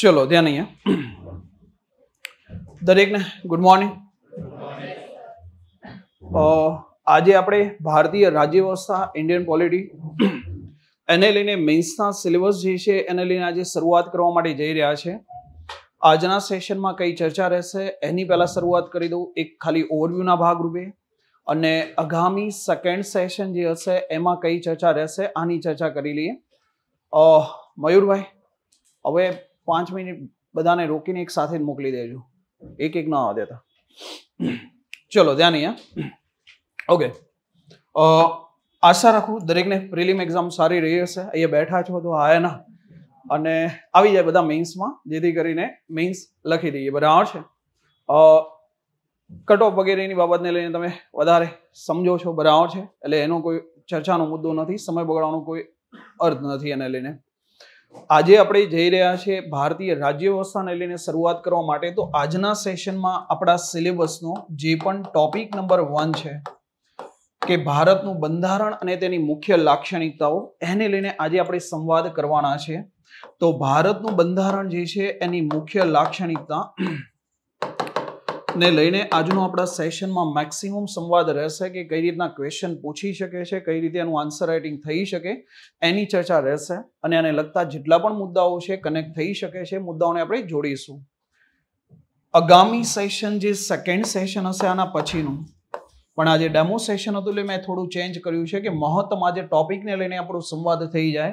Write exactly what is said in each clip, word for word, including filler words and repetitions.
चलो ध्यान नहीं है दरेक ने गुड मॉर्निंग। आज आप भारतीय राज्य व्यवस्था इंडियन पॉलिटी एने लीने मेन्सना सिलेबस जे छे एने लीने आज शुरुआत करवा माटे जई रह्या छे। आजना सेशन में कई चर्चा रहेशे एनी पहला शुरुआत करी दूं एक खाली ओवरव्यू ना भाग रूपे अने आगामी सेकेंड सेशन जे हशे एमां कई चर्चा रहेशे आनी चर्चा करी लीए। मयूर भाई हवे पांच मिनिट बधाने रोकीने एक साथे मोकली देजो, एक एक ना देता। चलो ध्यान अहींया ओके। आशा राखू दरेक ने प्रीलिम एक्जाम सारी रही हशे। अहींया बैठा छो तो आया ना अने आवी जाए बधा मेन्स मां, जेथी करीने मेन्स लखी दीए बराबर छे। कट ऑफ वगैरेनी बाबतने लईने तमे वधारे समझो छो बराबर छे, एटले एनो कोई चर्चानो मुद्दो नथी, समय बगाडવાનો कोई अर्थ नथी एने लईने। આજે આપણે જઈ રહ્યા છીએ ભારતીય રાજ્ય વ્યવસ્થાને લઈને શરૂઆત કરવા માટે। તો આજના સેશનમાં આપણા સિલેબસનો જે પણ ટોપિક નંબર એક છે કે ભારતનું બંધારણ અને તેની મુખ્ય લાક્ષણિકતાઓ, એને લઈને આજે આપણે સંવાદ કરવાના છે। તો ભારતનું બંધારણ જે છે એની મુખ્ય લાક્ષણિકતા ને લઈને આજનો આપણા સેશનમાં મેક્સિમમ સંવાદ રહેશે કે કઈ રીતના ક્વેશ્ચન પૂછી શકે છે, કઈ રીતે એનું આન્સર રાઇટિંગ થઈ શકે એની ચર્ચા રહેશે અને આને લગતા જેટલા પણ મુદ્દાઓ છે કનેક્ટ થઈ શકે છે મુદ્દાઓને આપણે જોડીશું। આગામી સેશન જે સેકન્ડ સેશન હશે આના પછીનું पण आज डेमो सेशन हतुं એટલે મેં થોડું ચેન્જ કર્યું છે કે મહત્તમ આજે ટોપિક ને લઈને આપણો સંવાદ થઈ જાય।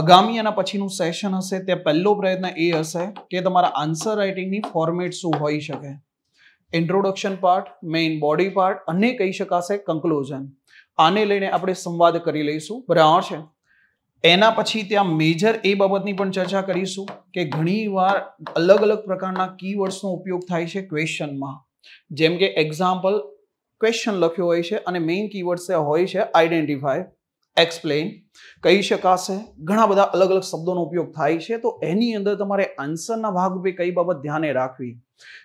આગામી આના પછીનું સેશન હશે તે પહેલો પ્રયત્ન એ હશે કે તમારા આન્સર રાઇટિંગ ની ફોર્મેટ શું હોઈ શકે, introduction part, main body part અને કહી શકાશે કન્ક્લુઝન, આને લઈને આપણે સંવાદ કરી લઈશું બરાબર છે। એના પછી ત્યાં મેજર એ બાબતની પણ ચર્ચા કરીશું કે ઘણીવાર અલગ અલગ પ્રકારના કીવર્ડ્સનો ઉપયોગ થાય છે ક્વેશ્ચનમાં, જેમ કે એક્ઝામ્પલ क्वेश्चन लख्यो होय छे अने मेन कीवर्ड से होय छे आइडेंटिफाई, एक्सप्लेन, कही शकाशे घणा बधा अलग अलग शब्दोनो उपयोग थाय छे। तो एनी अंदर तमारे आंसरना भाग रूपे कई बाबत ध्याने राखवी,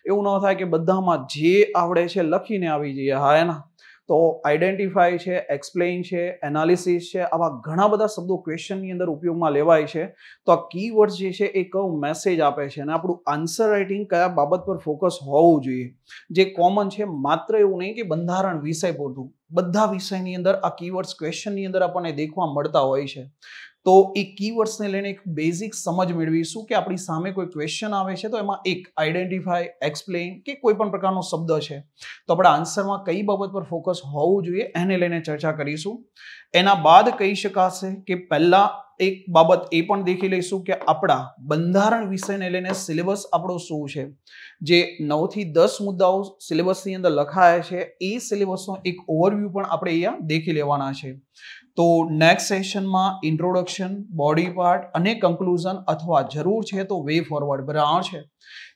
एवुं न थाय के बधामां जे आवडे छे लखीने आवी जईए। हा एना तो आइडेंटिफाई छे, एक्सप्लेन छे, एनालिसिस छे, आवा घणा बधा शब्दो क्वेश्चननी अंदर उपयोगमां लेवाय छे। तो आ कीवर्ड जे छे ए कयो मेसेज आपे छे अने आपणुं आंसर राइटिंग कया बाबत पर फोकस होवुं जोईए जे कॉमन छे, मात्र एवुं नहीं कि बंधारण विषय पूरतुं, बधा विषयनी अंदर आ कीवर्ड्स क्वेश्चननी अंदर आपणे देखवा मळता होय छे। तो ए कीवर्ड्स ने लईने एक बेसिक समज मेळवीशुं के आपणी सामे कोई क्वेश्चन आवे छे तो एमां एक आइडेंटिफाई, एक्सप्लेन के कोई पण प्रकारनो शब्द छे तो आपणे आंसरमां कई बाबत पर फोकस होवुं जोईए एने लईने चर्चा करीशुं। एना बाद कही शकाशे के पहला एक बाबत ए पण देखी लईशुं के आपणा बंधारण विषयने लईने सिलेबस आपणो शुं छे। जे नौ थी दस मुद्दाओ सिलेबसनी अंदर लखाया छे ए सिलेबसनो एक ओवरव्यू पण आपणे अहींया देखी लेवाना छे। तो नेक्स्ट सेशन में इंट्रोडक्शन, बॉडी पार्ट अने कंक्लूजन अथवा जरूर छे तो वे फॉरवर्ड बराबर छे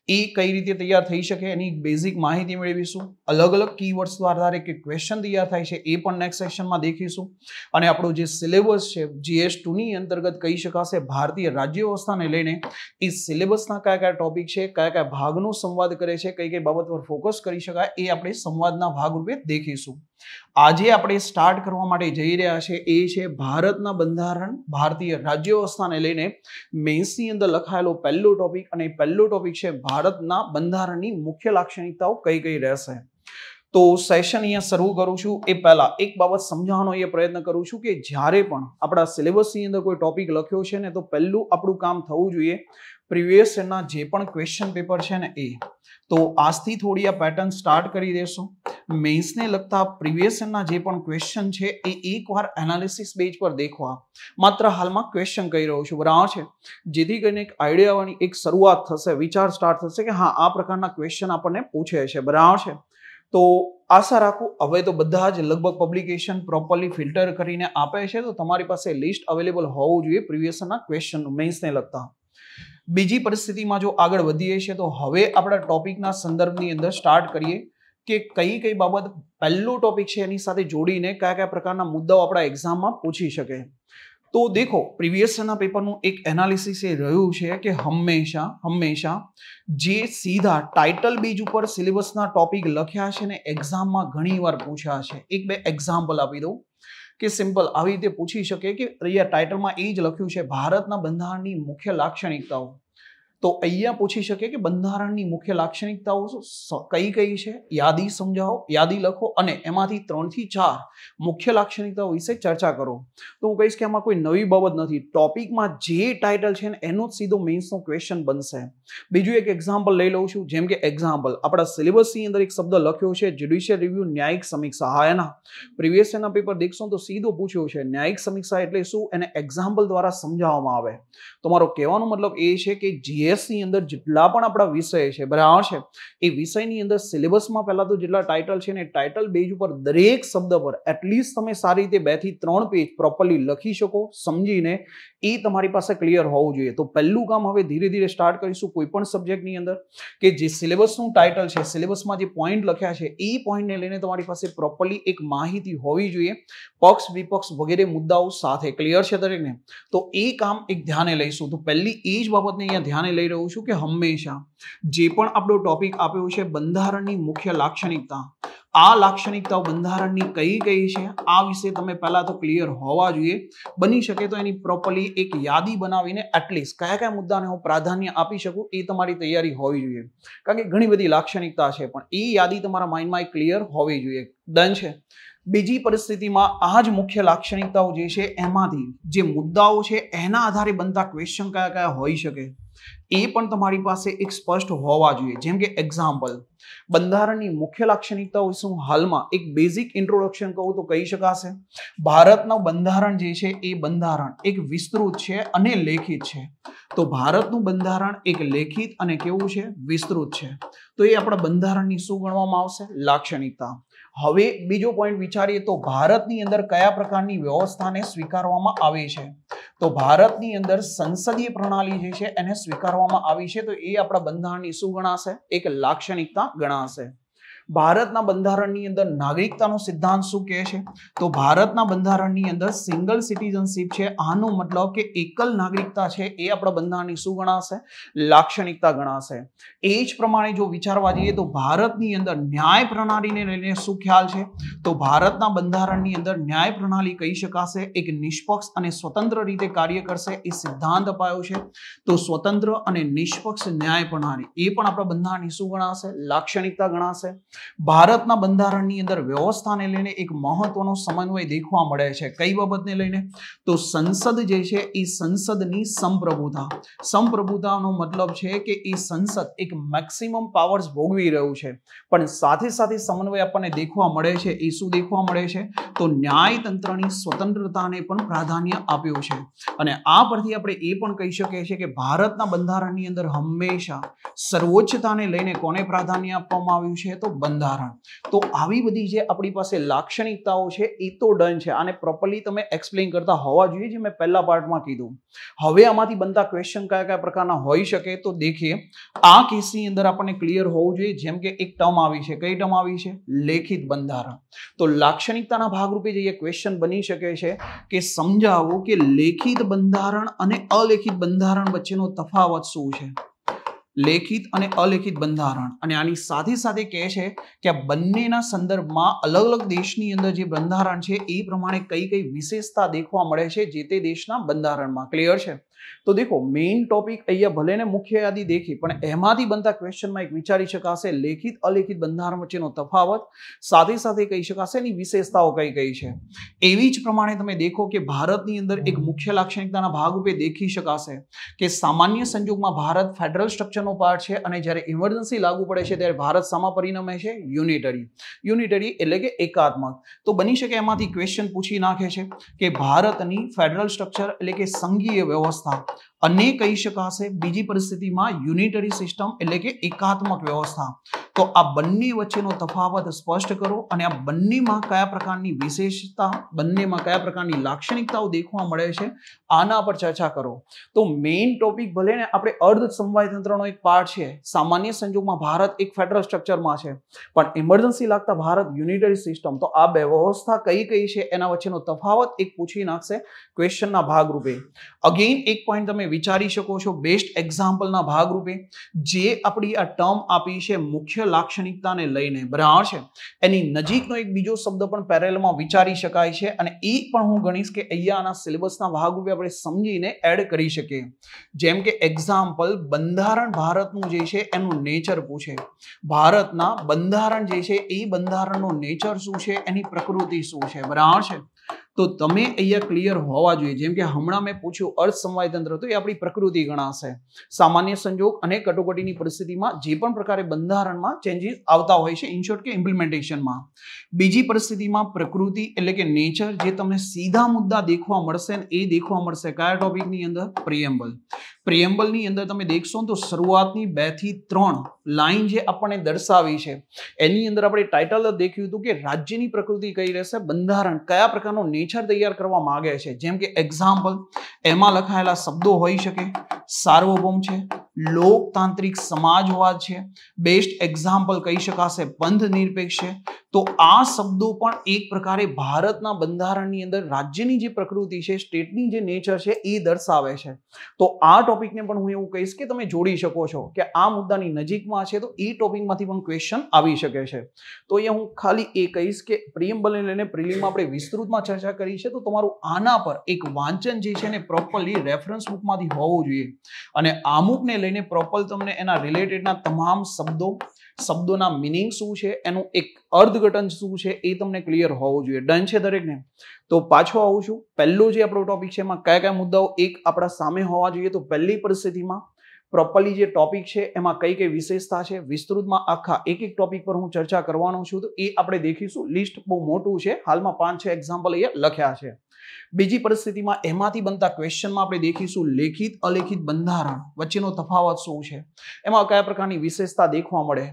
ए कई रीते तैयार थई शके एनी बेसिक माहिती मेळवीशुं। अलग अलग कीवर्ड्स द्वारा के क्वेश्चन तैयार थाय छे ए पण नेक्स्ट सेशन में देखीशुं। अने आपणो जे सिलेबस छे जी एस टू नी अंतर्गत कही शकाशे भारतीय राज्य व्यवस्था ने लईने ए सिलेबसना क्या क्या टॉपिक छे, क्या क्या भागनो संवाद करे छे, कई कई बाबत पर फोकस करी शकाय ए आपणे संवादना भाग रूपे देखीशुं। આજે આપણે સ્ટાર્ટ કરવા માટે જઈ રહ્યા છે એ છે ભારતના બંધારણ, ભારતીય રાજ્ય વ્યવસ્થાને લઈને મેન્સની અંદર લખાયેલો પહેલો ટોપિક અને પહેલો ટોપિક છે ભારતના બંધારણની મુખ્ય લાક્ષણિકતાઓ કઈ કઈ રહેશે। તો સેશન અહીંયા શરૂ કરું છું એ પહેલા એક બાબત સમજાવવાનો એ પ્રયત્ન કરું છું કે જ્યારે પણ આપણા સિલેબસની અંદર કોઈ ટોપિક લખ્યો છે ને તો પહેલું આપણું કામ થવું જોઈએ પ્રીવિયસ યરના જે પણ ક્વેશ્ચન પેપર છે ને એ। तो आज थी थोड़ी आ पेटर्न स्टार्ट करी देशो। मेन्स ने लगता प्रीवियस ईयरना जे पण क्वेश्चन छे ए एक वार एनालिसिस बेज पर देखवा, मात्र हालमां क्वेश्चन कही रह्यो छुं बराबर छे, जेथी करीने एक आइडिया वानी एक शरूआत थशे, विचार स्टार्ट थशे के हाँ आ प्रकारना क्वेश्चन आपणे पूछे छे बराबर छे। तो आशा राखू हवे तो बधा ज लगभग पब्लिकेशन प्रोपरली फिल्टर करीने आपे छे तो तमारी पासे लिस्ट अवेलेबल होवुं जोईए प्रीवियस ईयरना क्वेश्चन मेन्स ने लगता। बीजी परिस्थिति में जो आगळ वधीए छे तो हवे आपणा टॉपिकना संदर्भनी अंदर स्टार्ट करीए के कई कई बाबत पहलो टॉपिक छे एनी साथे जोड़ीने क्या क्या प्रकारना मुद्दाओ आपणा एक्जाममां पूछी शके। तो देखो प्रीवियस ईयरना पेपरनुं एक एनालिसिस ए रह्युं छे के हमेशा हमेशा जे सीधा टाइटल बेज उपर सिलेबसना टॉपिक लख्या छे ने एक्जाममां घणीवार पूछ्या छे। एक बे एक्जाम्पल आपी दऊं के सिंपल आवी रीते पूछी शके के या टाइटल में ए ज लख्युं छे भारतना बंधारणनी मुख्य लाक्षणिकताओ, तो अहींया पूછી શકે કે બંધારણની મુખ્ય લાક્ષણિકતાઓ શું કઈ કઈ છે યાદી સમજાવો યાદી લખો અને એમાંથી ત્રણ થી ચાર મુખ્ય લાક્ષણિકતાઓ વિશે ચર્ચા કરો તો હું કહીશ કે આમાં કોઈ નવી બાબત નથી ટોપિકમાં જે ટાઇટલ છે એનો જ સીધો મેન્સનો ક્વેશ્ચન બનશે બીજું એક એક્ઝામ્પલ લઈ લઉં છું જેમ કે એક્ઝામ્પલ આપડા સિલેબસની અંદર એક શબ્દ લખ્યો છે જ્યુડિશિયલ રિવ્યુ ન્યાયિક સમીક્ષા હા એના પ્રીવિયસ એના પેપર દેખશો તો સીધો પૂછ્યો છે ન્યાયિક સમીક્ષા એટલે શું એને એક્ઝામ્પલ દ્વારા સમજાવવામાં આવે તો મારો કહેવાનો મતલબ એ છે કે જે ની અંદર જેટલા પણ આપડા વિષય છે બરાબર છે એ વિષયની અંદર સિલેબસમાં પહેલા તો જેટલા ટાઇટલ છે ને ટાઇટલ બેઝ ઉપર દરેક શબ્દ પર એટ લીસ્ટ તમે સારી રીતે બે થી ત્રણ પેજ પ્રોપરલી લખી શકો સમજીને એ તમારી પાસે ક્લિયર હોવું જોઈએ તો પહેલું કામ હવે ધીરે ધીરે સ્ટાર્ટ કરીશું કોઈ પણ સબ્જેક્ટની અંદર કે જે સિલેબસનું ટાઇટલ છે સિલેબસમાં જે પોઈન્ટ લખ્યા છે એ પોઈન્ટને લઈને તમારી પાસે પ્રોપરલી એક માહિતી હોવી જોઈએ પક્ષ વિપક્ષ વગેરે મુદ્દાઓ સાથે ક્લિયર છે દરેકને તો એ કામ એક ધ્યાને લઈશું તો પહેલી એ જ બાબતને અહીંયા ધ્યાને લઈ રહ્યો છું કે હંમેશા જે પણ આપણો ટોપિક આપ્યો છે બંધારણની મુખ્ય લાક્ષણિકતા આ લાક્ષણિકતાઓ બંધારણની કઈ કઈ છે આ વિશે તમે પહેલા તો ક્લિયર હોવા જોઈએ બની શકે તો એની પ્રોપરલી એક યાદી બનાવીને એટલીસ્ટ કયા કયા મુદ્દાને હું પ્રાધાન્ય આપી શકું એ તમારી તૈયારી હોવી જોઈએ કારણ કે ઘણી બધી લાક્ષણિકતા છે પણ એ યાદી તમારા માઇન્ડમાં ક્લિયર હોવી જોઈએ ડન છે બીજી પરિસ્થિતિમાં આ જ મુખ્ય લાક્ષણિકતાઓ જે છે એમાંથી જે મુદ્દાઓ છે એના આધારે બનતા ક્વેશ્ચન કયા કયા હોઈ શકે એ પણ તમારી પાસે એક સ્પષ્ટ હોવા જોઈએ જેમ કે એક્ઝામ્પલ બંધારણની મુખ્ય લાક્ષણિકતાઓ શું હાલમાં એક બેઝિક ઇન્ટ્રોડક્શન કહું તો કહી શકાશે ભારતનું બંધારણ જે છે એ બંધારણ એક વિસ્તૃત છે અને લેખિત છે તો ભારતનું બંધારણ એક લેખિત અને કેવું છે વિસ્તૃત છે તો એ આપણા બંધારણની શું ગણવામાં આવશે લાક્ષણિકતા હવે બીજો પોઈન્ટ વિચારીએ તો ભારતની અંદર કયા પ્રકારની વ્યવસ્થાને સ્વીકારવામાં આવે છે તો ભારતની અંદર સંસદીય પ્રણાલી જે છે એને સ્વીકારવામાં આવી છે તો એ આપણા બંધારણની શું ગણાશે એક લાક્ષણિકતા ગણાશે ભારતના બંધારણની અંદર નાગરિકતાનો સિદ્ધાંત શું કહે છે તો ભારતના બંધારણની અંદર સિંગલ સિટીઝનશિપ છે આનો મતલબ કે એકલ નાગરિકતા છે એ આપણા બંધારણની શું ગણાશે લાક્ષણિકતા ગણાશે એ જ પ્રમાણે જો વિચારવા જઈએ તો ભારતની અંદર ન્યાય પ્રણાલીને લઈને શું ખ્યાલ છે તો ભારતના બંધારણની અંદર ન્યાય પ્રણાલી કહી શકાશે એક નિષ્પક્ષ અને સ્વતંત્ર રીતે કાર્ય કરશે એ સિદ્ધાંત અપાયો છે તો સ્વતંત્ર અને નિષ્પક્ષ ન્યાય પ્રણાલી એ પણ આપણા બંધારણની શું ગણાશે લાક્ષણિકતા ગણાશે ભારતના બંધારણની અંદર વ્યવસ્થાને લઈને એક મહત્વનો સમન્વય દેખવા મળે છે કઈ બાબતને લઈને તો સંસદ જે છે એ સંસદની સંપ્રભુતા સંપ્રભુતાનો મતલબ છે કે એ સંસદ એક મેક્સિમમ પાવર્સ ભોગવી રહ્યું છે પણ સાથે સાથે સમન્વય આપણને દેખવા મળે છે એ શું દેખવા મળે છે તો ન્યાયતંત્રની સ્વતંત્રતાને પણ પ્રાધાન્ય આપ્યું છે અને આ પરથી આપણે એ પણ કહી શકીએ છીએ કે ભારતના બંધારણની અંદર હંમેશા સર્વોચ્ચતાને લઈને કોને પ્રાધાન્ય આપવામાં આવ્યું છે તો બંધારણ તો આવી બધી જે આપણી પાસે લાક્ષણિકતાઓ છે એ તો ડન છે આને પ્રોપરલી તમે એક્સપ્લેન કરતા હોવા જોઈએ જે મેં પહેલા પાર્ટમાં કીધું હવે આમાંથી બનતા ક્વેશ્ચન કયા કયા પ્રકારના હોઈ શકે તો દેખીએ આ કેસની અંદર આપણને ક્લિયર હોવું જોઈએ જેમ કે એક ટર્મ આવી છે કઈ ટર્મ આવી છે લેખિત બંધારણ તો લાક્ષણિકતાના ભાગરૂપે જે ક્વેશ્ચન બની શકે છે કે સમજાવો કે લેખિત બંધારણ અને અલેખિત બંધારણ વચ્ચેનો તફાવત શું છે લેખિત અને અલેખિત બંધારણ અને આની સાથે સાથે કહે છે કે બંનેના સંદર્ભમાં અલગ અલગ દેશની અંદર જે બંધારણ છે એ પ્રમાણે કઈ કઈ વિશેષતા દેખવા મળે છે જે તે દેશના બંધારણમાં ક્લિયર છે તો દેખો મેઇન ટોપિક અહીંયા ભલે ને મુખ્ય યાદી દેખી પણ એમાંથી બનતા ક્વેશ્ચનમાં એક વિચારી શકાશે લેખિત અલેખિત બંધારણ વચ્ચેનો તફાવત સાથે સાથે કહી શકાશે એની વિશેષતાઓ કઈ કઈ છે એવી જ પ્રમાણે તમે દેખો કે ભારતની અંદર એક મુખ્ય લાક્ષણિકતાના ભાગરૂપે દેખી શકાશે કે સામાન્ય સંજોગમાં ભારત ફેડરલ સ્ટ્રક્ચરનો પાર્ટ છે અને જ્યારે ઇમરજન્સી લાગુ પડે છે ત્યારે ભારત સામા પરિણમે છે યુનિટરી યુનિટરી એટલે કે એકાત્મક તો બની શકે એમાંથી ક્વેશ્ચન પૂછી નાખે છે કે ભારતની ફેડરલ સ્ટ્રક્ચર એટલે કે સંઘીય વ્યવસ્થા અને કહી શકાશે બીજી પરિસ્થિતિમાં યુનિટરી સિસ્ટમ એટલે કે એકાત્મક વ્યવસ્થા તો આ બંને વચ્ચેનો તફાવત સ્પષ્ટ કરો અને આ બંનેમાં કયા પ્રકારની વિશેષતા બંનેમાં કયા પ્રકારની લાક્ષણિકતાઓ દેખવા મળે છે આના પર ચર્ચા કરો તો મેઇન ટોપિક ભલે ને આપણે અર્ધ સંવાયતંત્રનો એક પાર્ટ છે સામાન્ય સંજોગમાં ભારત એક ફેડરલ સ્ટ્રક્ચરમાં છે પણ ઇમરજન્સી લાગતા ભારત યુનિટરી સિસ્ટમ તો આ બે વ્યવસ્થા કઈ કઈ છે એના વચ્ચેનો તફાવત એક પૂછી નાખશે ક્વેશ્ચનના ભાગરૂપે અગેન એક પોઈન્ટ તમે વિચારી શકો છો બેસ્ટ એક્ઝામ્પલના ભાગરૂપે જે આપણી આ ટર્મ આપી છે મુખ્ય લાક્ષણિકતા ને લઈને બરાબર છે એની નજીકનો એક બીજો શબ્દ પણ પેરેલલમાં વિચારી શકાય છે અને એ પણ હું ગણીશ કે અહીંયાના સિલેબસના ભાગ રૂપે આપણે સમજીને એડ કરી શકીએ જેમ કે એક્ઝામ્પલ બંધારણ ભારતનું જે છે એનું નેચર પૂછે ભારતના બંધારણ જે છે એ બંધારણનો નેચર શું છે એની પ્રકૃતિ શું છે બરાબર છે तो तमे अहींया क्लियर होवा जोईए जेम के हमणां मैं पूछ्युं अर्थ समवाय तंत्र तो ए आपणी प्रकृति गणाशे सामान्य संजोग अने कटोकटीनी परिस्थितिमां जे पण प्रकारे बंधारणमां चेन्जीस आवता होय छे इन शोर्ट के इम्प्लिमेंटेशनमां बीजी परिस्थितिमां प्रकृति एटले के नेचर जे तमने सीधा मुद्दा देखवा मळशे ए देखवा मळशे कया टॉपिकनी अंदर प्रिएम्बल प्रिएम्बल नी अंदर तमे देखशो तो शरूआतनी बे थी त्रण लाइन जे आपणे दर्शावी छे एनी अंदर आपणे टाइटल देख्युं हतुं के राज्यनी प्रकृति कई रहेशे बंधारण कया प्रकारनो नेचर तैयार करवा मांगे छे जेम के एग्जाम्पल एमां लखायेला शब्दो होई शके सार्वभौम छे लोकतांत्रिक समाजवाद छे बेस्ट एग्जाम्पल कही शकाशे पंथ निरपेक्ष छे तो आ शब्दों पण एक प्रकारे भारतना बंधारणनी अंदर राज्यनी जे प्रकृति छे स्टेटनी जे नेचर छे ए दर्शावे छे तो आ टॉपिकने पण हुं एवुं कहीश के तमे जोड़ी शको छो के आ मुद्दानी नजीकमां छे तो ए टॉपिकमांथी पण क्वेश्चन आवी शके छे तो अहींया हुं खाली ए कहीश के प्रिएम्बल ने लईने प्रिलिममां आपणे विस्तृतमां चर्चा करी छे तो तमारुं आना पर एक वांचन जे छे ने प्रोपरली रेफरन्स बुकमांथी होवुं જોઈએ અને આમુકને લઈને પ્રોપર તમને એના રિલેટેડના તમામ શબ્દો શબ્દોના मीनिंग શું છે એનું એક અર્થઘટન શું છે એ તમને ક્લિયર હોવું જોઈએ ડન છે દરેકને તો પાછો આવું છું પહેલો જે આપણો ટોપિક છે એમાં કયા કયા મુદ્દાઓ એક આપણા સામે હોવા જોઈએ તો પહેલી પરિસ્થિતિમાં પ્રોપરલી જે ટોપિક છે એમાં કઈ કઈ વિશેષતા છે વિસ્તૃતમાં આખા એક એક ટોપિક પર હું ચર્ચા કરવાનો છું તો એ આપણે દેખીશું લિસ્ટ બહુ મોટું છે હાલમાં પાંચ છ એક્ઝામ્પલ અહીંયા લખ્યા છે बीजी परिस्थिति में एमांथी बनता क्वेश्चन में आपणे देखीशुं लेखित अलेखित बंधारण वच्चेनो तफावत शुं छे एमां क्या प्रकारनी विशेषता देखवा मळे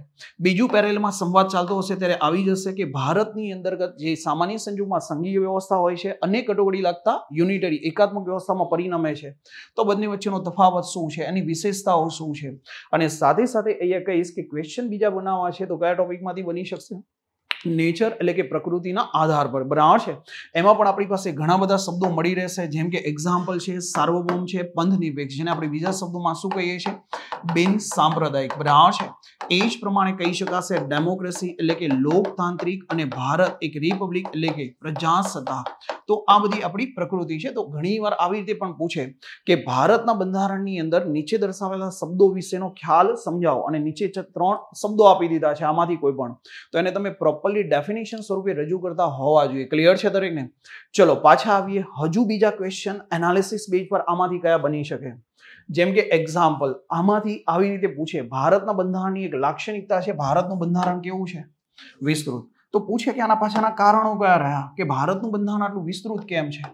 बीजू पेरेलमां संवाद चालतो हशे त्यारे आवी जशे के भारतनी अंतर्गत जे सामान्य संजोगमां संघीय व्यवस्था होय छे अने कटोकटी लगता युनिटरी एकात्मक व्यवस्थामां परिणमे छे तो बंने वच्चेनो तफावत शुं छे एनी विशेषताओ शुं छे अने साथे साथे अहींया कहीश के क्वेश्चन बीजा बनावा छे तो क्या टॉपिकमांथी बनी शकशे नेचर एटले के प्रकृतिना आधार पर बराबर छे एमां पण आपणी पासे घणा बधा शब्दो मळी रहेशे जेम के एक्झाम्पल छे सार्वभौम छे पंथ निरपेक्ष जेने आपणे बीजा शब्दोमां शुं कहीए छे बिन सांप्रदायिक बराबर छे ए ज प्रमाणे कही शकाशे डेमोक्रेसी एटले के लोकतांत्रिक अने भारत एक रिपब्लिक एटले के प्रजासत्ताक तो आ बधी आपणी प्रकृति छे तो घणीवार आवी रीते पण पूछे के भारतना बंधारणनी अंदर नीचे दर्शावेला शब्दो विशेनो ख्याल समजावो अने नीचे त्रण शब्दो आपी दीधा छे आमांथी कोई पण तो एने तमे प्रोपर डेफिनेशन स्वरूपे रजू करता होवा जोईए क्लियर छे दरेकने चलो पाछा आवीए हजू बीजा क्वेश्चन एनालिसिस बेज पर आमांथी क्या बनी शके जेम के एक्जाम्पल आमांथी आवी रीते पूछे भारतना बंधारणनी एक लाक्षणिकता छे भारतनुं बंधारण केवुं छे विस्तृत तो पूछे के आना पाछळना कारणो क्या रह्या के भारतनुं बंधारण आटलुं विस्तृत केम छे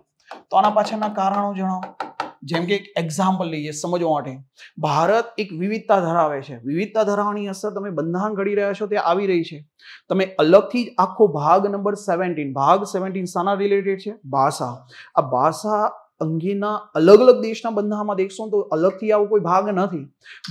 तो आना पाछळना कारणो जणावो जेम के एक एक्जाम्पल लीए समझवा माटे भारत एक विविधता धरावे छे विविधता धरावानी असर तमे बंधारण घडी रह्या छो ते आवी रही छे तमे अलगथी ज आखो भाग नंबर सत्रह भाग सत्रह साना रिलेटेड छे भाषा आ भाषा अंगेना अलग अलग देशना बंधारणमां देखशो तो अलगथी आवो कोई भाग नथी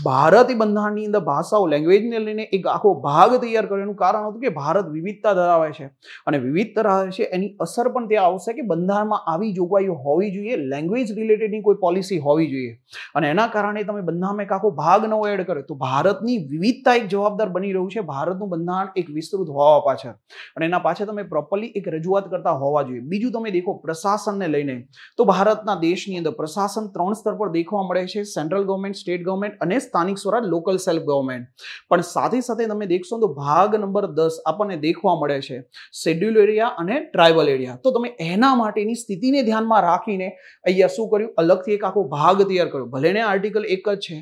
भारतीय बंधारणनी अंदर भाषाओ लेंग्वेजने लईने एक आखो भाग तैयार करेलुं कारण हतुं के भारत विविधता धरावे छे अने विविधता धरावे छे एनी असर पण ते आवशे के बंधारणमां आवी जोगवाईओ होवी जोईए लेंग्वेज रिलेटेडनी कोई पॉलिसी होवी जोईए अने एना कारणे तमे बंधारणमां एक आखो भाग नवो एड करो तो भारतनी विविधता एक जवाबदार बनी रह्युं छे भारतनुं बंधारण एक विस्तृत होवा पाछळ अने एना पाछळ तमे प्रोपरली एक रजूआत करता होवा जोईए बीजुं तमे देखो प्रशासनने लईने तो भारत देशनी अंदर प्रशासन त्रण स्तर पर देखवा मळे छे सेंट्रल गवर्नमेंट स्टेट गवर्नमेंट अने स्थानिक स्वराज लोकल सेल्फ गवर्नमेंट पण साथे साथे तमे देखशो तो भाग नंबर दस आपने देखवा मळे छे शेड्यूल एरिया अने ट्राइबल एरिया तो तमे एना माटेनी स्थितिने ध्यानमां राखीने अहींया शुं कर्युं अलगथी एक आखो भाग तैयार कर्यो भलेने आर्टिकल एक ज छे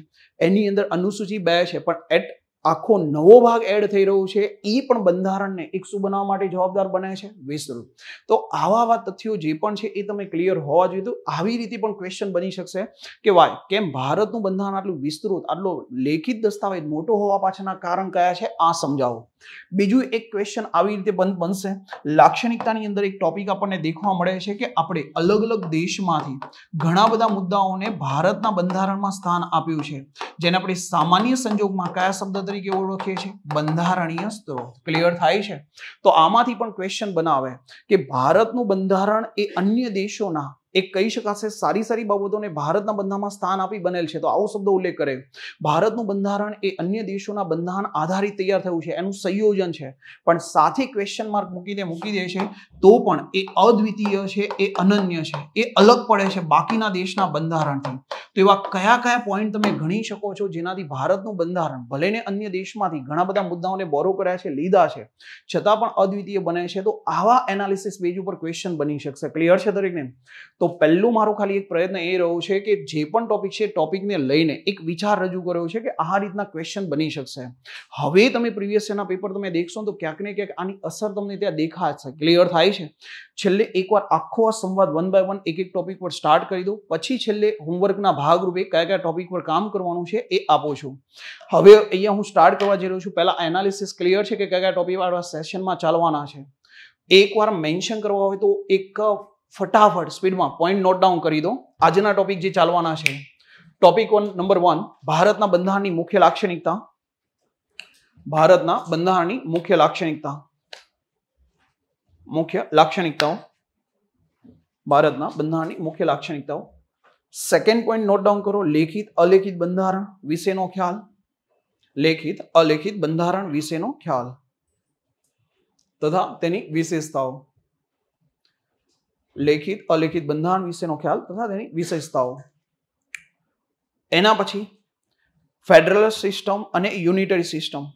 एनी अंदर अनुसूची બે छे पण एट आखो नवो भाग एड थई रह्यो छे ए पण बंधारणने एक सु बनावा माटे जवाबदार बने छे विस्तृत तो आवा आवा तथ्यो जे पण छे ए तमे क्लियर होवा जोईए तो आवी रीते पण क्वेश्चन बनी शकशे के वाय केम भारतनुं बंधारण आटलुं विस्तृत आटलो लेखित दस्तावेज मोटो होवा पाछळना कारण कया छे आ समजावो बीजो एक क्वेश्चन आवी रीते बनशे लाक्षणिकतानी अंदर एक टॉपिक आपणे देखवा मळे छे के आपणे अलग अलग देशमांथी घणा बधा मुद्दाओने भारतना बंधारणमां स्थान आप्युं छे जेने आपणे सामान्य संजोगमां कया शब्द तरीके ओळखे छे बंधारणीय स्त्रोत क्लियर थाय छे तो आमांथी पण क्वेश्चन बनावे के भारतनुं बंधारण ए अन्य देशोना एक कही शकाशे सारी सारी बाबतोने भारतना बंधारणमां स्थान आपी बनेल छे। तो आवो शब्दो उल्लेख करे। भारतनुं बंधारण ए अन्य देशोना बंधारण आधारित तैयार थयुं छे, एनुं संयोजन छे, पण साथे क्वेश्चन मार्क मूकीने मूकी दे छे तो पण ए अद्वितीय छे, ए अनन्य छे, ए अलग पड़े छे बाकीना देशना बंधारणथी। तो एवा कया कया पॉइंट तमे गणी शको छो जेनाथी भारतनुं बंधारण भलेने अन्य देशमांथी घणा बधा मुद्दाओने बोरो कर्या छे, लीधा छे, छतां पण अद्वितीय बने छे। तो आवा एनालिसिस पेज उपर क्वेश्चन बनी शकशे। क्लियर छे दरेकने? तो पहलुं मारो खाली एक प्रयत्न ए रह्यो छे के जे पण टॉपिक छे टॉपिकने लईने एक विचार रजू कर्यो छे के आ रीतना क्वेश्चन बनी शकशे। हवे तमे प्रीवियस ईयरना पेपर तमे देखशो तो क्यांक ने क्यांक आनी असर तमने त्यां देखाशे। क्लियर थाय छे? छेल्ले एकवार आखो आ संवाद वन बाय वन एक एक टॉपिक पर स्टार्ट करी दो, पछी छेल्ले होमवर्कना भाग रूपे क्या क्या टॉपिक पर काम करवानुं छे ए आपो छो। हवे अहींया हुं स्टार्ट करवा जई रह्यो छुं। पहेला एनालिसिस क्लियर छे के क्या क्या टॉपिक वाळा सेशनमां चालवाना छे। एकवार मेंशन करवा होय तो एक फटाफट स्पीड में पॉइंट नोट डाउन करी दो। आजना टॉपिक जे चालवाना छे, टॉपिक वन नंबर वन भारतना बंधारणनी मुख्य लाक्षणिकता। भारतना बंधारणनी मुख्य लाक्षणिकता, मुख्य लाक्षणिकताओं, भारतना बंधारणनी मुख्य लाक्षणिकताओं। सेकंड पॉइंट नोट डाउन करो, लेखित अलेखित बंधारण विषयनो ख्याल। लेखित अलेखित बंधारण विषयनो ख्याल तथा तेनी विशेषताओं। लेखित अलेखित बंधारण विषयनो ख्याल तथा तेनी विशेषताओं। एना पछी फेडरल सिस्टम अने यूनिटरी सिस्टम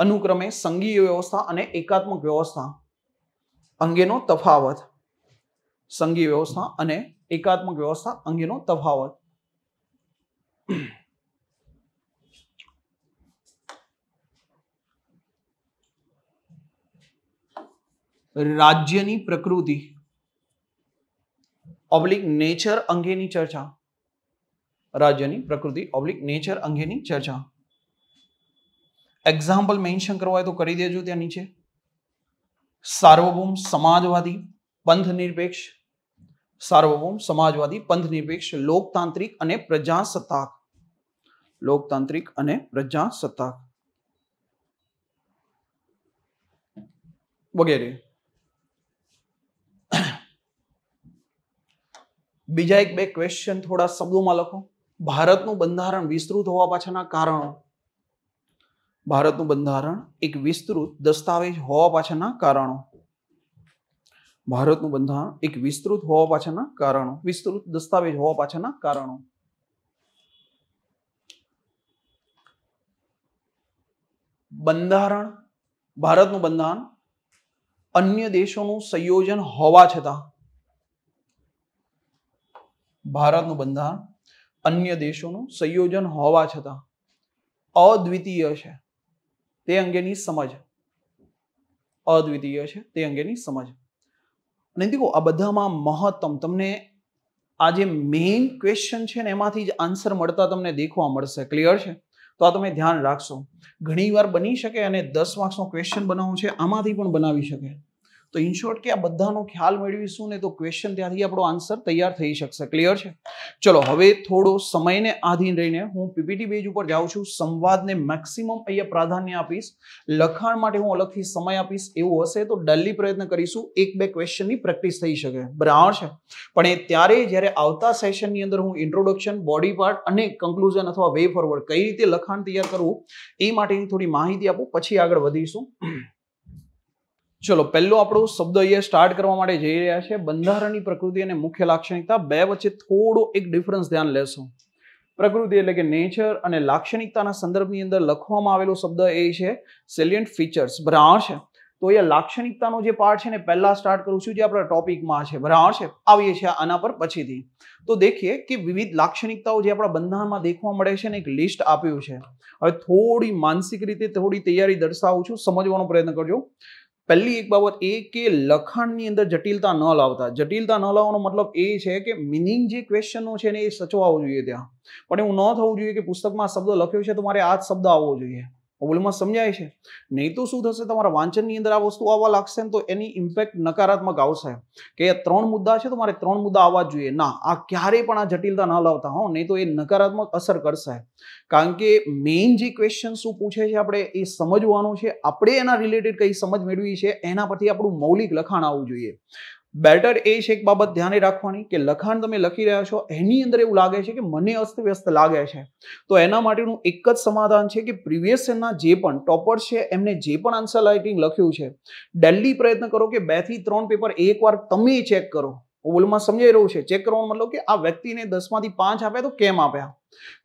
अनुक्रमे संघीय व्यवस्था अने एकात्मक व्यवस्था अंगेनो तफावत। संघीय व्यवस्था अने एकात्मक व्यवस्था अंगेनो तफावत। राज्यनी प्रकृति ऑब्लिक नेचर अंगेनी चर्चा। राज्यनी प्रकृति ऑब्लिक नेचर अंगेनी चर्चा। एक्जाम्पल मेंशन करवाए तो करी देजो त्या नीचे। सार्वभौम समाजवादी पंथ निरपेक्ष, सार्वभौम समाजवादी पंथ निरपेक्ष, लोकतांत्रिक अने प्रजासत्ताक, लोकतांत्रिक अने प्रजासत्ताक वगैरह। बीजा एक बे क्वेश्चन थोड़ा शब्दों में लखो। भारतनुं बंधारण विस्तृत होवा पाछळना कारणो। भारतनुं बंधारण एक विस्तृत दस्तावेज होवा पाछळना कारणो। भारतनुं बंधारण एक विस्तृत होवा पाछळना कारणो, विस्तृत दस्तावेज होवा पाछळना कारणो। बंधारण, भारतनुं बंधारण अन्य देशोनुं संयोजन होवा छतां, भारतनुं बंधारण अन्य देशोनुं संयोजन होवा छतां अद्वितीय छे ते अंगेनी समझ। अद्वितीय छे ते अंगेनी समझ। अने देखो आ बधामां महत्तम तमने आ जे मेन क्वेश्चन छे ने एमांथी ज आंसर मळता तमने देखवा मळशे। क्लियर छे? तो आ तमे ध्यान राखशो। घणीवार बनी शके अने दस मार्क्सनो क्वेश्चन बनावो छे, आमांथी पण बनावी शके। तो इन शॉर्ट के आ बधानो ख्याल मेळवीशुं ने तो क्वेश्चन त्यारथी आपणो आंसर तैयार थई शकशे। क्लियर छे? चलो हवे थोड़ो समय ने आधीन रहीने हूँ पीपीटी पेज पर जाऊँ छूं। संवाद ने मेक्सिमम अहींया प्राधान्य आपीश, लखाण माटे हूँ अलगथी समय आपीश। एवुं हशे तो डेली प्रयत्न करीशुं एक बे क्वेश्चननी प्रेक्टिस थई शके। बराबर छे? पण ए त्यारे ज्यारे आवता सेशननी अंदर हूँ इंट्रोडक्शन, बॉडी पार्ट अने कंक्लूजन अथवा वे फॉरवर्ड कई रीते लखाण तैयार करवुं ए माटेनी थोड़ी माहिती आपो, पछी आगळ वधीशुं। चलो पहलो आपणो शब्द अहींया स्टार्ट करवा माटे जई रह्या छे। बंधारणनी प्रकृति अने मुख्य लाक्षणिकता बे वच्चे थोड़ो एक डिफरन्स ध्यान लेशो। प्रकृति एटले के नेचर अने लाक्षणिकताना संदर्भनी अंदर लखवामां आवेलो शब्द ए छे सेलियंट फीचर्स। बराबर छे? तो अहींया लाक्षणिकतानो जे पार्ट छे ने पहला स्टार्ट करूं छुं जे आपणा टॉपिकमां छे। बराबर छे? आवीए छे आना पर पछीथी। तो देखिए कि विविध लाक्षणिकताओ जे आपणा बंधारणमां देखवा मळे छे ने एक लिस्ट आप्युं छे। हवे थोड़ी मानसिक रीते थोड़ी तैयारी दर्शावुं छुं, समजવાનો प्रयत्न करजो। पहली एक बाबत ए के लखाणनी अंदर जटिलता न लावता। जटिलता न लावવાનો मतलब ए छे के मीनिंग जे क्वेश्चनो छे ने ए સચવાવો જોઈએ ત્યાં, પણ એવું ન થવું જોઈએ કે પુસ્તકમાં શબ્દ લખ્યો છે તો મારે આ જ શબ્દ આવવો જોઈએ। ઓબલમાં સમજાય છે? નહીં તો શું થશે, તમારા વાંચનની અંદર આ વસ્તુ આવવા લાગશે તો એની ઇમ્પેક્ટ નકારાત્મક આવશે કે ત્રણ મુદ્દા છે તો મારે ત્રણ મુદ્દા આવવા જોઈએ। ના, આ ક્યારે પણ આ જટિલતા ન લાવતા હો, નહીં તો એ નકારાત્મક અસર કરશે। કારણ કે મેઇન જે ક્વેશ્ચન શું પૂછે છે આપણે એ સમજવાનું છે, આપણે એના રિલેટેડ કઈ સમજ મેળવી છે એના પરથી આપણું મૌલિક લખાણ આવવું જોઈએ। बेटर ए છે એક બાબત ધ્યાને રાખવાની કે લખાણ તમે લખી રહ્યા છો એની અંદર એવું લાગે છે કે મને અસ્તવ્યસ્ત લાગે છે તો એના માટેનું એક જ સમાધાન છે કે પ્રીવિયસ યરના જે પણ ટોપર છે એમને જે પણ આન્સર રાઇટિંગ લખ્યું છે ડેલી પ્રયત્ન કરો કે બે થી ત્રણ પેપર એકવાર તમે ચેક કરો ઓવલમાં સમજાઈ રહ્યું છે ચેક કરવાનો મતલબ કે આ વ્યક્તિને દસ માંથી પાંચ આપ્યા તો કેમ આપ્યા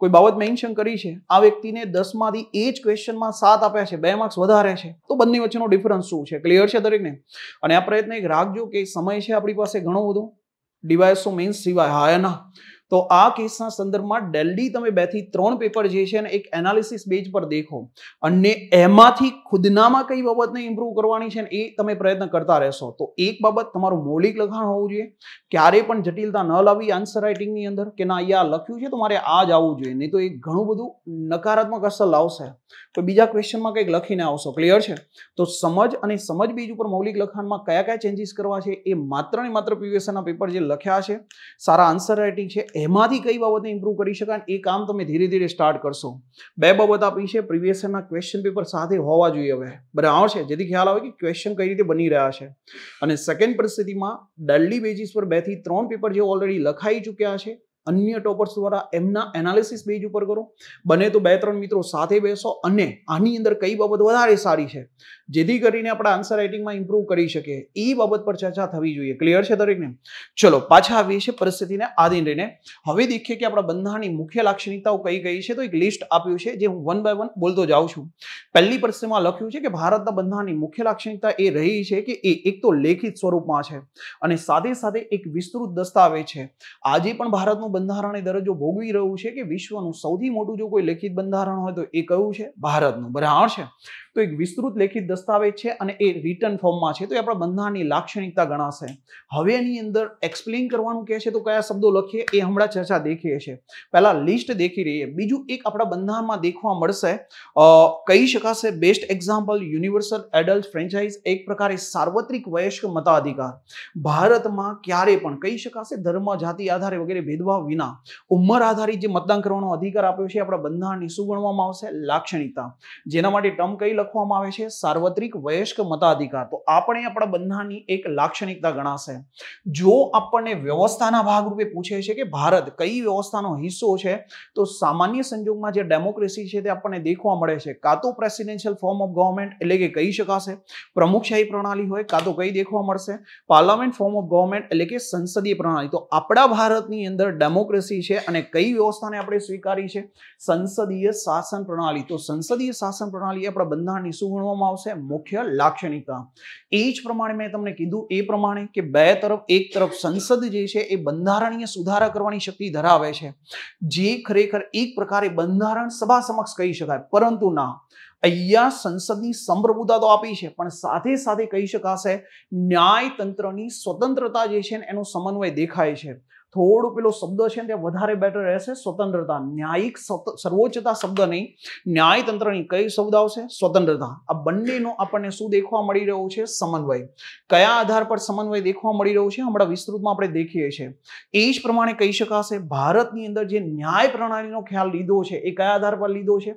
કોઈ બાબત મેન્શન કરી છે આ વ્યક્તિને દસ માંથી એ જ ક્વેશ્ચનમાં સાત આપ્યા છે બે માર્ક્સ વધારે છે તો બંને વચ્ચેનો ડિફરન્સ શું છે ક્લિયર છે દરેકને અને આ પ્રયત્ન એક રાખજો કે સમય છે આપણી પાસે ઘણો બધો ડીવાયસો મેન્સ સિવાય હાયના તો આ કેસના સંદર્ભમાં ડેલી તમે બે થી ત્રણ પેપર જે છે ને એક એનાલિસિસ બેઝ પર દેખો અને એમાંથી ખુદનામાં કઈ બાબતને ઇમ્પ્રુવ કરવાની છે ને એ તમે પ્રયત્ન કરતા રહેશો તો એક બાબત તમારું મૌલિક લખાણ હોવું જોઈએ ક્યારે પણ જટિલતા ન લાવી આન્સર રાઇટિંગની અંદર કે ના અહીંયા લખ્યું છે તો મારે આ જ આવવું જોઈએ નહીં તો એ ઘણું બધું નકારાત્મક અસર લાવશે તો બીજા ક્વેશ્ચનમાં કંઈક લખીને આવશો ક્લિયર છે તો સમજ અને સમજ બેઝ ઉપર મૌલિક લખાણમાં કયા કયા ચેન્જીસ કરવા છે એ માત્ર ને માત્ર પ્રીવિયસના પેપર જે લખ્યા છે સારા આન્સર રાઇટિંગ છે એમાંથી કઈ બાબતને ઇમ્પ્રુવ કરી શકાય એ કામ તમે ધીરે ધીરે સ્ટાર્ટ કરશો બે બાબત આપી છે પ્રીવિયસ યરના ક્વેશ્ચન પેપર સાથે હોવા જોઈએ હવે બરાબર છે જેથી ખ્યાલ આવે કે ક્વેશ્ચન કઈ રીતે બની રહ્યા છે અને સેકન્ડ પરિસ્થિતિમાં ડેલી બેઝિસ પર બે થી ત્રણ પેપર જે ઓલરેડી લખાઈ ચૂક્યા છે અન્ય ટોપર્સ દ્વારા એમના એનાલિસિસ બેઝ ઉપર કરો બને તો બે ત્રણ મિત્રો સાથે બેસો અને આની અંદર કઈ બાબત વધારે સારી છે જેથી કરીને આપણે આન્સર રાઇટિંગમાં ઇમ્પ્રુવ કરી શકીએ એ બાબત પર ચર્ચા થવી જોઈએ ક્લિયર છે દરેકને ચલો પાછા આવીએ છીએ પરિસ્થિતિને આધીન રહીને હવે દેખીએ કે આપણા બંધારણની મુખ્ય લાક્ષણિકતાઓ કઈ કઈ છે તો એક લિસ્ટ આપ્યું છે જે હું વન બાય વન બોલતો જાઉં છું પહેલી પરિસ્થિતિમાં લખ્યું છે કે ભારતના બંધારણની મુખ્ય લાક્ષણિકતા એ રહી છે કે એ એક તો લેખિત સ્વરૂપમાં છે અને સાથે સાથે એક વિસ્તૃત દસ્તાવેજ છે આજે પણ ભારતનું બંધારણે દરજ્જો ભોગવી રહ્યું છે કે વિશ્વનું સૌથી મોટું જો કોઈ લેખિત બંધારણ હોય તો એ કયું છે ભારતનું બરાબર છે તો એક વિસ્તૃત લેખિત દસ્તાવેજ છે અને એ રિટર્ન ફોર્મમાં છે તો એ આપણા બંધારણની લાક્ષણિકતા ગણાશે હવે એની અંદર એક્સપ્લેન કરવાનું કહે છે તો કયા શબ્દો લખીએ એ હમણાં ચર્ચા દેખીએ છીએ પહેલા લિસ્ટ દેખી રહીએ બીજું એક આપણા બંધારણમાં દેખવા મળશે કહી શકાશે best example universal adult franchise એક પ્રકારે સાર્વત્રિક વયસ્ક મતાધિકાર ભારતમાં ક્યારે પણ કહી શકાશે ધર્મ જાતિ આધારે વગેરે ભેદભાવ વિના ઉંમર આધારિત જે મતદાન કરવાનો અધિકાર આપ્યો છે આપણા બંધારણની શું ગણવામાં આવશે લાક્ષણિકતા જેના માટે ટર્મ કઈ લખવામાં આવે છે સાર્વત્રિક વયસ્ક મતાધિકાર તો આપણે આપણા બંધારણની એક લાક્ષણિકતા ગણાશે જો આપણને વ્યવસ્થાના ભાગરૂપે પૂછે છે કે ભારત કઈ વ્યવસ્થાનો હિસ્સો છે તો સામાન્ય સંજોગમાં જે ડેમોક્રેસી છે તે આપણને દેખવા મળે છે કાં તો પ્રેસિડેન્શિયલ ફોર્મ ઓફ ગવર્મેન્ટ એટલે કે કહી શકાશે પ્રમુખશાહી પ્રણાલી હોય કાં તો કઈ દેખવા મળશે પાર્લામેન્ટ ફોર્મ ઓફ ગવર્મેન્ટ એટલે કે સંસદીય પ્રણાલી તો આપણા ભારતની અંદર ડેમો ડેમોક્રેસી છે અને કઈ વ્યવસ્થાને આપણે સ્વીકારી છે સંસદીય શાસન પ્રણાલી તો સંસદીય શાસન પ્રણાલી આપણા બંધારણની શું ગણવામાં આવશે મુખ્ય લાક્ષણિકતા એ જ પ્રમાણે મેં તમને કીધું એ પ્રમાણે કે બે તરફ એક તરફ સંસદ જે છે એ બંધારણીય સુધારા કરવાની શક્તિ ધરાવે છે જે ખરેખર એક પ્રકારે બંધારણ સભા સમક્ષ કહી શકાય પરંતુ ના અહીંયા સંસદની સંપ્રભુતા તો આપી છે પણ સાથે સાથે કહી શકાશે ન્યાયતંત્રની સ્વતંત્રતા જે છે એનો સમન્વય દેખાય છે થોડો પેલો શબ્દ છે ને તે વધારે બેટર રહેશે સ્વતંત્રતા ન્યાયિક સર્વોચ્ચતા શબ્દ નહીં ન્યાયતંત્રની કઈ શબ્દ આવશે સ્વતંત્રતા આ બંનેનો આપણને શું દેખવા મળી રહ્યું છે સમન્વય કયા આધાર પર સમન્વય દેખવા મળી રહ્યું છે હમણાં વિસ્તૃતમાં આપણે દેખીએ છીએ એ જ પ્રમાણે કહી શકાશે ભારતની અંદર જે ન્યાય પ્રણાલીનો ખ્યાલ લીધો છે એ કયા આધાર પર લીધો છે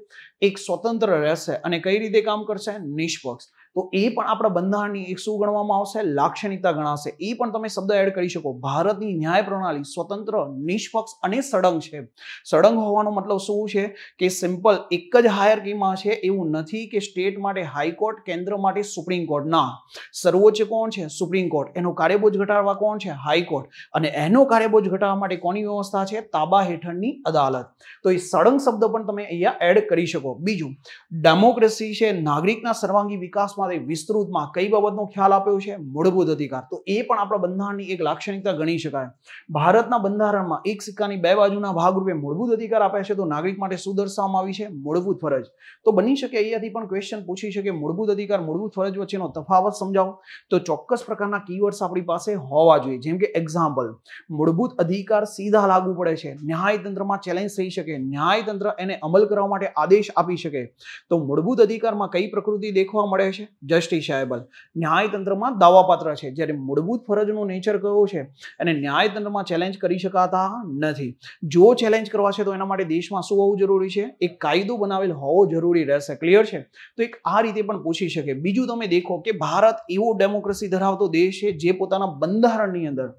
એક સ્વતંત્ર રહેશે અને કઈ રીતે કામ કરશે નિષ્પક્ષ તો એ પણ આપણા બંધારણની એક શું ગણવામાં આવશે લાક્ષણિકતા ગણાશે એ પણ તમે શબ્દ એડ કરી શકો ભારતની ન્યાય પ્રણાલી સ્વતંત્ર નિષ્પક્ષ અને સળંગ છે સળંગ હોવાનો મતલબ શું છે કે સિમ્પલ એક જ હાયરકીમાં છે એવું નથી કે સ્ટેટ માટે હાઈકોર્ટ કેન્દ્ર માટે સુપ્રીમ કોર્ટ ના સર્વોચ્ચ કોણ છે સુપ્રીમ કોર્ટ એનો કાર્યબોજ ઘટાડવા કોણ છે હાઈકોર્ટ અને એનો કાર્યબોજ ઘટાડવા માટે કોની વ્યવસ્થા છે તાબા હેઠળની અદાલત તો એ સળંગ શબ્દ પણ તમે અહીંયા એડ કરી શકો બીજું ડેમોક્રેસી છે નાગરિકના સર્વાંગી વિકાસ વિસ્તૃતમાં કઈ બાબતનો ખ્યાલ આપ્યો છે મૂળભૂત અધિકાર તો એ પણ આપણા બંધારણની એક લાક્ષણિકતા ગણી શકાય ભારતના બંધારણમાં એક સિક્કાની બે બાજુના ભાગરૂપે મૂળભૂત અધિકાર આપ્યા છે તો નાગરિક માટે શું દર્શાવવામાં આવી છે મૂળભૂત ફરજ તો બની શકે અહીંયાથી પણ ક્વેશ્ચન પૂછી શકે મૂળભૂત અધિકાર મૂળભૂત ફરજ વચ્ચેનો તફાવત સમજાવો તો ચોક્કસ પ્રકારના કીવર્ડ્સ આપણી પાસે હોવા જોઈએ જેમ કે એક્ઝામ્પલ મૂળભૂત અધિકાર સીધા લાગુ પડે છે ન્યાયતંત્રમાં ચેલેન્જ થઈ શકે ન્યાયતંત્ર એને અમલ કરવા માટે આદેશ આપી શકે તો મૂળભૂત અધિકારમાં કઈ પ્રકૃતિ દેખવા મળે છે जस्टिशिएबल न्यायतंत्रमा दावापात्र छे ज्यारे मूलभूत फरजनो नेचर कयो छे अने न्यायतंत्रमा चेलेंज करी शकाता नथी। जो चेलेंज करवा छे तो एना माटे देशमां शुं होवुं जरूरी छे, एक कायदो बनावेल होवो जरूरी रहेशे। क्लियर छे? तो एक आ रीते पण पूछी शके। बीजुं तमे देखो के भारत एवो डेमोक्रेसी धरावतो देश छे जे पोताना बंधारणनी अंदर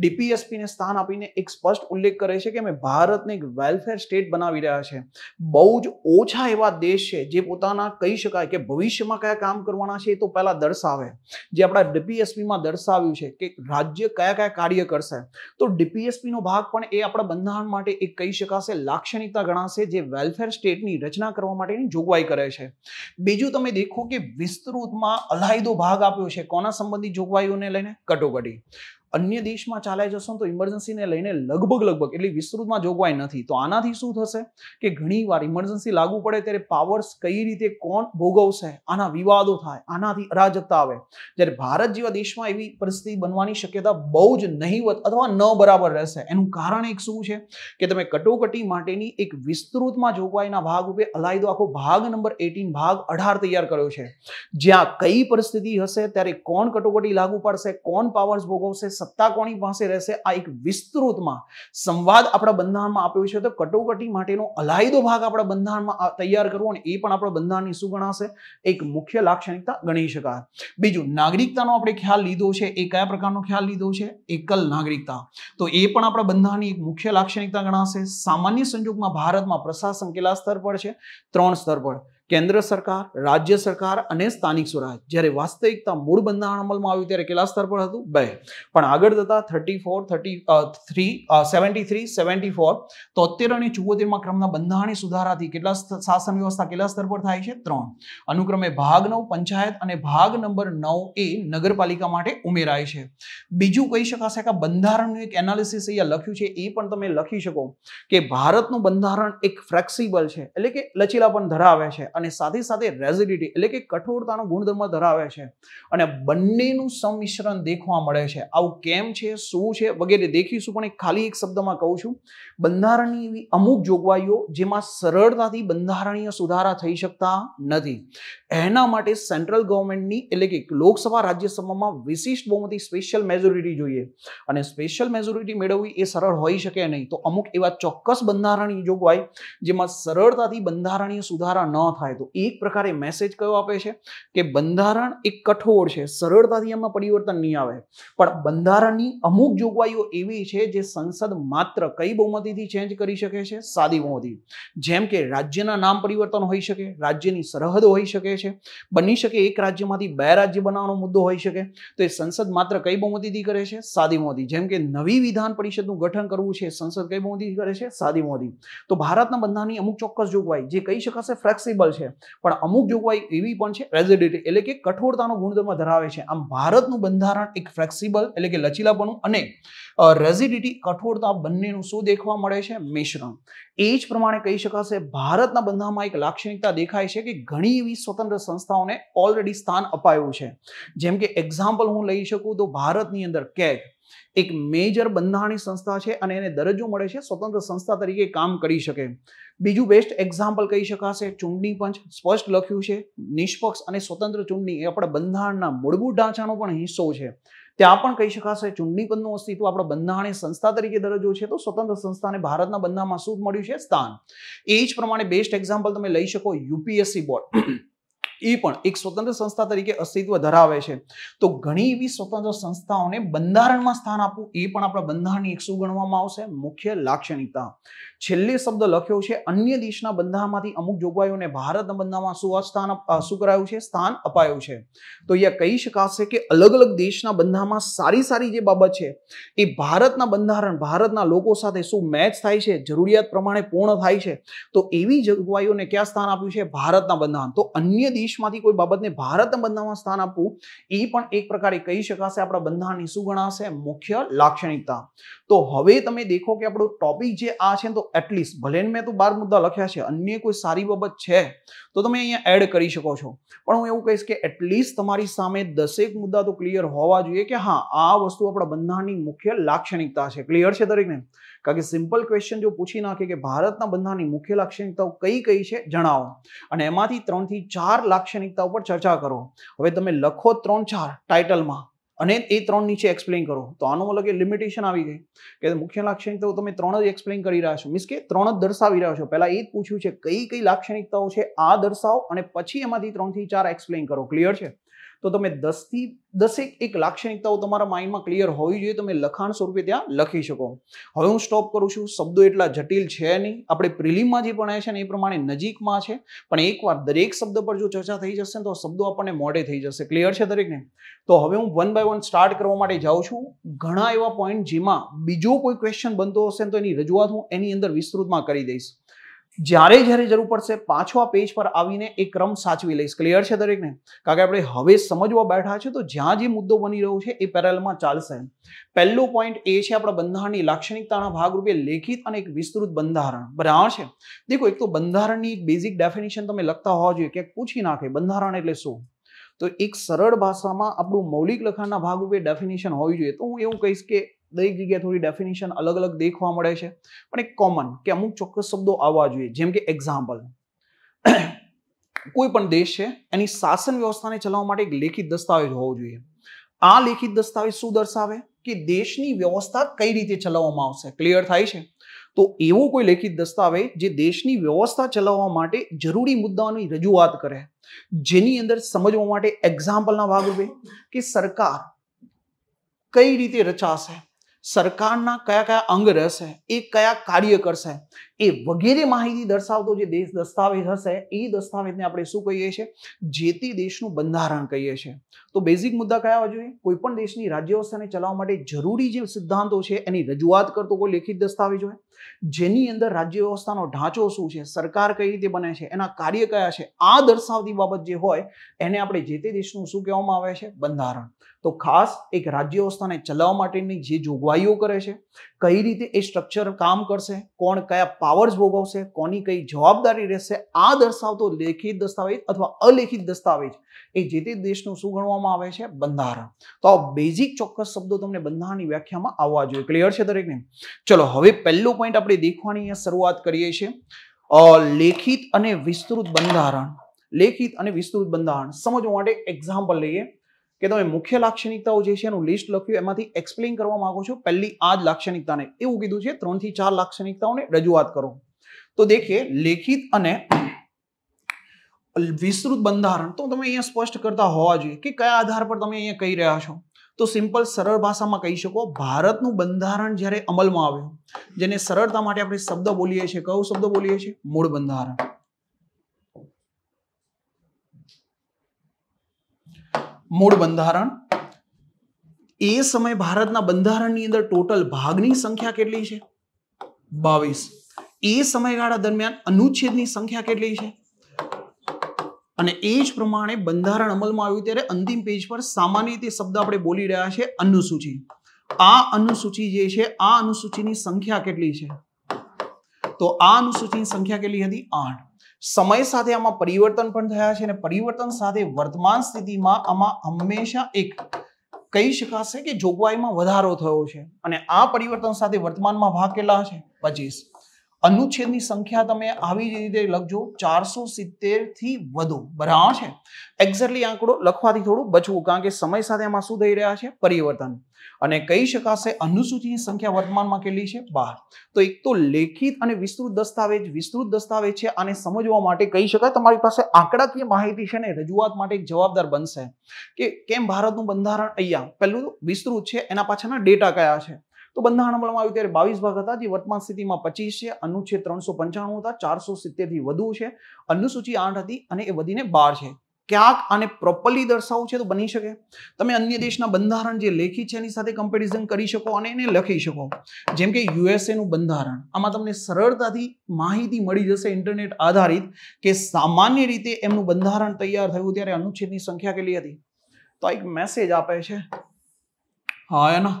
डीपीएसपी ने स्थान आपीने एक स्पष्ट उल्लेख करे छे के अमे भारतने एक वेलफेयर स्टेट बनावी रह्या छे। बहु ज ओछा एवा देश छे जे पोताना कही शकाय के भविष्यमां क्या काम करवाना छे तो पहेला दर्शावे। जे आपड़ा डीपीएसपी मां दर्शाव्युं छे के राज्य क्या क्या कार्य करशे तो डीपीएसपी नो भाग पण ए आपड़ा बंधारण माटे एक कही शकाशे लाक्षणिकता गणाशे जे वेलफेयर स्टेटनी रचना करवा माटेनी जोगवाई करे छे। बीजुं तमे देखो के विस्तृतमां अलायदो भाग आप्यो छे कोना संबंधी जोगवाईओने लईने कटोकटी। अन्य देश में चालाय जशो तो इमरजन्सी ने लईने लगभग लगभग एटली विस्तृत में जोगवाई नथी। तो आनाथी शुं थशे के घणी वार इमरजन्सी लागू पड़े त्यारे पावर्स कई रीते कोण भोगवशे आना विवादो थाय, आनाथी अराजकता आवे। त्यारे भारत जेवा देशमां एवी परिस्थिति बनवानी शक्यता बहु ज नहीवत अथवा न बराबर रहेशे। एनुं कारण एक शुं छे के तमे कटोकटी माटेनी एक विस्तृत में जोगवाईना भाग रूपे अलायदो आखो भाग नंबर अठारह भाग अठारह तैयार कर्यो छे ज्यां कई परिस्थिति हशे त्यारे कोण कटोकटी लागू पड़शे, कोण पावर्स भोगवशे, सत्ता कोनी पासे रहेशे, आ एक विस्तृतमां संवाद आपड़ा बंधारणमां आप्यो छे। तो कटोकटी माटेनो अलायदो भाग आपड़ा बंधारणमां तैयार करवो अने ए पण आपड़ा बंधारणनी शुं गणाशे एक मुख्य लाक्षणिकता गणी शकाय। बीजुं नागरिकतानो आपणे ख्याल लीधो छे। ए कया प्रकारनो ख्याल लीधो छे? एकल नागरिकता। तो ए पण आपड़ा बंधारणनी एक मुख्य लाक्षणिकता गणाशे। सामान्य संजोगमां भारतमां प्रशासन केला स्तर पर छे? त्रण स्तर पर, केंद्र सरकार, राज्य सरकार अने स्थानिक स्वराज। ज्यारे वास्तविकता मूळ बंधारण अमलमां आव्युं त्यारे केला स्तर पर हतुं? बे। पण आगळ जता चौहत्तर, त्रेसठ, चौहत्तर मां क्रमना बंधारणी सुधाराथी केटला शासन व्यवस्था केला स्तर पर थाय छे? त्रण। अनुक्रमे भाग नौ पंचायत अने भाग नंबर नौ ए नगरपालिका माटे उमेराय छे। बीजुं कही शकाशे के बंधारणनुं एक एनालिसिस अहींया लख्युं छे। ए पण तमे लखी शको के भारतनुं बंधारण एक फ्लेक्सिबल छे एटले के लचीलापन धरावे छे અને સાથે સાથે રેઝિડિટી એટલે કે કઠોરતાનો ગુણધર્મ ધરાવે છે અને બંનેનું સંમિશ્રણ દેખવા મળે છે। આવું કેમ છે, શું છે વગેરે દેખીશું, પણ ખાલી એક શબ્દમાં કહું છું બંધારણની એવી અમુક જોગવાઈઓ જેમાં સરળતાથી બંધારણીય સુધારા થઈ શકતા નથી એના માટે સેન્ટ્રલ ગવર્મેન્ટની એટલે કે લોકસભા રાજ્યસભામાં વિશિષ્ટ બહુમતી સ્પેશિયલ મેજોરિટી જોઈએ અને સ્પેશિયલ મેજોરિટી મેળવવી એ સરળ હોઈ શકે નહીં। તો અમુક એવા ચોક્કસ બંધારણીય જોગવાઈ જેમાં સરળતાથી બંધારણીય સુધારા ન થાય। तो एक प्रकारे मैसेज कयो आपे छे के बंधारण एक कठोर छे, सरळताथी एमां परिवर्तन नहीं आवे, पण बंधारणनी अमुक जोगवाईओ एवी छे जे संसद मात्र कई बहुमतीथी चेंज करी शके छे, सादी बहुमती। जेम के राज्यना नाम परिवर्तन होई शके, राज्यनी सरहद होई शके छे, बनी शके एक राज्यमांथी बे राज्य बनावनो मुद्दो होई शके। तो ए संसद मात्र कई बहुमतीथी करे छे? सादी बहुमती। जेम के नवी विधान परिषदनुं गठन करवुं छे, संसद कई बहुमतीथी करे छे? सादी बहुमती। तो भारतना बंधारणनी अमुक चोक्कस जोगवाई जे कही शकाशे फ्लेक्सिबल છે પણ અમુક જોગવાઈ એવી પણ છે રેઝિડિટી એટલે કે કઠોરતાનો ગુણધર્મ ધરાવે છે। આમ ભારતનું બંધારણ એક ફ્લેક્સિબલ એટલે કે લચીલાપણું અને રેઝિડિટી કઠોરતા બંનેનું શું દેખવા મળે છે? મિશ્રણ। એ જ પ્રમાણે કહી શકાશે ભારતના બંધારણમાં એક લાક્ષણિકતા દેખાય છે કે ઘણી એવી સ્વતંત્ર સંસ્થાઓને ઓલરેડી સ્થાન અપાયું છે। જેમ કે એક્ઝામ્પલ હું લઈ શકું તો ભારતની અંદર કેગ एक मेजर बंधारणी संस्था छे अने एने दरजो मळे छे स्वतंत्र संस्था तरीके काम करी शके। बीजू बेस्ट एक्जाम्पल कही शकाशे चूंटणी पंच। स्पष्ट लख्युं छे निष्पक्ष अने स्वतंत्र चूंटणी ए आपणा बंधारणना मूलभूत ढांचानो पण हिस्सो छे। त्यां पण कही शकाशे चूंटणी पंचनुं अस्तित्व आपणा बंधारणी संस्था तरीके दरजो छे। तो स्वतंत्र संस्थाने भारतना बंधारणमां शुं मळ्युं छे? स्थान। ए ज प्रमाणे बेस्ट एक्जाम्पल तमे लई शको यूपीएससी बोर्ड। ए पण एक स्वतंत्र संस्था तरीके अस्तित्व धरावे छे। तो घणी एवी स्वतंत्र संस्थाओने बंधारणमां स्थान आपवुं ए पण आपणा बंधारणनी एक शुं गणवामां आवशे? मुख्य लाक्षणिकता। छेल्ले शब्द लख्यो छे अन्य देशना बंधारણમાંથી અમુક જોગવાઈઓને ભારતના બંધારણમાં શું સ્થાન શું કરાયું છે? સ્થાન અપાયું છે। તો અહીંયા કહી શકાશે કે અલગ અલગ દેશના બંધારણમાં સારી સારી જે બાબત છે એ ભારતના બંધારણ ભારતના લોકો સાથે શું મેચ થાય છે, જરૂરિયાત પ્રમાણે પૂર્ણ થાય છે, તો એવી જોગવાઈઓને ક્યાં સ્થાન આપ્યું છે? ભારતના બંધારણ। તો અન્ય દેશ દેશમાંથી કોઈ બાબતને ભારતના બંધારણમાં સ્થાન આપવું એ પણ એક પ્રકારે કહી શકાશે આપણા બંધારણની શું ગણાશે? મુખ્ય લાક્ષણિકતા। તો હવે તમે દેખો કે આપણો ટોપિક જે આ છે તો એટલીસ્ટ ભલે મેં તો બાર મુદ્દા લખ્યા છે, અન્ય કોઈ સારી બાબત છે તો તમે અહીંયા એડ કરી શકો છો, પણ હું એવું કહીશ કે એટલીસ્ટ તમારી સામે દસેક મુદ્દા તો ક્લિયર હોવા જોઈએ કે હા આ વસ્તુ આપણા બંધારણની મુખ્ય લાક્ષણિકતા છે। ક્લિયર છે દરેકને? કારણ કે સિમ્પલ ક્વેશ્ચન જો પૂછી નાખે કે ભારતના બંધારણની મુખ્ય લાક્ષણિકતાઓ કઈ કઈ છે જણાવો અને એમાંથી ત્રણ થી ચાર લાક્ષણિકતાઓ પર ચર્ચા કરો. હવે તમે લખો ત્રણ ચાર ટાઇટલમાં અને એ ત્રણ નીચે એક્સપ્લેન કરો. તો આનો મતલબ કે લિમિટેશન આવી ગઈ કે મુખ્ય લાક્ષણિકતાઓ તમે ત્રણ જ એક્સપ્લેન કરી રહ્યા છો, મીન્સ કે ત્રણ જ દર્શાવી રહ્યા છો. પહેલા એ જ પૂછ્યું છે કઈ કઈ લાક્ષણિકતાઓ છે આ દર્શાવો અને પછી એમાંથી ત્રણ થી ચાર એક્સપ્લેન કરો. ક્લિયર છે? तो तमे दस थी दसेक एक लाक्षणिकताओ तमारा माइंड में क्लियर होवी जोईए, तमे लखाण स्वरूपे त्यां लखी शको. हवे हूँ स्टॉप करूं छुं. शब्दों एटला जटिल छे नहीं, आपणे प्रिलिम में जे भणाय छे ने ए प्रमाणे नजीकमां छे, पण एकवार दरेक शब्द पर जो चर्चा थई जशे तो शब्दों आपणे मोढे थई जशे. क्लियर छे दरेकने? तो हवे हूँ वन बाय वन स्टार्ट करवा माटे जाऊं छुं. घणा एवा पॉइंट जेमां बीजो कोई क्वेश्चन बनतो हशे तो एनी रजूआत हूँ एनी अंदर विस्तृतमां करी दईश. જ્યારે જ્યારે જરૂર પડશે પાછો આ પેજ પર આવીને એ ક્રમ સાચવી લઈશ. ક્લિયર છે દરેકને? કારણ કે આપણે હવે સમજવા બેઠા છે તો જ્યાં જે મુદ્દો બની રહ્યો છે એ પેરેલમાં ચાલશે. પહેલો પોઈન્ટ એ છે આપણા બંધારણની લાક્ષણિકતાના ભાગરૂપે લેખિત અને એક વિસ્તૃત બંધારણ. બરાબર છે? દેખો, એક તો બંધારણની એક બેઝિક ડેફિનેશન તમે લખતા હોવા જોઈએ કે પૂછી નાખે બંધારણ એટલે શું. તો એક સરળ ભાષામાં આપણું મૌલિક લખાણના ભાગરૂપે ડેફિનેશન હોવી જોઈએ. તો હું એવું કહીશ કે દરેક જગ્યાએ થોડી ડેફિનેશન અલગ અલગ દેખવા મળે છે, પણ એક કોમન કે અમુક ચોક્કસ શબ્દો આવવા જોઈએ. જેમ કે એક્ઝામ્પલ, કોઈ પણ દેશ છે એની શાસન વ્યવસ્થાને ચલાવવા માટે એક લેખિત દસ્તાવેજ હોવો જોઈએ. આ લેખિત દસ્તાવેજ શું દર્શાવે કે દેશની વ્યવસ્થા કઈ રીતે ચલાવવામાં આવશે. ક્લિયર થાય છે? તો એવો કોઈ લેખિત દસ્તાવેજ જે દેશની વ્યવસ્થા ચલાવવા માટે જરૂરી મુદ્દાઓની રજૂઆત કરે, જેની અંદર સમજવા માટે એક્ઝામ્પલના ભાગરૂપે કે સરકાર કઈ રીતે રચાશે, सरकारना क्या क्या अंग रहशे, ए क्या कार्य करशे, ए वगैरे माहिती दर्शावतो जे देश दस्तावेज हशे ए दस्तावेजने आपणे शुं कहीए छीए, जे ते देशनुं बंधारण कहीए छीए. तो बेसिक मुद्दा क्या होवा जोईए? कोईपण देशनी राज्य व्यवस्थाने चलाववा माटे जरूरी जे सिद्धांतो छे एनी रजूआत करतो कोई लेखित दस्तावेज होय, जेनी अंदर राज्य व्यवस्थानो ढांचो शुं छे, सरकार कई रीते बने छे, एना कार्य कया छे, आ दर्शावती बाबत जे होय एने आपणे जे ते देशनुं शुं कहेवामां आवे छे बंधारण. तो खास एक राज्य व्यवस्थाने चलाववा माटेनी जे जोगवाईओ करे छे, कई रीते ए स्ट्रक्चर काम करशे, कोण कया पावर्स भोगवशे, कोनी कई जवाबदारी रहेशे, आ दर्शावतो लेखित दस्तावेज अथवा अलेखित दस्तावेज ए जे ते देशनुं शुं गणवामां आवे छे बंधारण. तो बेसिक चोक्कस शब्दो तमने बंधारणनी व्याख्यामां आववा जोईए. क्लियर छे दरेकने? चलो हवे पहेलो पॉइंट આપણે દેખવાની શરૂઆત કરીએ છીએ લેખિત અને વિસ્તૃત બંધારણ. લેખિત અને વિસ્તૃત બંધારણ સમજવા માટે એક્ઝામ્પલ લઈએ કે તમે મુખ્ય લાક્ષણિકતાઓ જે છે એનું લિસ્ટ લખ્યું, એમાંથી એક્સપ્લેન કરવા માંગો છો પહેલી આ જ લાક્ષણિકતાને. એવું કીધું છે ત્રણ થી ચાર લાક્ષણિકતાઓને રજૂઆત કરો. તો દેખીએ લેખિત અને વિસ્તૃત બંધારણ. તો તમે અહીંયા સ્પષ્ટ કરતા હોવા જોઈએ કે કયા આધાર પર તમે અહીંયા કહી રહ્યા છો. तो सीम्पल सरल भाषा में कही सको भारत नु बंधारण जयरे अमल में आव्यो, जेने सरलता माटे आपणे शब्द बोलीए छे, कयो शब्द बोलीए छे? मूळ बंधारण. मूळ बंधारण ए समय भारतना बंधारण नी अंदर टोटल भागनी संख्या केटली छे? बावीस. ए समयगाळा दरमियान अनुच्छेदनी संख्या केटली छे? અને એ જ પ્રમાણે બંધારણ અમલમાં આવ્યું ત્યારે અંતિમ પેજ પર સામાન્ય રીતે શબ્દ આપણે બોલી રહ્યા છે અનુસૂચિ. આ અનુસૂચિ જે છે આ અનુસૂચિની સંખ્યા કેટલી છે? તો આ અનુસૂચિની સંખ્યા કેટલી હતી? આઠ. સમય સાથે આમાં પરિવર્તન પણ થયા છે અને પરિવર્તન સાથે વર્તમાન સ્થિતિમાં આમાં હંમેશા એક કહી શકાશે કે જોગવાઈમાં વધારો થયો છે અને આ પરિવર્તન સાથે વર્તમાનમાં ભાગ કેટલા છે? પચીસ. अनुच्छेदनी संख्या तमे आवी ज रीते लखजो चार सौ सत्तर थी वधु. बराबर छे? एक्जेक्टली आंकड़ो लखवाथी थोडुं बचवुं कारण के समय साथे आमां शुं थई रह्या छे? परिवर्तन. अने कही शकाशे अनुसूचीनी संख्या वर्तमानमां केटली छे? बार. तो एक तो लेखित अने विस्तृत दस्तावेज विस्तृत दस्तावेज छे, आने समजवा माटे कही शकाय तमारी पासे आंकडाकीय माहिती छे ने रजूआत माटे एक जवाबदार बनशे के केम भारतनुं बंधारण अहींया पहेलुं विस्तृत छे एना पाछळना डेटा कया छे. तो बंधारण अमल में आव्युं त्यारे बावीस भाग हता जे वर्तमान स्थिति में पच्चीस है. अनुच्छेद त्रणसो पंचाणु था, चार सौ सित्तेर थी वधु है. अनुसूची आठ थी अने ए वधीने बार छे. क्यांक आने प्रोपरली दर्शावुं छे तो बनी शके तमे अन्य देशना बंधारण जे लेखित छे एनी साथे कम्पेरिजन करी शको अने एने लखी शको. जेम के यूएसए नुं बंधारण, आमां तमने सरळताथी माहिती मळी जशे इंटरनेट आधारित के सामान्य रीते एमनुं बंधारण तैयार थयुं त्यारे अनुच्छेदनी संख्या केटली हती. तो एक मेसेज आपे छे हा, है ना,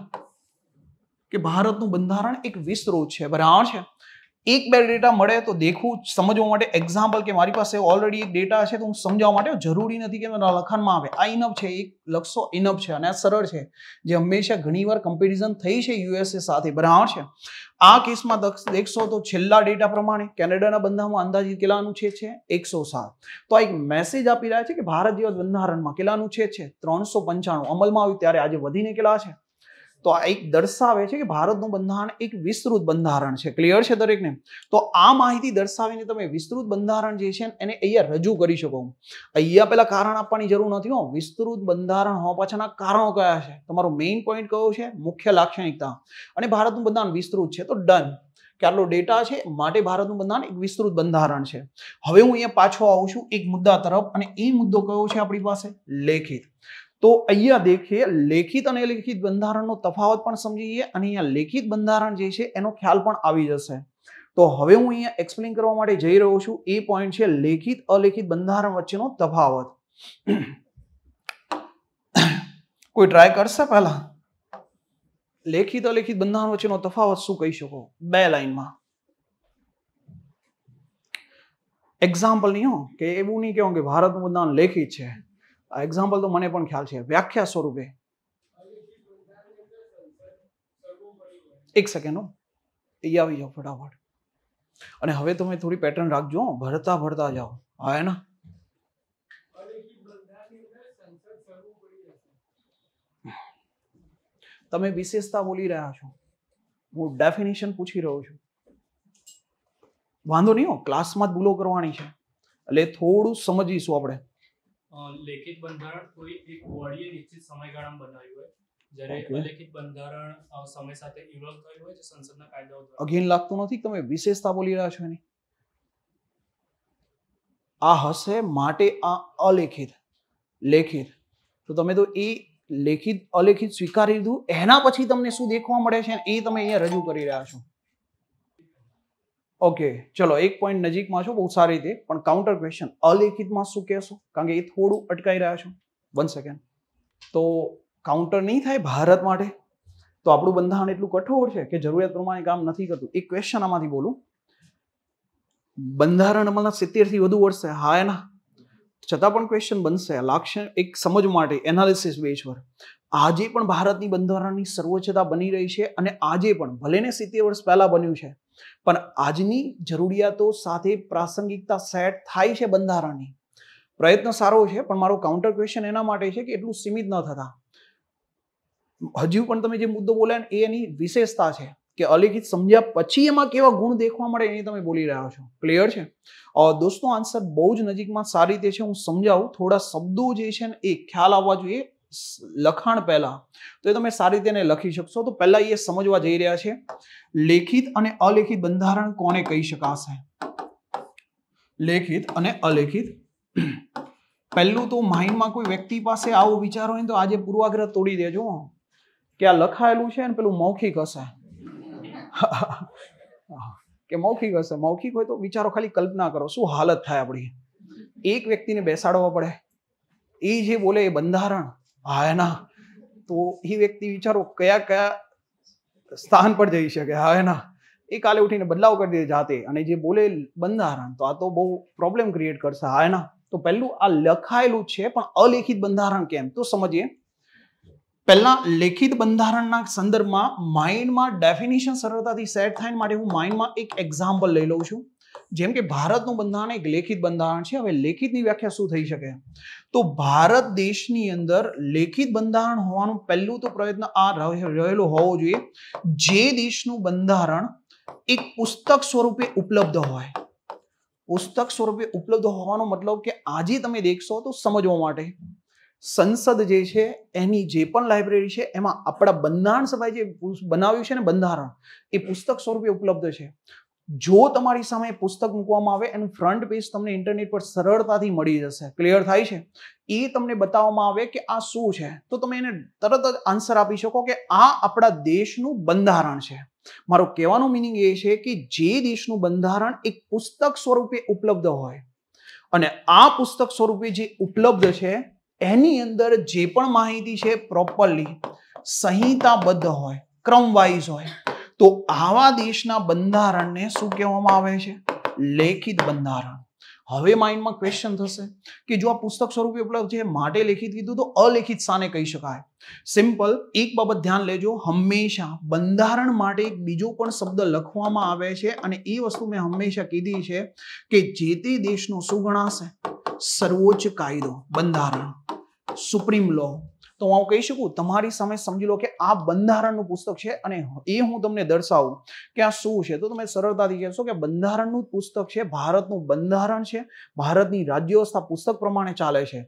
कि भारतनुं बंधारण एक विस्तृत छे. बराबर छे? एक बार डेटा मळे तो देखूं समझवा माटे एक्जाम्पल के मारी पास ऑलरेडी एक डेटा हशे तो हूँ समझवा माटे जरूरी नथी के लखाण में आवे आ इनफ छे एक लखशो इनफ छे अने सरळ छे जे हमेशा घणीवार कम्पेरिजन थई छे यूएसए साथे बराबर छे। आ केस में देखो तो छेल्ला डेटा प्रमाण केनेडा बंधारण अंदाजित केलानु छेद छे एक सौ सात। तो एक मैसेज आपी रह्या छे कि भारतीय बंधारण में केलानु छेद छे त्रण सौ पंचाणु अमल में आव्यु त्यारे आज वधीने केला छे। तो आ एक दर्शावे छे कि भारतनुं बंधारण एक विस्तृत बंधारण छे। क्लियर छे दरेकने? तो आ माहिती दर्शावीने तमे विस्तृत बंधारण जे छे एने अहींया रजू करी शको। अहींया पहेला कारण आपवानी जरूर नथी हो, विस्तृत बंधारण होवा पाछळना कारणो कया छे, तमारो मेन पॉइंट कयो छे, मुख्य लाक्षणिकता, अने भारतनुं बंधारण विस्तृत छे तो डन के आटलो डेटा छे माटे भारतनुं बंधारण एक विस्तृत बंधारण छे। हवे हुं अहींया पाछो आवुं छुं एक मुद्दा तरफ अने ए मुद्दो कयो छे आपणी पासे लेखित। तो अहींया देखिए लेखित अने अलेखित बंधारणनो तफावत पण समजीए अने अहींया लेखित बंधारण जे छे एनो ख्याल पण आवी जशे। तो हवे हुं अहींया एक्सप्लेन करवा माटे जई रह्यो छुं ए पॉइंट छे लेखित अलेखित बंधारण वच्चेनो तफावत। कोई ट्राय करशे पहेला लेखित अलेखित बंधारण वच्चेनो तफावत शुं कही शको बे लाइनमां? एक्जाम्पल नहीं हो के एवुं नहीं कहो कि भारतनुं बंधारण लेखित छे। एक्जाम्पल तो मने पण ख्याल छे व्याख्या स्वरूपे। एक सेकंड ये आवी जाओ फटाफट अने हवे तमे थोड़ी पेटर्न राखजो, भरता भरता जाओ है ना। तमे विशेषता बोली रह्या छो, हूँ डेफिनेशन पूछी रह्यो छुं। वांधो नहीं हो, क्लास में भूलो करवानी छे એટલે થોડું સમજીશું આપણે। लेखित बंधारण कोई एक बॉडीए निश्चित समयगाळामां बनाव्યું હોય જ્યારે અલેખિત બંધારણ સમય સાથે ઇવોલ્વ થયું હોય જે સંસદના કાયદાઓ દ્વારા અગેન લાગતું નથી તમે વિશેષતા બોલી રહ્યા છો એની આ હશે માટે આ અલેખિત લેખિત। તો તમે તો એ લેખિત અલેખિત સ્વીકારી લીધું એના પછી તમને શું દેખવા મળે છે એ તમે અહીંયા રજૂ કરી રહ્યા છો। ओके चलो एक पॉइंट नजीक में छो बहुत सारी रीते पण काउंटर क्वेश्चन अलेखित में शुं कहेशो कारण के ए थोड़ुं अटकाई रह्या छो। वन सेकेंड तो काउंटर नहीं थाय भारत माटे तो आपणुं बंधारण एटलुं कठोर छे के जरूरियात प्रमाणे काम नथी करतुं। एक क्वेश्चन आमांथी बोलूं बंधारण अमलना सित्तेर थी वधु वर्ष छे हा एना छतां पण क्वेश्चन बनशे लाक्षण एक समझ माटे एनालिसिस बेस पर। आज पण भारतनी बंधारणनी सर्वोच्चता बनी रही छे अने आज पण भले ने सित्तेर वर्ष पहेला बन्युं छे पर आजनी जरूरियातो साथे प्रासंगिकता सेट थाय छे बंधारणनी। प्रयत्न सारो छे पण मारो काउंटर क्वेश्चन एना माटे छे के एटलुं सीमित न थता। हजू पण तमे जे मुद्दो बोल्या ने एनी विशेषता छे के अलेखित समझ्या पछी एमां केवा गुण देखवा मळे एनी तमे बोली रह्या छो। क्लियर छे? और दोस्तों आंसर बहु ज नजीकमां सारी रीते छे। हुं समजावुं थोड़ा शब्दों जे छे ने ए ख्याल आववा जोईए लखाण पहला तो तमे सारी रीते लखी शकशो। तो पहला ये समजवा जई रह्या छे लेखित अने अलेखित बंधारण कोने कही शकाशे। लेखित अने अलेखित पहलू तो माइंड में कोई व्यक्ति पासे आवो विचार होय तो आज पूर्वाग्रह तोड़ी देजो के आ लखायेलुं छे ने पेलुं मौखिक हशे के मौखिक हशे। मौखिक होय तो विचारो खाली कल्पना करो शुं हालत थाय आपणी। एक व्यक्ति ने बेसाड़वा पड़े ए जे बोले ए बंधारण है ना तो ये व्यक्ति विचारो क्या क्या स्थान पर जाई सके है ना। एक काले उठीने बदलाव कर दिए जाते अने जे बोले बंधारण तो आ तो बहुत प्रॉब्लम क्रिएट करशे है ना। तो पहलू आ लखायेलू छे पण अलेखित बंधारण केम तो समझिए। पहला लेखित बंधारण ना संदर्भ में माइंड में डेफिनेशन सरळताथी सेट थाय माटे हूँ माइंड में एक एक्जाम्पल लई लउं छुं। જેમ કે ભારતનું બંધારણ એક લેખિત બંધારણ છે। હવે લેખિતની વ્યાખ્યા શું થઈ શકે તો ભારત દેશની અંદર લેખિત બંધારણ હોવાનું પહેલું તો પ્રયત્ન આ રહેલો હોવો જોઈએ જે દેશનું બંધારણ એક પુસ્તક સ્વરૂપે ઉપલબ્ધ હોય। પુસ્તક સ્વરૂપે ઉપલબ્ધ હોવાનો મતલબ કે આજે તમે દેખશો તો સમજવા માટે સંસદ જે છે એની જે પણ લાઇબ્રેરી છે એમાં આપણા બંધારણ સભાએ જે બનાવ્યું છે ને બંધારણ એ પુસ્તક સ્વરૂપે ઉપલબ્ધ છે। जो तमारी सामे पुस्तक मूकवामां आवे एनु फ्रंट पेज तमने इंटरनेट पर सरळताथी मळी जशे। क्लियर थाय छे? ए तमने बताववामां आवे के आ शुं छे तो तमे एने तरत ज आंसर आपी शको के आ आपड़ा देशनुं बंधारण छे। मारो कहेवानो मीनिंग ए छे के जे देशनुं बंधारण एक पुस्तक स्वरूपे उपलब्ध होय अने आ पुस्तक स्वरूपे जे उपलब्ध छे एनी अंदर जे पण माहिती छे प्रोपरली संहिताबद्ध होय क्रमवाइज होय तो आवा देशना બંધારણને શું કહેવામાં આવે છે? લેખિત બંધારણ. હવે માઇન્ડમાં ક્વેશ્ચન થશે કે જો આ પુસ્તક સ્વરૂપે ઉપલબ્ધ છે માટે લેખિત કીધું તો અલેખિત સાને કહી શકાય? સિમ્પલ, એક બાબત ધ્યાન લેજો, હંમેશા બંધારણ માટે એક બીજો પણ શબ્દ લખવામાં આવે છે અને એ વસ્તુ મેં હંમેશા કીધી છે કે જે તે દેશનો શું ગણાશે? સર્વોચ્ચ કાયદો બંધારણ, સુપ્રીમ લો. तो हम कही सकू तमारी सामे समझी लो कि आ बंधारणनुं पुस्तक छे अने ए हूँ तमने दर्शावुं के आ शुं छे तो तमे सरळताथी कहेशो के बंधारणनुं पुस्तक छे, भारतनुं बंधारण छे, भारतनी राज्य व्यवस्था पुस्तक प्रमाणे चाले छे.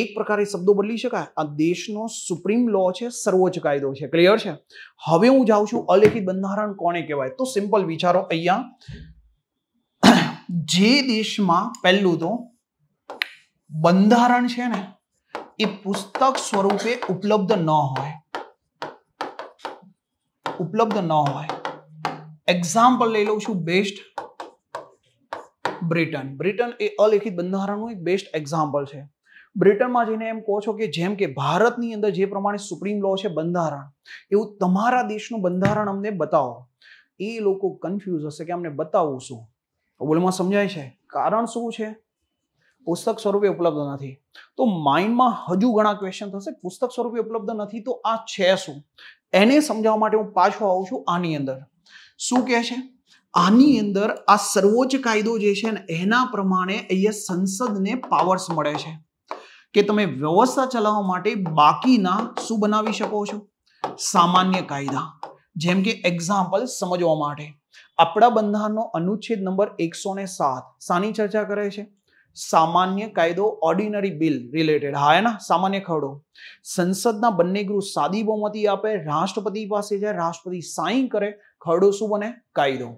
एक प्रकारे शब्दों बदली शकाय, आ देशनो सुप्रीम लॉ छे, सर्वोच्च कायदो छे. क्लियर छे? हवे हूँ जाऊं छुं अलेखित बंधारण कोने कहेवाय. तो सिम्पल विचारो अहींया जे देशमां पहेलुं तो बंधारण छे ने ए पुस्तक स्वरूपे उपलब्ध न होय, उपलब्ध न होय. एग्जाम्पल लई लઉં છું बेस्ट ब्रिटन. ब्रिटन ए अलेखित બંધારણનું એક બેસ્ટ એક્ઝામ્પલ છે. બ્રિટનમાં જઈને એમ કહો છો કે જેમ કે ભારતની અંદર જે પ્રમાણે સુપ્રીમ લો છે બંધારણ, એવું તમારા દેશનું બંધારણ અમને બતાવો. એ લોકો કન્ફ્યુઝ હશે કે અમને બતાવવું શું? બોલમાં સમજાય છે. કારણ શું છે? पुस्तक स्वरूपे उपलब्ध नहीं. तो माइंड में हजू घणा क्वेश्चन थशे, पुस्तक स्वरूपे उपलब्ध नहीं तो आ छे शुं? एने समजाववा माटे हुं पाछो आऊं छुं. आनी अंदर शुं कहे छे? आनी अंदर आ सर्वोच्च कायदो जे छे ने एना प्रमाणे अहींया संसदने पावर्स मळे छे के तमे व्यवस्था चलाववा माटे बाकीना शुं बनावी शको छो? सामान्य कायदा. जेम के एक्जाम्पल समजवा माटे आपणा बंधारणनो अनुच्छेद नंबर एक सौ सात सानी चर्चा करे छे? सामान्य कायदो, ऑर्डिनरी बिल रिलेटेड. हाँ है ना, सामान्य खरड़ो. संसद ना बन्ने गृह सादी बहुमती आपे, राष्ट्रपति पास जाए, राष्ट्रपति साइन करे, खरड़ो शू बने? कायदो.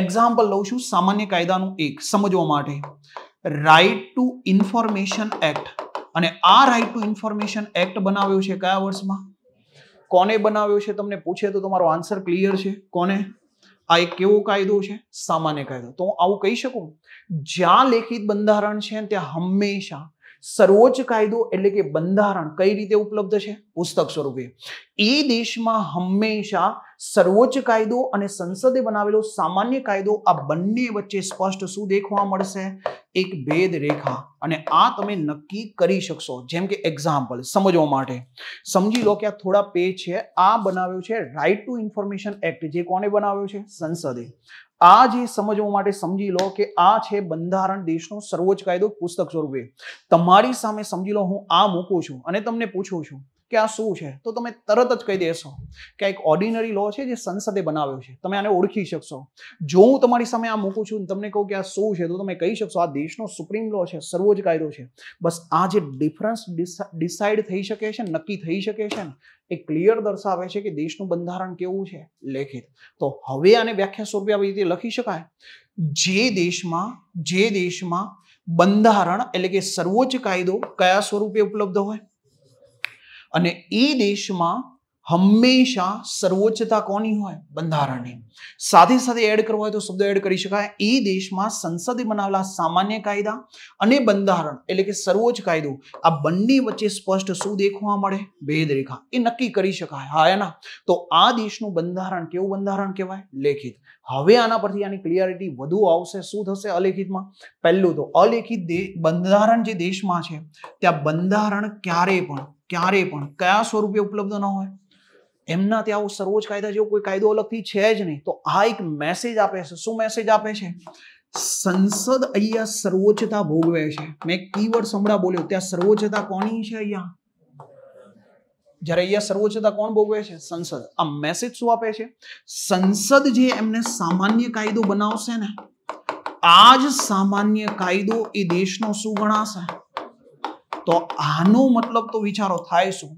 एक्जाम्पल लઉં છું सामान्य कायदा नु एक समझवा माटे. Right to information act. अने आ राइट टू इन्फॉर्मेशन एक्ट बनाव्यो छे कया वर्षमां? कोने बनाव्यो छे? तमने पूछे तो तमारो आंसर क्लियर छे कोने? आ एक केवो कायदो छे? सामान्य कायदो. तो हूँ आवुं कही सकूं ज्यां लेखित बंधारण छे त्यां हमेशा सर्वोच्च कायदो एटले के बंधारण कई रीते उपलब्ध छे? पुस्तक स्वरूपे. ए देशमां हमेशा सर्वोच्च कायदो अने संसदे बनावेलो सामान्य कायदो आ बंने वच्चे स्पष्ट शुं देखवा मळशे? एक भेद रेखा. अने आ तमे नक्की करी शकशो. जेम के एक्जाम्पल समजवा माटे समजी लो के आ थोड़ा पेज छे, आ बनाव्यो छे राइट टू इन्फॉर्मेशन एक्ट, जे कोणे बनाव्यो छे? संसदे. आज ये समझवा माटे समझी लो कि आ छे बंधारण देशनो सर्वोच्च कायदो पुस्तक स्वरूपे. तमारी सामे समझी लो हूँ आ मूकू छूं अने तमने पूछूं छूं के आ शुं छे, तो तमे तरत ज कही देशो के एक ऑर्डिनरी लॉ छे जे संसदे बनाव्यो छे. तमे आने ओळखी शकशो. जो हूँ तमारी सामे आ मूकू छूं तमने कहूं के आ शुं छे, तो तमे कही शकशो आ देशनो सुप्रीम लॉ छे, सर्वोच्च कायदो छे. बस आ जे डिफरन्स डिसाइड थई शके छे, नक्की थई शके छे, ए क्लियर दर्शावे छे के देशनुं बंधारण केवुं छे? लेखित. तो हवे आने व्याख्या स्वरूपे आ रीते लखी शकाय. जे देशमां जे देशमां बंधारण एटले के सर्वोच्च कायदो कया स्वरूपे उपलब्ध होय अने ए देशमां हमेशा सर्वोच्चता कोनी होय? बंधारणनी. साथे साथे एड करवा होय तो शब्द एड करी शकाय. ए देशमां संसदे बनावेला सामान्य कायदा अने बंधारण एटले के सर्वोच्च कायदो आ बंने वच्चे स्पष्ट शुं देखवा मळे? भेदरेखा. ए नक्की करी शकाय. हा है ना. तो आ देशनुं बंधारण केवुं बंधारण कहेवाय? लेखित. हवे आना परथी आनी क्लियरिटी वधु आवशे. शुं थशे अलेखितमां? पहेलुं तो अलेखित बंधारण जे देशमां छे त्यां बंधारण क्यारे पण क्यारे पण कया स्वरूपे उपलब्ध न होय? एमना त्यां आवो सर्वोच्च कायदा जेवो कोई कायदो अलगथी छे ज नहीं. तो आ एक मैसेज आपे छे. शुं मैसेज आपे छे? संसद अहींया सर्वोच्चता भोगवे छे. मैं कीवर्ड संभळा बोल्यो त्यां सर्वोच्चता कोनी छे? अहींया જ્યારે અહીંયા સર્વોચ્ચતા કોણ ભોગવે છે? સંસદ. આ મેસેજ શું આપે છે? સંસદ જે એમને સામાન્ય કાયદો બનાવશે ને, આજ સામાન્ય કાયદો એ દેશનો શું ગણાશે? તો આનો મતલબ તો વિચારો થાય શું?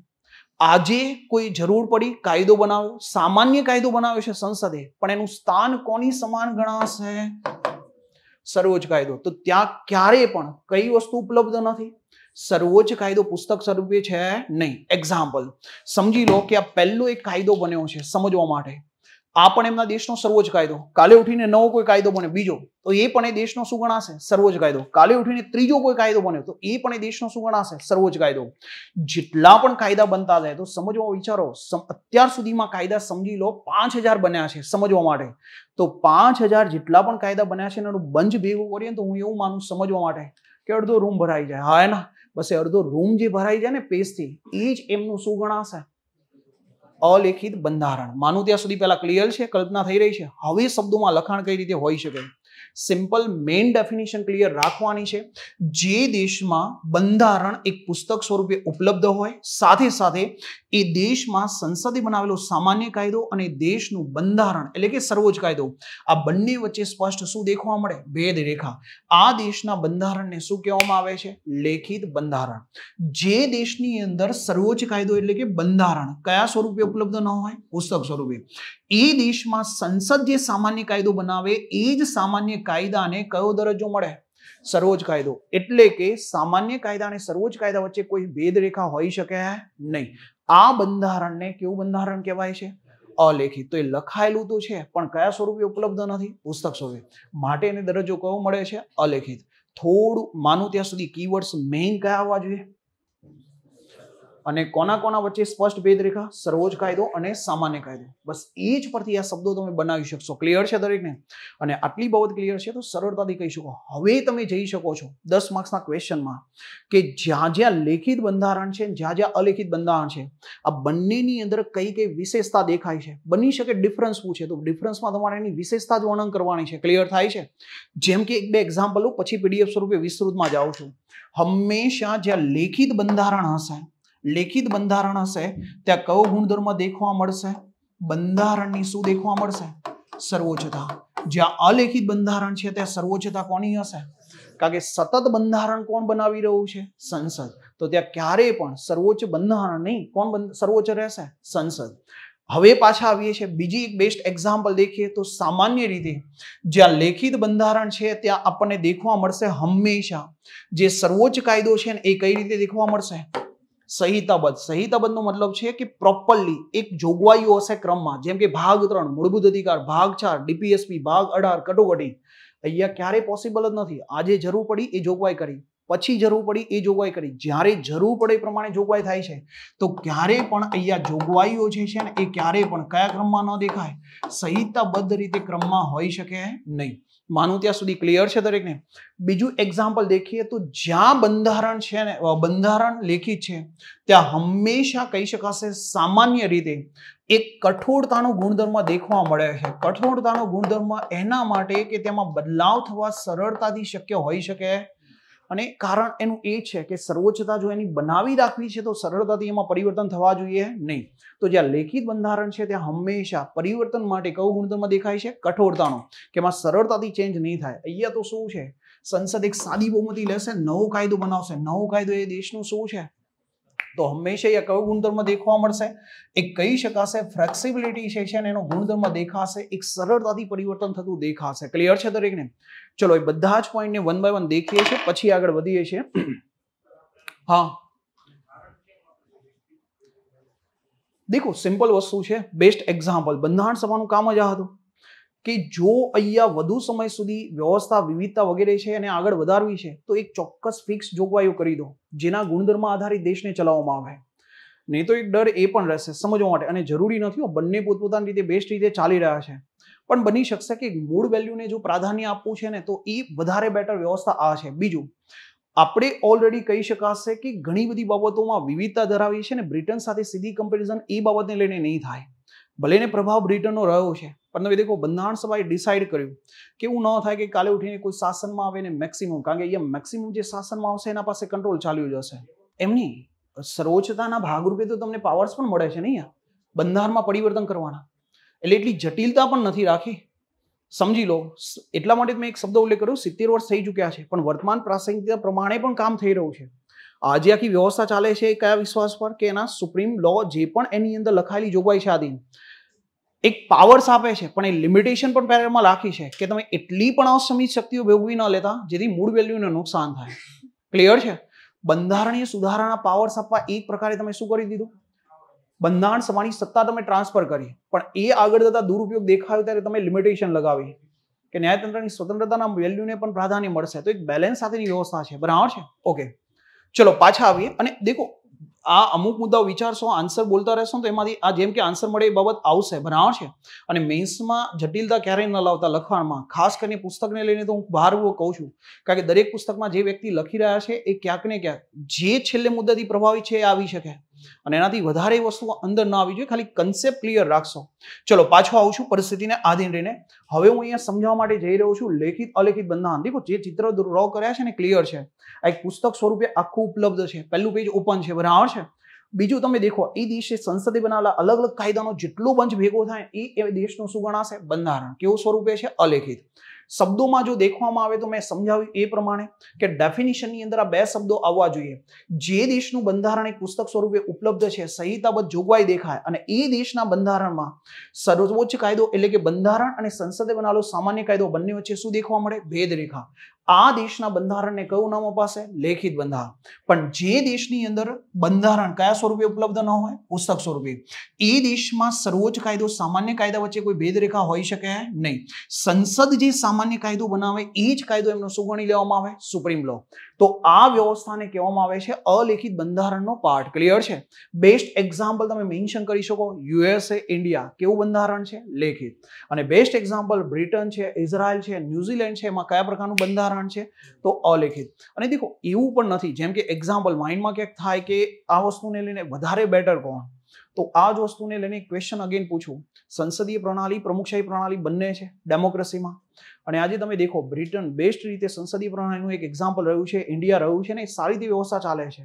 આજે કોઈ જરૂર પડી કાયદો બનાવ્યો, સામાન્ય કાયદો બનાવ્યો છે સંસદે, પણ એનું સ્થાન કોની સમાન ગણાશે? सर्वोच्च कायदो. तो त्यां क्यारे पण कई वस्तु उपलब्ध नहीं? सर्वोच्च कायदो पुस्तक स्वरूपे छे नहीं. एक्जाम्पल समझी लो कि आ पहेलो एक कायदो बन्यो छे. समजवा माटे आ पण एमना देशनो सर्वोच्च कायदो काले उठीने नवो कोई कायदो बने बीजो तो ए पण ए देशनो शुं गणाशे सर्वोच्च कायदो। काले उठीने त्रीजो कोई कायदो बने तो ए पण ए देशनो शुं गणाशे सर्वोच्च कायदो। जेटला पण कायदा बनता जाए तो समजवा विचारो अत्यार सुधीमां कायदा समजी लो पांच हजार बन्या छे समजवा माटे तो पांच हजार जेटला पण कायदा बन्या छे एनो बंज भेगो करीए तो हूँ एवुं मानुं समजवा माटे के अर्धो रूम भराई जाए। हाँ है ना बस अर्धो रूम जे भराई जाए ने पेज थी ए ज एमनुं शुं गणाशे अलिखित बंधारण। मानु त्यां सुधी पहेला क्लियर छे कल्पना थई रही छे। हवे शब्दोमां लखाण कई रीते होई शके सिंपल मेन डेफिनेशन क्लियर राखवानी छे। जे देशमां बंधारण एक पुस्तक स्वरूपे उपलब्ध होय साथे साथे ए देशमां संसदे बनावेलो सामान्य कायदो अने देशनुं बंधारण एटले के सर्वोच्च कायदो आ बंने वच्चे स्पष्ट शुं देखवा मळे भेद रेखा। आ देशना बंधारणने शुं कहेवामां आवे छे लेखित बंधारण। जे देशनी अंदर सर्वोच्च कायदो एटले के बंधारण कया स्वरूपे उपलब्ध न होय पुस्तक स्वरूपे ए देशमां संसद जे सामान्य कायदो बनावे ए ज सामान्य कायदा ने कयो दरजो मळे सर्वोच्च कायदो। एटले के सामान्य कायदा ने सर्वोच्च कायदा वच्चे कोई भेद रेखा होई शके नहीं। आ बंधारण ने केवुं बंधारण कहेवाय छे अलेखित तो लखायेलुं तो छे पण कया स्वरूपे उपलब्ध नथी पुस्तक स्वरूपे माटे एने दरजो कयो मळे छे अलेखित। थोडुं मानुं त्यां सुधी कीवर्ड्स मेन कया होवा जोईए अने कोना कोना वच्चे स्पष्ट भेद रेखा सर्वोच्च कायदो अने सामान्य कायदो बस एज परथी आ शब्दों तमे बनावी शकशो। क्लियर छे दरेकने अने आटली बाबत क्लियर छे तो सरळताथी कही शको। हवे तमे जई शको छो दस मार्क्सना क्वेश्चनमां के ज्यां ज्यां लेखित बंधारण छे ज्यां ज्यां अलेखित बंधारण छे आ बंनेनी अंदर कई कई विशेषता देखाय छे बनी शके डिफरन्स पूछे तो डिफरन्समां तमारे एनी विशेषता ज वर्णन करवानी छे। क्लियर थाय छे जेम के एक बे एग्जाम्पल लऊं पछी पीडीएफ स्वरूपे विस्तृतमां जाऊं छुं। हमेशा ज्यां लेखित बंधारण हशे लेखित बंधारण हशे त्यां कयो गुणधर्म देखवा मळशे बंधारणनी शुं देखवा मळशे सर्वोच्चता। ज्यां अलेखित बंधारण छे त्यां सर्वोच्चता कोनी हशे कारण के सतत बंधारण कोण बनावी रह्युं छे संसद तो त्यां क्यारे पण सर्वोच्च बंधारण नहीं कोण सर्वोच्च रहेशे संसद। हवे पाछा आवीए छे बीजी एक बेस्ट एक्जाम्पल देखिए तो सामान्य रीते ज्यां लेखित बंधारण छे त्यां आपणे देखवा मळशे हमेशा जे सर्वोच्च कायदो छे ए कई रीते देखवा मळशे संहिताबद्ध। संहिताबद्ध नो मतलब छे के प्रोपरली एक जोगवाईओ हशे क्रममां जेम के भाग त्रण मूलभूत अधिकार भाग चार डीपीएसपी भाग अठार कटोकटी अहींया क्यारे पॉसिबल ज नथी। आजे जरूर पड़ी ए जोगवाई करी पछी जरूर पड़ी ए जोगवाई करी ज्यारे जरूर पड़े प्रमाणे जोगवाई थाय छे तो क्यारे पण अहींया जोगवाईओ जे छे ने ए क्यारे पण कया क्रममां न देखाय संहिताबद्ध रीते क्रममां होई शके नहीं। मानु त्यां सुधी क्लियर छे दरेकने। बीजू एक्जाम्पल देखिए तो ज्यां बंधारण छे ने बंधारण लेखित छे त्यां हमेशा कही शकाशे सामान्य रीते एक कठोरतानो गुणधर्म देखवा मळे छे। कठोरतानो गुणधर्म एना माटे के तेमां बदलाव थवा सरळताथी शक्य होई शके अने कारण एनुं ए छे के सर्वोच्चता जो एनी बनावी राखवी छे तो सरळताथी एमां परिवर्तन थवा जोईए नहीं। तो ज्यां लेखित बंधारण छे त्यां हमेशा परिवर्तन माटे कयो गुणधर्म देखाय छे कठोरतानो के एमां सरळताथी चेन्ज नहीं थाय। अहींया तो शुं छे संसद एक सादी बहुमती लेशे नवो कायदो बनावशे नवो कायदो ए देशनुं शुं छे तो हमेशा या कयो गुणधर्म देखवा मळशे एक कही शकाशे फ्लेक्सिबिलिटी छे छे एनो गुणधर्म देखाशे एक सरळताथी परिवर्तन थतुं देखाशे। क्लियर छे दरेकने। चलो ये बधा ज पॉइंट ने वन बाय वन देखीए छे पछी आगळ वधीए छे। हाँ देखो सिंपल वस्तु छे बेस्ट एक्जाम्पल बंधारण सभानुं काम ज आ हतुं के जो अहींया वधु समय सुधी व्यवस्था विविधता वगैरह छे अने आगळ वधारवी छे तो एक चोक्कस फिक्स जोगवाईओ करी दो जेना गुणधर्म आधारित देशने चलाववामां आवे नहीं तो एक डर ए पण रहेशे समजवा माटे अने जरूरी नथी बंने पोतपोतानी रीते बेस्ट रीते चाली रह्या छे पण बनी शकशे के मूळ वेल्यू ने जो प्राधान्य आपवुं छे ने तो ए वधारे बेटर व्यवस्था आ छे। बीजू आपणे ऑलरेडी कही शकाशे के घणी बधी बाबतोमां विविधता धरावी छे ने ब्रिटन साथे सीधी कम्पेरिजन ए बाबतने लईने नहीं थाय भले ने प्रभाव ब्रिटननो रह्यो छे पण तमे देखो बंधारण सभाए डिसाइड कर्युं के एवुं न थाय के काले उठीने कोई शासनमां आवे ने मेक्सिमम कारण के अहींया मेक्सिमम जे शासनमां आवशे एना पासे कंट्रोल चाल्युं ज हशे एमनी सर्वोच्चताना भागरूपे तो तमने पावर्स पण मळे छे ने बंधारणमां परिवर्तन करवाना એટલે એટલી જટિલતા પણ નથી રાખી સમજી લો। એટલા માટે મેં એક શબ્દ ઉલ્લેખ કર્યો સિત્તેર વર્ષ થઈ ચૂક્યા છે પણ વર્તમાન પ્રાસંગિકતા પ્રમાણે પણ કામ થઈ રહ્યું છે। આજે આખી વ્યવસ્થા ચાલે છે કયા વિશ્વાસ પર કે એના સુપ્રીમ લો જે પણ એની અંદર લખાયેલી જોગવાઈ છે આધીન એક પાવર્સ આપે છે પણ એ લિમિટેશન પણ પેરેલમાં રાખી છે કે તમે એટલી પણ અસીમિત શક્તિઓ ભેગવી ન લેતા જેથી મૂળ વેલ્યુને નુકસાન થાય। ક્લિયર છે બંધારણીય સુધારાના પાવર્સ આપવા એક પ્રકારે તમે શું કરી દીધું બંધારણ સભાની સત્તા તમે ટ્રાન્સફર કરી, પણ એ આગળ જતા દુરુપયોગ દેખાયો ત્યારે તમે લિમિટેશન લગાવી કે ન્યાયતંત્રની સ્વતંત્રતાના વેલ્યુને પણ પ્રાધાન્ય મળશે. તો એક બેલેન્સ સાથેની વ્યવસ્થા છે, બરાબર છે. ઓકે, ચલો પાછા આવીએ અને દેખો આ અમુક મુદ્દાઓ વિચારશો, આન્સર બોલતા રહેશો તો એમાંથી આ જેમ કે આન્સર મળે એ બાબત આવશે, બરાબર છે. અને મેન્સમાં જટિલતા ક્યારેય ન લાવતા લખાણમાં, ખાસ કરીને પુસ્તકને લઈને તો હું ભારવું કહું છું, કારણ કે દરેક પુસ્તકમાં જે વ્યક્તિ લખી રહ્યા છે એ ક્યાંક ને ક્યાંક જે છેલ્લે મુદ્દાથી પ્રભાવિત છે એ આવી શકે અને એનાથી વધારે વસ્તુઓ અંદર ન આવી જોઈએ. ખાલી કન્સેપ્ટ ક્લિયર રાખશો. ચલો પાછો આવું છું પરિસ્થિતિને આધીન રહીને. હવે હું અહીંયા સમજાવવા માટે જઈ રહ્યો છું લેખિત અલેખિત બંધારણ. દેખો જે ચિત્ર ડ્રો કર્યા છે ને ક્લિયર છે, આ એક પુસ્તક સ્વરૂપે આખું ઉપલબ્ધ છે, પહેલું પેજ ઓપન છે, બરાબર છે. બીજું તમે દેખો એ દેશે સંસદે બનાવેલા અલગ અલગ કાયદાનો જેટલો બંચ ભેગો થાય એ એ દેશનું શું ગણાશે? બંધારણ. કેવું સ્વરૂપે છે? અલેખિત. શબ્દોમાં જો દેખવામાં આવે તો મેં સમજાવ્યું એ પ્રમાણે કે ડેફિનેશનની અંદર આ બે શબ્દો આવવા જોઈએ. જે દેશનું બંધારણ એક પુસ્તક સ્વરૂપે ઉપલબ્ધ છે, સંહિતાબદ્ધ જોગવાઈ દેખાય અને એ દેશના બંધારણમાં સર્વોચ્ચ કાયદો એટલે કે બંધારણ અને સંસદે બનાવેલો સામાન્ય કાયદો બંને વચ્ચે શું દેખવા મળે? ભેદરેખા. આ દેશના બંધારણને કયું નામ અપાશે? લેખિત બંધારણ. પણ જે દેશની અંદર બંધારણ કયા સ્વરૂપે ઉપલબ્ધ ન હોય? પુસ્તક સ્વરૂપે, એ દેશમાં સર્વોચ્ચ કાયદો સામાન્ય કાયદા વચ્ચે કોઈ ભેદરેખા હોઈ શકે નહીં. સંસદ જે સામાન્ય કાયદો બનાવે એ જ કાયદો એમનો શું ગણી લેવામાં આવે? Supreme law. તો આ વ્યવસ્થાને કહેવામાં આવે છે અલેખિત બંધારણનો પાર્ટ. ક્લિયર છે? બેસ્ટ એક્ઝામ્પલ તમે મેન્શન કરી શકો યુએસએ, ઇન્ડિયા. કેવું બંધારણ છે? લેખિત. અને બેસ્ટ એક્ઝામ્પલ બ્રિટન છે, ઇઝરાયલ છે, ન્યુઝીલેન્ડ છે. એમાં કયા પ્રકારનું બંધારણ છે? તો અલેખિત. અને દેખો એવું પણ નથી, જેમ કે એક્ઝામ્પલ માઇન્ડમાં ક્યાંક થાય કે આ વસ્તુને લઈને વધારે બેટર કોણ, તો આ જ વસ્તુને લઈને ક્વેશ્ચન અગેન પૂછું. સંસદીય પ્રણાલી, પ્રમુખશાહી પ્રણાલી બંને છે ડેમોક્રેસીમાં. અને આજે તમે દેખો બ્રિટન બેસ્ટ રીતે સંસદીય પ્રણાલીનું એક એક્ઝામ્પલ રહ્યું છે, ઇન્ડિયા રહ્યું છે ને, સારી રીતે વ્યવસ્થા ચાલે છે.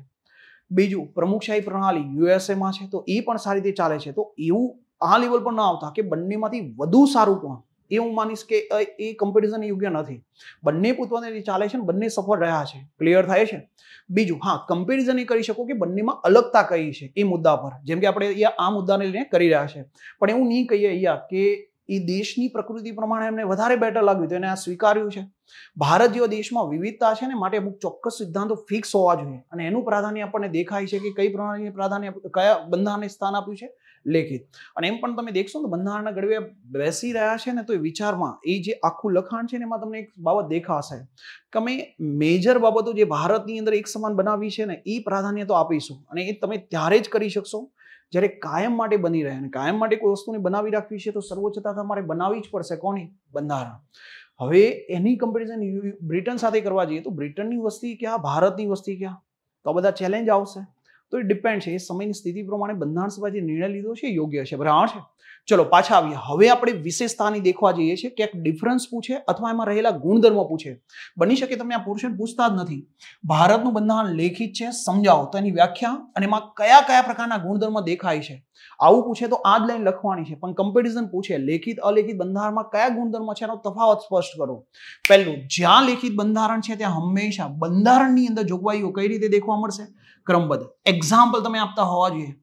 બીજું પ્રમુખશાહી પ્રણાલી યુએસએમાં છે, તો એ પણ સારી રીતે ચાલે છે. તો એવું આ લેવલ પર ન આવતા કે બંનેમાંથી વધુ સારું કોણ, એ હું માનીશ કે એ કમ્પેરિઝન યોગ્ય નથી. બંને પોતાની રીતે ચાલે છે ને બંને સફળ રહ્યા છે. ક્લિયર થાય છે? બીજું હા, કમ્પેરિઝન એ કરી શકો કે બંનેમાં અલગતા કઈ છે એ મુદ્દા પર, જેમ કે આપણે અહીંયા આ મુદ્દાને લઈને કરી રહ્યા છે. પણ એવું નહીં કહીએ અહીંયા કે એ દેશની પ્રકૃતિ પ્રમાણે એમને વધારે બેટર લાગ્યું તો એને આ સ્વીકાર્યું છે. ભારત જેવા દેશમાં વિવિધતા છે ને, માટે અમુક ચોક્કસ સિદ્ધાંતો ફિક્સ હોવા જોઈએ અને એનું પ્રાધાન્ય આપણને દેખાય છે કે કઈ પ્રણાલીને પ્રાધાન્ય, કયા બંધારણને સ્થાન આપ્યું છે? લેખિત. અને એમ પણ તમે દેખશો તો બંધારણના ઘડવે બેસી રહ્યા છે ને, તો એ વિચારમાં એ જે આખું લખાણ છે ને એમાં તમને એક બાબત દેખાશે કે અમે મેજર બાબતો જે ભારતની અંદર એક સમાન બનાવી છે ને એ પ્રાધાન્ય તો આપીશું. અને એ તમે ત્યારે જ કરી શકશો જ્યારે કાયમ માટે બની રહે. અને કાયમ માટે કોઈ વસ્તુને બનાવી રાખવી છે તો સર્વોચ્ચતા તમારે બનાવવી જ પડશે. કોની? બંધારણ. હવે એની કમ્પેરિઝન બ્રિટન સાથે કરવા જઈએ તો બ્રિટનની વસ્તી ક્યાં, ભારતની વસ્તી ક્યાં, તો આ બધા ચેલેન્જ આવશે. તો એ ડિપેન્ડ છે એ સમયની સ્થિતિ પ્રમાણે બંધારણ સભા જે નિર્ણય લીધો છે યોગ્ય છે, બરાબર છે. ચલો પાછા આવીએ. હવે આપણે વિશેષતાની દેખવા જઈએ છીએ, ક્યાંક ડિફરન્સ પૂછે અથવા એમાં રહેલા ગુણધર્મો પૂછે. બની શકે તમને આ પોર્શન પૂછતા જ નથી. ભારતનું બંધારણ લેખિત છે, સમજાવો તો એની વ્યાખ્યા અને એમાં કયા કયા પ્રકારના ગુણધર્મો દેખાય છે, આવું પૂછે તો આ જ લાઈન લખવાની છે. પણ કમ્પેરિઝન પૂછે લેખિત અલેખિત બંધારણમાં કયા ગુણધર્મો છે એનો તફાવત સ્પષ્ટ કરો. પહેલું, જ્યાં લેખિત બંધારણ છે ત્યાં હંમેશા બંધારણની અંદર જોગવાઈઓ કઈ રીતે દેખવા મળશે? ક્રમબદ્ધ. એક્ઝામ્પલ તમે આપતા હોવા જોઈએ.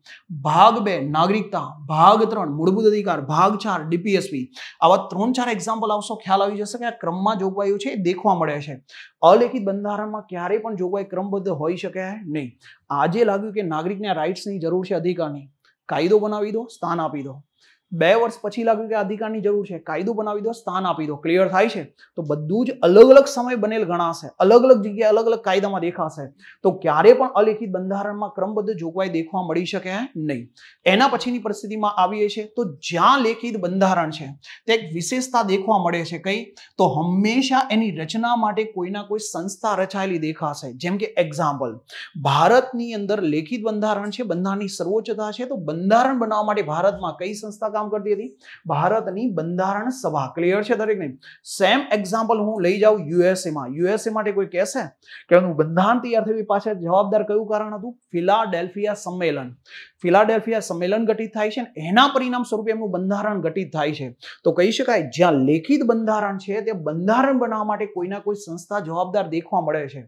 ભાગ બે નાગરિકતા, ભાગ ત્રણ મૂળભૂત અધિકાર, ભાગ ચાર ડીપીએસપી. આવા ત્રણ ચાર એક્ઝામ્પલ આવશો ખ્યાલ આવી જશે કે આ ક્રમમાં જોગવાઈઓ છે દેખવા મળે છે. અલેખિત બંધારણમાં ક્યારેય પણ જોગવાઈ ક્રમબદ્ધ હોઈ શકે નહીં. આજે લાગ્યું કે નાગરિકને રાઇટ્સની જરૂર છે, અધિકારની, કાયદો બનાવી દો, સ્થાન આપી દો. બે વર્ષ પછી લાગ્યું કે અધિકારની જરૂર છે, કાયદો બનાવી દો, સ્થાન આપી દો. ક્લિયર થાય છે? તો બધું જ અલગ અલગ સમય બનેલ ગણાશે, અલગ અલગ જગ્યાએ અલગ અલગ કાયદામાં દેખાશે. તો ક્યારે પણ અલેખિત બંધારણમાં ક્રમબદ્ધ જોગવાઈ દેખવા મળી શકે નહીં. એના પછીની પરિસ્થિતિમાં આવીએ છીએ તો જ્યાં લેખિત બંધારણ છે તે એક વિશેષતા દેખવા મળે છે. કઈ? તો હંમેશા એની રચના માટે કોઈના કોઈ સંસ્થા રચાયેલી દેખાશે. જેમ કે એક્ઝામ્પલ ભારતની અંદર લેખિત બંધારણ છે, બંધારણની સર્વોચ્ચતા છે, તો બંધારણ બનાવવા માટે ભારતમાં કઈ સંસ્થા કામ કરતી હતી? ભારતની બંધારણ સભા. ક્લિયર છે દરેકને? સેમ એક્ઝામ્પલ હું લઈ જાઉં યુએસએ માં. યુએસએ માટે કોઈ કહેશે કે એનું બંધારણ તૈયાર થયું પાછળ જવાબદાર કયું કારણ હતું? ફિલાડેલ્ફિયા સંમેલન. ફિલાડેલ્ફિયા સંમેલન ગઠિત થાય છે ને એના પરિણામ સ્વરૂપે એમનું બંધારણ ગઠિત થાય છે. તો કહી શકાય જ્યાં લેખિત બંધારણ છે તે બંધારણ બનાવવા માટે કોઈના કોઈ સંસ્થા જવાબદાર દેખવા મળે છે.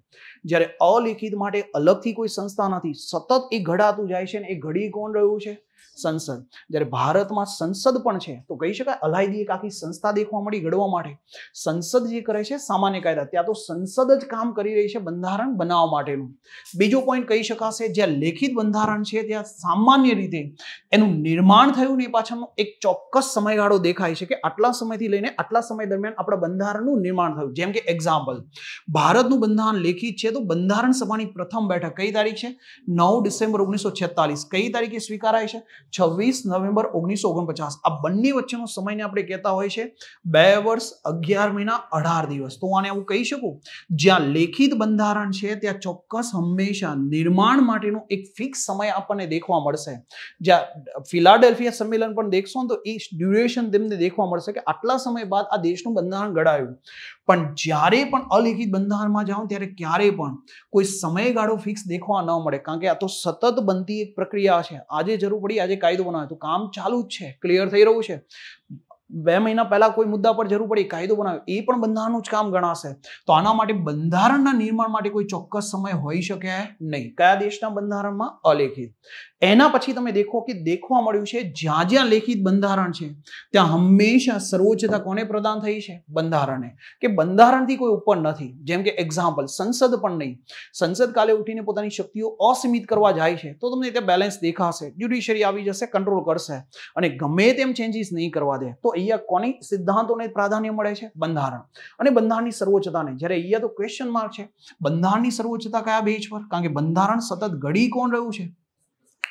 જ્યારે અલેખિત માટે અલગથી કોઈ સંસ્થા નથી, સતત એ ઘડાતું જાય છે ને એ ઘડી કોણ રહ્યું છે? संसद जब भारत में संसद पण छे तो कही शकाय अलायदी एक आखी संस्था देखवा मळी घडवा माटे संसद जे करे छे सामान्य कायदा त्यां तो संसद ज काम करी रही छे बंधारण बनावा माटेनुं। बीजो पॉइंट कही शकाशे जे लेखित बंधारण छे त्यां सामान्य रीते एनुं निर्माण थयुं ने पाछळनो एक चोक्कस समयगाळो देखाय छे के आटला समयथी लईने आटला समय दरमियान आपड़ा बंधारणनुं निर्माण थयुं। जेम के एक्जाम्पल भारतनुं बंधारण लेखित छे तो बंधारण सभानी प्रथम बैठक कई तारीख छे नौ डिसेम्बर ओगनीस सौ छियालीस। कई तारीखे स्वीकाराय छे छब्बीस नवेम्बर ओगनीस सौ उनचास। आ बन्ने वच्चेनो समयने आपणे कहेता होय छे दो वर्ष ग्यारह महीना अठारह दिवस। तो आने एवुं कही शको ज्यां लेखित बंधारण छे त्यां चोक्कस हमेशा निर्माण माटेनो एक फिक्स समय आपणे देखवा मळशे। ज्यां फिलाडेल्फिया सम्मेलन पण देखशो तो ए ड्यूरेशन तमने देखवा मळशे के आटला समय बाद आ देशनुं बंधारण घडायुं। पण ज्यारे पण अलेखित बंधारणमां जाओ त्यारे क्यारे पण कोई समयगाळो फिक्स देखवा न मळे कारण के आ तो सतत बनती एक प्रक्रिया छे। आजे जरूर पड़ी आजे कायदो बनावे तो काम चालू ज छे, क्लियर थई रह्युं छे। बे महीना पहला कोई मुद्दा पर जरूर पड़ी कायदो बनावे ए पण बंधारणनुं ज काम गणाशे। तो आना माटे बंधारणना निर्माण माटे कोई चोक्कस समय होई शके नहीं। कया देशना बंधारणमां अलेखित एना पछी तमे देखो कि देखवा मळ्युं छे ज्यां ज्यां लेखित बंधारण छे त्यां हमेशा सर्वोच्चता कोने प्रदान थई छे बंधारणे के बंधारणथी कोई उपर नथी। जेम के एक्जाम्पल संसद पण नहीं, संसद काले उठीने पोतानी शक्तिओ असीमित करवा जाय छे तो तमने ते बेलेन्स देखाशे, ज्युडिशियरी आवी जशे कंट्रोल करशे अने गमे तेम चेन्जीस नहीं करवा दे। तो सिद्धांतों प्राधान्य मळे छे बंधारण अने बंधारणनी सर्वोच्चताने ज्यारे अहींया तो क्वेश्चन मार्क छे बंधारणनी सर्वोच्चता कया बेज पर कारण के बंधारण सतत घडी कोण रह्युं छे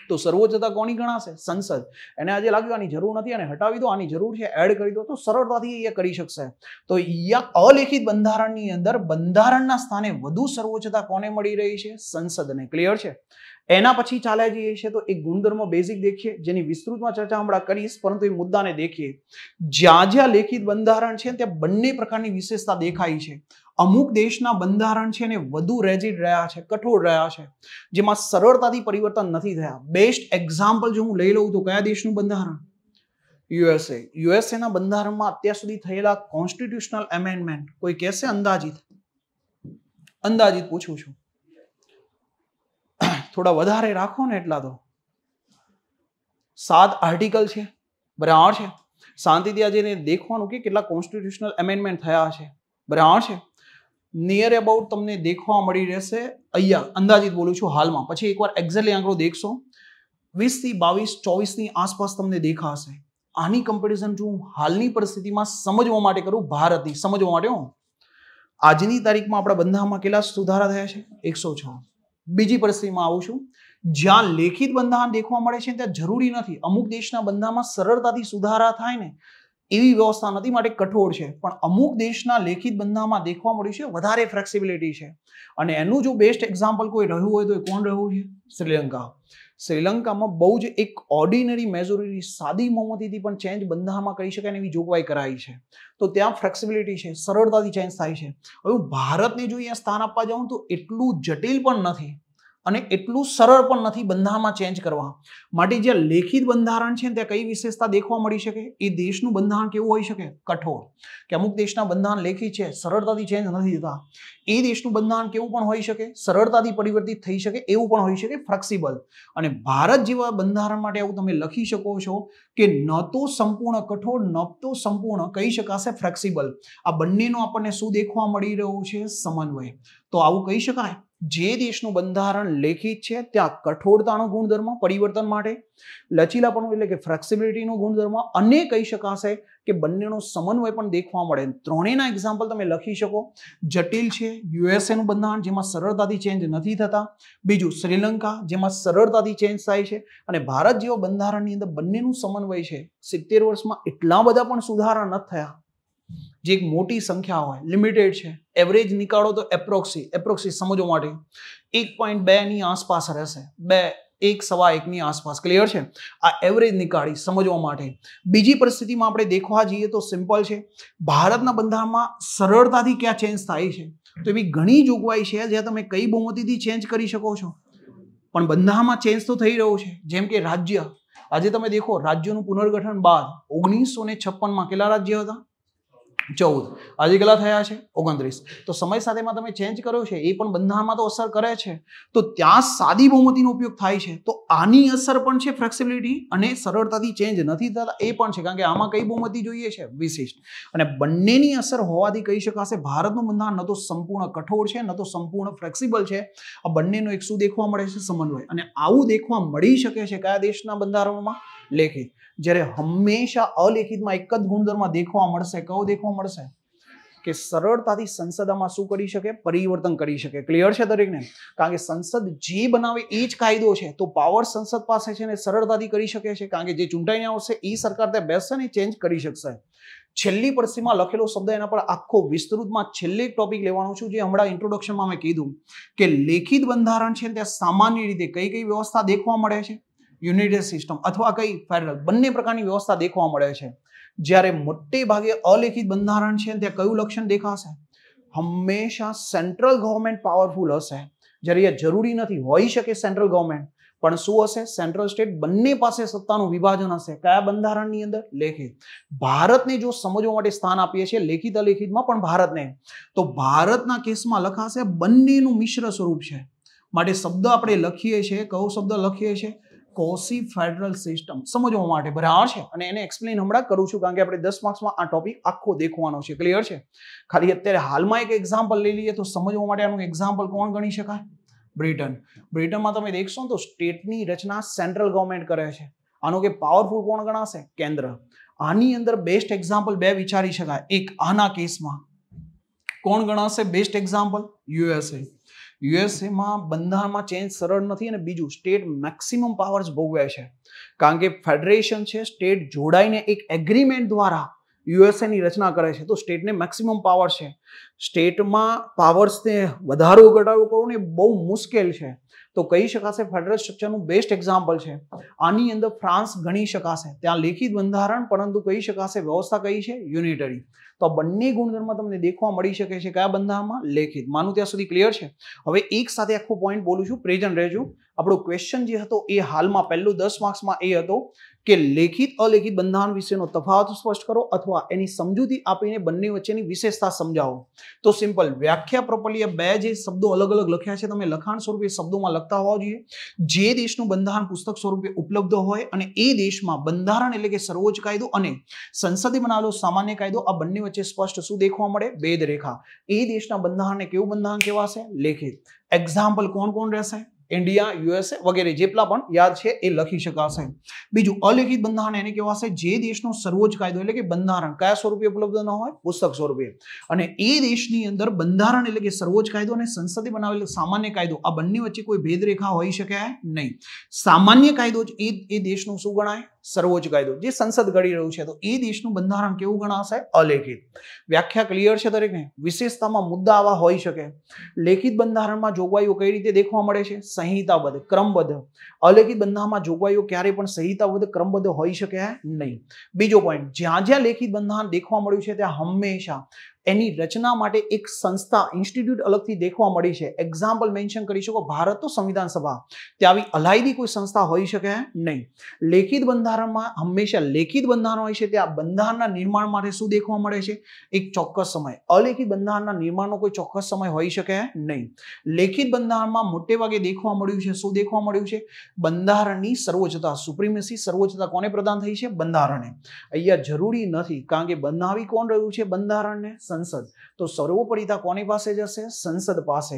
तो सर्वोच्चता कोनी गणाशे संसद। एने आजे लाग्युं आनी जरूर नथी आने हटावी दो आनी जरूर छे एड करी दो तो सरळताथी ए करी शकशे। तो या अलेखित बंधारणनी अंदर बंधारणना स्थाने वधु सर्वोच्चता कोने मळी रही छे संसदने, क्लियर छे। एना पछी चाले जईए छे तो एक गुणधर्म बेसिक देखिए जेनी विस्तृतमां चर्चा हमणां करीश परंतु ए मुद्दाने देखिए ज्यां ज्यां लेखित बंधारण छे त्यां बंने प्रकारनी विशेषता देखाई छे। अमुक देशना बंधारण छे ने वधु रेजिड रह्या छे, कठोर रह्या छे, जेमां सरळताथी परिवर्तन नथी थया। बेस्ट एक्जाम्पल जो हुं लई लउं तो कया देशनुं बंधारण यूएसए यूएसए ना बंधारणमां અત્યાર સુધી થયેલા કોન્સ્ટિટ્યુશનल એમેન્ડમેન્ટ કોઈ કહેશે અંદાજિત અંદાજિત પૂછું છું थोड़ा वधारे राखो ने एटला तो सात आर्टिकल छे बराबर छे शांतिथी आजे ने देखवानुं के केटला कोन्स्टिट्यूशनल एमेन्डमेंट थया छे बराबर छे नियर अबाउट तमने देखवा मळी रहेशे अहींया अंदाजित बोलूं छुं हालमां पछी एकवार एक्जेक्टली आंकड़ो देखशो वीस थी बावीस चोवीस ની आसपास तमने देखाशे। आनी कम्पेरिजन जो हालनी परिस्थितिमां समजवा माटे करूं भारतनी समजवा माटे हूं आजनी तारीखमां आपणा बंधारणमां केटला सुधारा थया छे एक सौ छह। बीजी परिस्थिति में आऊं छुं ज्यां लेखित बंधारण देखवा मळे छे त्यां जरूरी नथी अमुक देशना बंधारणमां सरळताथी सुधारा थाय ने एवी व्यवस्था नथी माटे कठोर छे पण अमुक देशना लेखित बंधारणमां देखवा मळ्युं छे वधारे फ्लेक्सिबिलिटी छे अने एनुं जो बेस्ट एक्जाम्पल कोई रह्युं होय तो ए कोण रह्युं छे श्रीलंका। श्रीलंका में बहुज एक ऑर्डिनरी मेजोरिटी सादी बहुमतीथी पण चेंज बंधारण में करी शकाय एवी जोगवाई कराई छे तो त्यां फ्लेक्सिबिलिटी छे, सरळताथी चेंज थाय छे। हवे भारत ने जो अहींया स्थान आपवा जाऊं तो एटलू जटिल पण नथी अने एटलू सरळ पण नथी बंधारणमां चेंज करवा माटे जे लेखित बंधारण छे त्यां कई विशेषता देखवा मळी शके। ए देशनुं बंधारण केवुं होई शके कठोर के अमुक देशना बंधारण लेखित छे सरळताथी चेंज नथी थता ए देशनुं बंधारण केवुं पण होई शके सरळताथी परिवर्तित थई शके एवुं पण होई शके फ्लेक्सिबल। अने भारत जेवा बंधारण माटे आव तमे लखी शको छो के न तो संपूर्ण कठोर न तो संपूर्ण कही शकाशे फ्लेक्सिबल। आ बन्नेनो आपणे शुं देखवा मळी रह्यो छे समन्वय। तो आवुं कही शकाय जे देशनुं बंधारण लेखित छे त्यां कठोरतानो गुणधर्म परिवर्तन माटे लचीलापणुं एटले के फ्लेक्सिबिलिटीनो गुणधर्म अने कही शकाशे के बन्नेनो समन्वय पण देखवा मळे। त्रणेयना एक्जाम्पल तमे लखी शको जटिल छे यूएसए नुं बंधारण जेमां सरळताथी चेंज नथी थता, बीजुं श्रीलंका जेमां सरळताथी चेंज थाय छे अने भारत जेवो बंधारणनी अंदर बन्नेनो समन्वय छे। सित्तेर वर्षमां एटला बधा पण सुधारा नथी थया जे एक मोटी संख्या होय लिमिटेड छे। एवरेज निकाळो तो एप्रोक्सी एप्रोक्सी समजो माटे एक पॉइंट दो ની આસપાસ રહેશે दो एक सवा एक ની આસપાસ, ક્લિયર છે। આ એવરેજ નિકાળી સમજવા માટે બીજી પરિસ્થિતિમાં આપણે દેખવા જઈએ તો સિમ્પલ છે ભારતના બંધારણમાં સરળતાથી ક્યા ચેન્જ થાય છે તો એવી ઘણી જોગવાઈ છે જે તમે કઈ બહુમતીથી ચેન્જ કરી શકો છો પણ બંધારણમાં ચેન્જ તો થઈ રહ્યો છે। જેમ કે રાજ્ય આજે તમે દેખો રાજ્યોનું પુનર્ગઠન બાદ ઓગણીસો છપ્પન માં કેટલા રાજ્ય હતા चौदह आज के ओगणत्रीस तो समय साथ में चेंज करो बंधा में तो असर करे तो त्यां सादी बहुमती नो उपयोग थाय छे तो आनी असर पण छे फ्लेक्सिबिलिटी अने सरळताथी चेंज नथी थता ए पण छे कारण के आमां कई बहुमती जोईए छे विशिष्ट अने बंनेनी असर होवाथी कही शकाशे भारतनुं बंधारण न तो संपूर्ण कठोर छे न तो संपूर्ण फ्लेक्सिबल छे आ बंनेनो एक शुं देखवा मळे छे समन्वय अने आवुं देखवा मळी शके छे कया देशना बंधारणोमां लेखित जरे हमेशा अलेखित में एक ज गुणधर्म देखवा मळशे कयो देखवा मळशे के सरळताथी संसदमां शुं करी शके परिवर्तन करी शके क्लियर छे दरेकने कारण के संसद जे बनावे ए ज कायदो छे तो पावर संसद पासे छे ने सरळताथी करी शके छे कारण के जे चूंटाईने आवशे ए सरकार ते बेसशे ने चेंज करी शकशे छेल्ली परसीमा लखेलो शब्द एना पर आखो विस्तृतमां छेल्ले टॉपिक लेवानो छुं जे हमणा इंट्रोडक्शनमां में कीधुं के लेखित बंधारण छे ते सामान्य रीते कई कई व्यवस्था देखवा मळे छे यूनिटरी सिस्टम अथवा कई फेडरल बंने प्रकारनी व्यवस्था देखवा मळे छे જ્યારે મોટે ભાગે અલેખિત બંધારણ છે ત્યાં કયું લક્ષણ દેખાશે હંમેશા સેન્ટ્રલ ગવર્નમેન્ટ પાવરફુલ હશે જ્યારે એ જરૂરી નથી હોઈ શકે સેન્ટ્રલ ગવર્નમેન્ટ પણ શું હશે સેન્ટ્રલ સ્ટેટ બંને પાસે સત્તાનું વિભાજન હશે કયા બંધારણની અંદર લેખિત ભારતને જો સમજવા માટે સ્થાન આપીએ છીએ લેખિત અલેખિતમાં પણ ભારતને તો ભારતના કેસમાં લખાશે બંનેનું મિશ્ર સ્વરૂપ છે માટે શબ્દ આપણે લખીએ છીએ કયો શબ્દ લખીએ છીએ कोसी फेडरल सिस्टम समझवा माटे बराबर छे अने एने एक्सप्लेन हमणा करू छुं कारण के आपणे दस मार्क्स मां आ टॉपिक आखो देखवानो छे क्लियर छे खाली अत्यारे हालमां एक एक्जाम्पल लई लईए तो समझवा माटे आनुं एक्जाम्पल कोण गणी शकाय ब्रिटन ब्रिटन मां तमे देखशो तो स्टेटनी रचना सेंट्रल गवर्नमेंट करे छे आनो के पावरफुल कोण गणाशे केंद्र आनी अंदर बेस्ट एक्जाम्पल बे विचारी शकाय एक आना केसमां कोण गणाशे बेस्ट एक्जाम्पल यूएसए यूएसए में बंधारण में चेंज सरल नहीं बीजू स्टेट मैक्सिमम पावर्स भोगवे छे कारण के फेडरेशन छे स्टेट जोड़ाई ने एक एग्रीमेंट द्वारा यूएसए नी रचना करे छे तो स्टेट ने मैक्सिमम पावर छे स्टेट में पावर्स ने वधारो घटाडो करवो ने बहुत मुश्किल छे तो कही शकाशे फेडरल स्ट्रक्चर नुं बेस्ट एक्जाम्पल छे आनी अंदर फ्रांस गणी शकाशे त्यां लेखित बंधारण परंतु कही शकाशे व्यवस्था कई छे यूनिटरी तो बंने गुणधर्म तमने देखवा मळी शके छे क्या बंधारणमां लेखित मानुं त्यां सुधी क्लियर छे हवे एक साथे आखो पॉइंट बोलू छुं प्रेजेंट रहेजो आपणो क्वेश्चन जे हतो ए हालमां पहेलो दस मार्क्स मां ए हतो के लेखित अलेखित बंधारण विशेनो तफावत स्पष्ट करो अथवा एनी समजूती आपीने बंने वच्चेनी विशेषता समजावो तो सिंपल व्याख्या प्रोपर्ली बे जे शब्दों अलग अलग लख्या छे तमे लखाण स्वरूपे शब्दों में लखता होवा जोईए जे देशनुं बंधारण पुस्तक स्वरूपे उपलब्ध होय अने ए देशमां बंधारण एटले के सर्वोच्च कायदो अने संसदे बनावेलो सामान्य कायदो आ बंने वच्चे स्पष्ट शुं देखवा मळे भेद रेखा ए देशना बंधारणने केवुं बंधारण कहेवाशे लेखित एक्जाम्पल कोण कोण रहेशे इंडिया यूएसए वगैरह जेटला पण याद छे ए लखी शकाशे बीजू अलेखित बंधारण एने कहेवाशे जे देशनो सर्वोच्च कायदो एटले के बंधारण क्या स्वरूपे उपलब्ध न होय पुस्तक स्वरूपे अने ए देशनी अंदर बंधारण एटले के सर्वोच्च कायदो अने संसदे बनावेलो सामान्य कायदो आ बंने वच्चे कोई भेद रेखा होई शके नहीं सामान्य कायदो ज ए ए देशनो शुं गणाय सर्वोच्च कायदो जो संसद घड़ी रह्युं छे तो ए देशनुं बंधारण केवुं गणाशे अलेखित व्याख्या क्लियर छे दरेकने विशेषतामां मुद्दा आवा होई शके लेखित बंधारणमां जोगवाईओ कई रीते देखवा मळे छे संहिताबद्ध क्रमबद्ध अलेखित बंधारणमां जोगवाईओ क्यारे पण संहिताबद्ध क्रमबद्ध होई शके नहीं बीजो पॉइंट ज्यां ज्यां लेखित बंधारण देखवा मळ्युं छे त्यां हमेशा एनी रचना माटे एक संस्था इंस्टिट्यूट अलगथी देखवा मळी छे एक्जाम्पल मेंशन करी शको भारत तो संविधान सभा त्यां आवी अलायदी कोई संस्था होई शके नहीं लेखित बंधारणमां हमेशा लेखित बंधारण होय छे त्यां बंधारणना निर्माण माटे शुं देखवा मळे छे एक चोक्कस समय अलेखित बंधारणना निर्माणनो कोई चोक्कस समय होई शके नहीं लेखित बंधारणमां मोटे भागे देखवा मळ्युं छे शुं देखवा मळ्युं छे बंधारणनी सर्वोच्चता सुप्रीमेसी सर्वोच्चता कोने प्रदान थई छे बंधारणे अहींया जरूरी नथी कारण के बनावी कोण रह्युं छे बंधारणने संसद तो सर्वोपरिता कोनी पासे जशे संसद पासे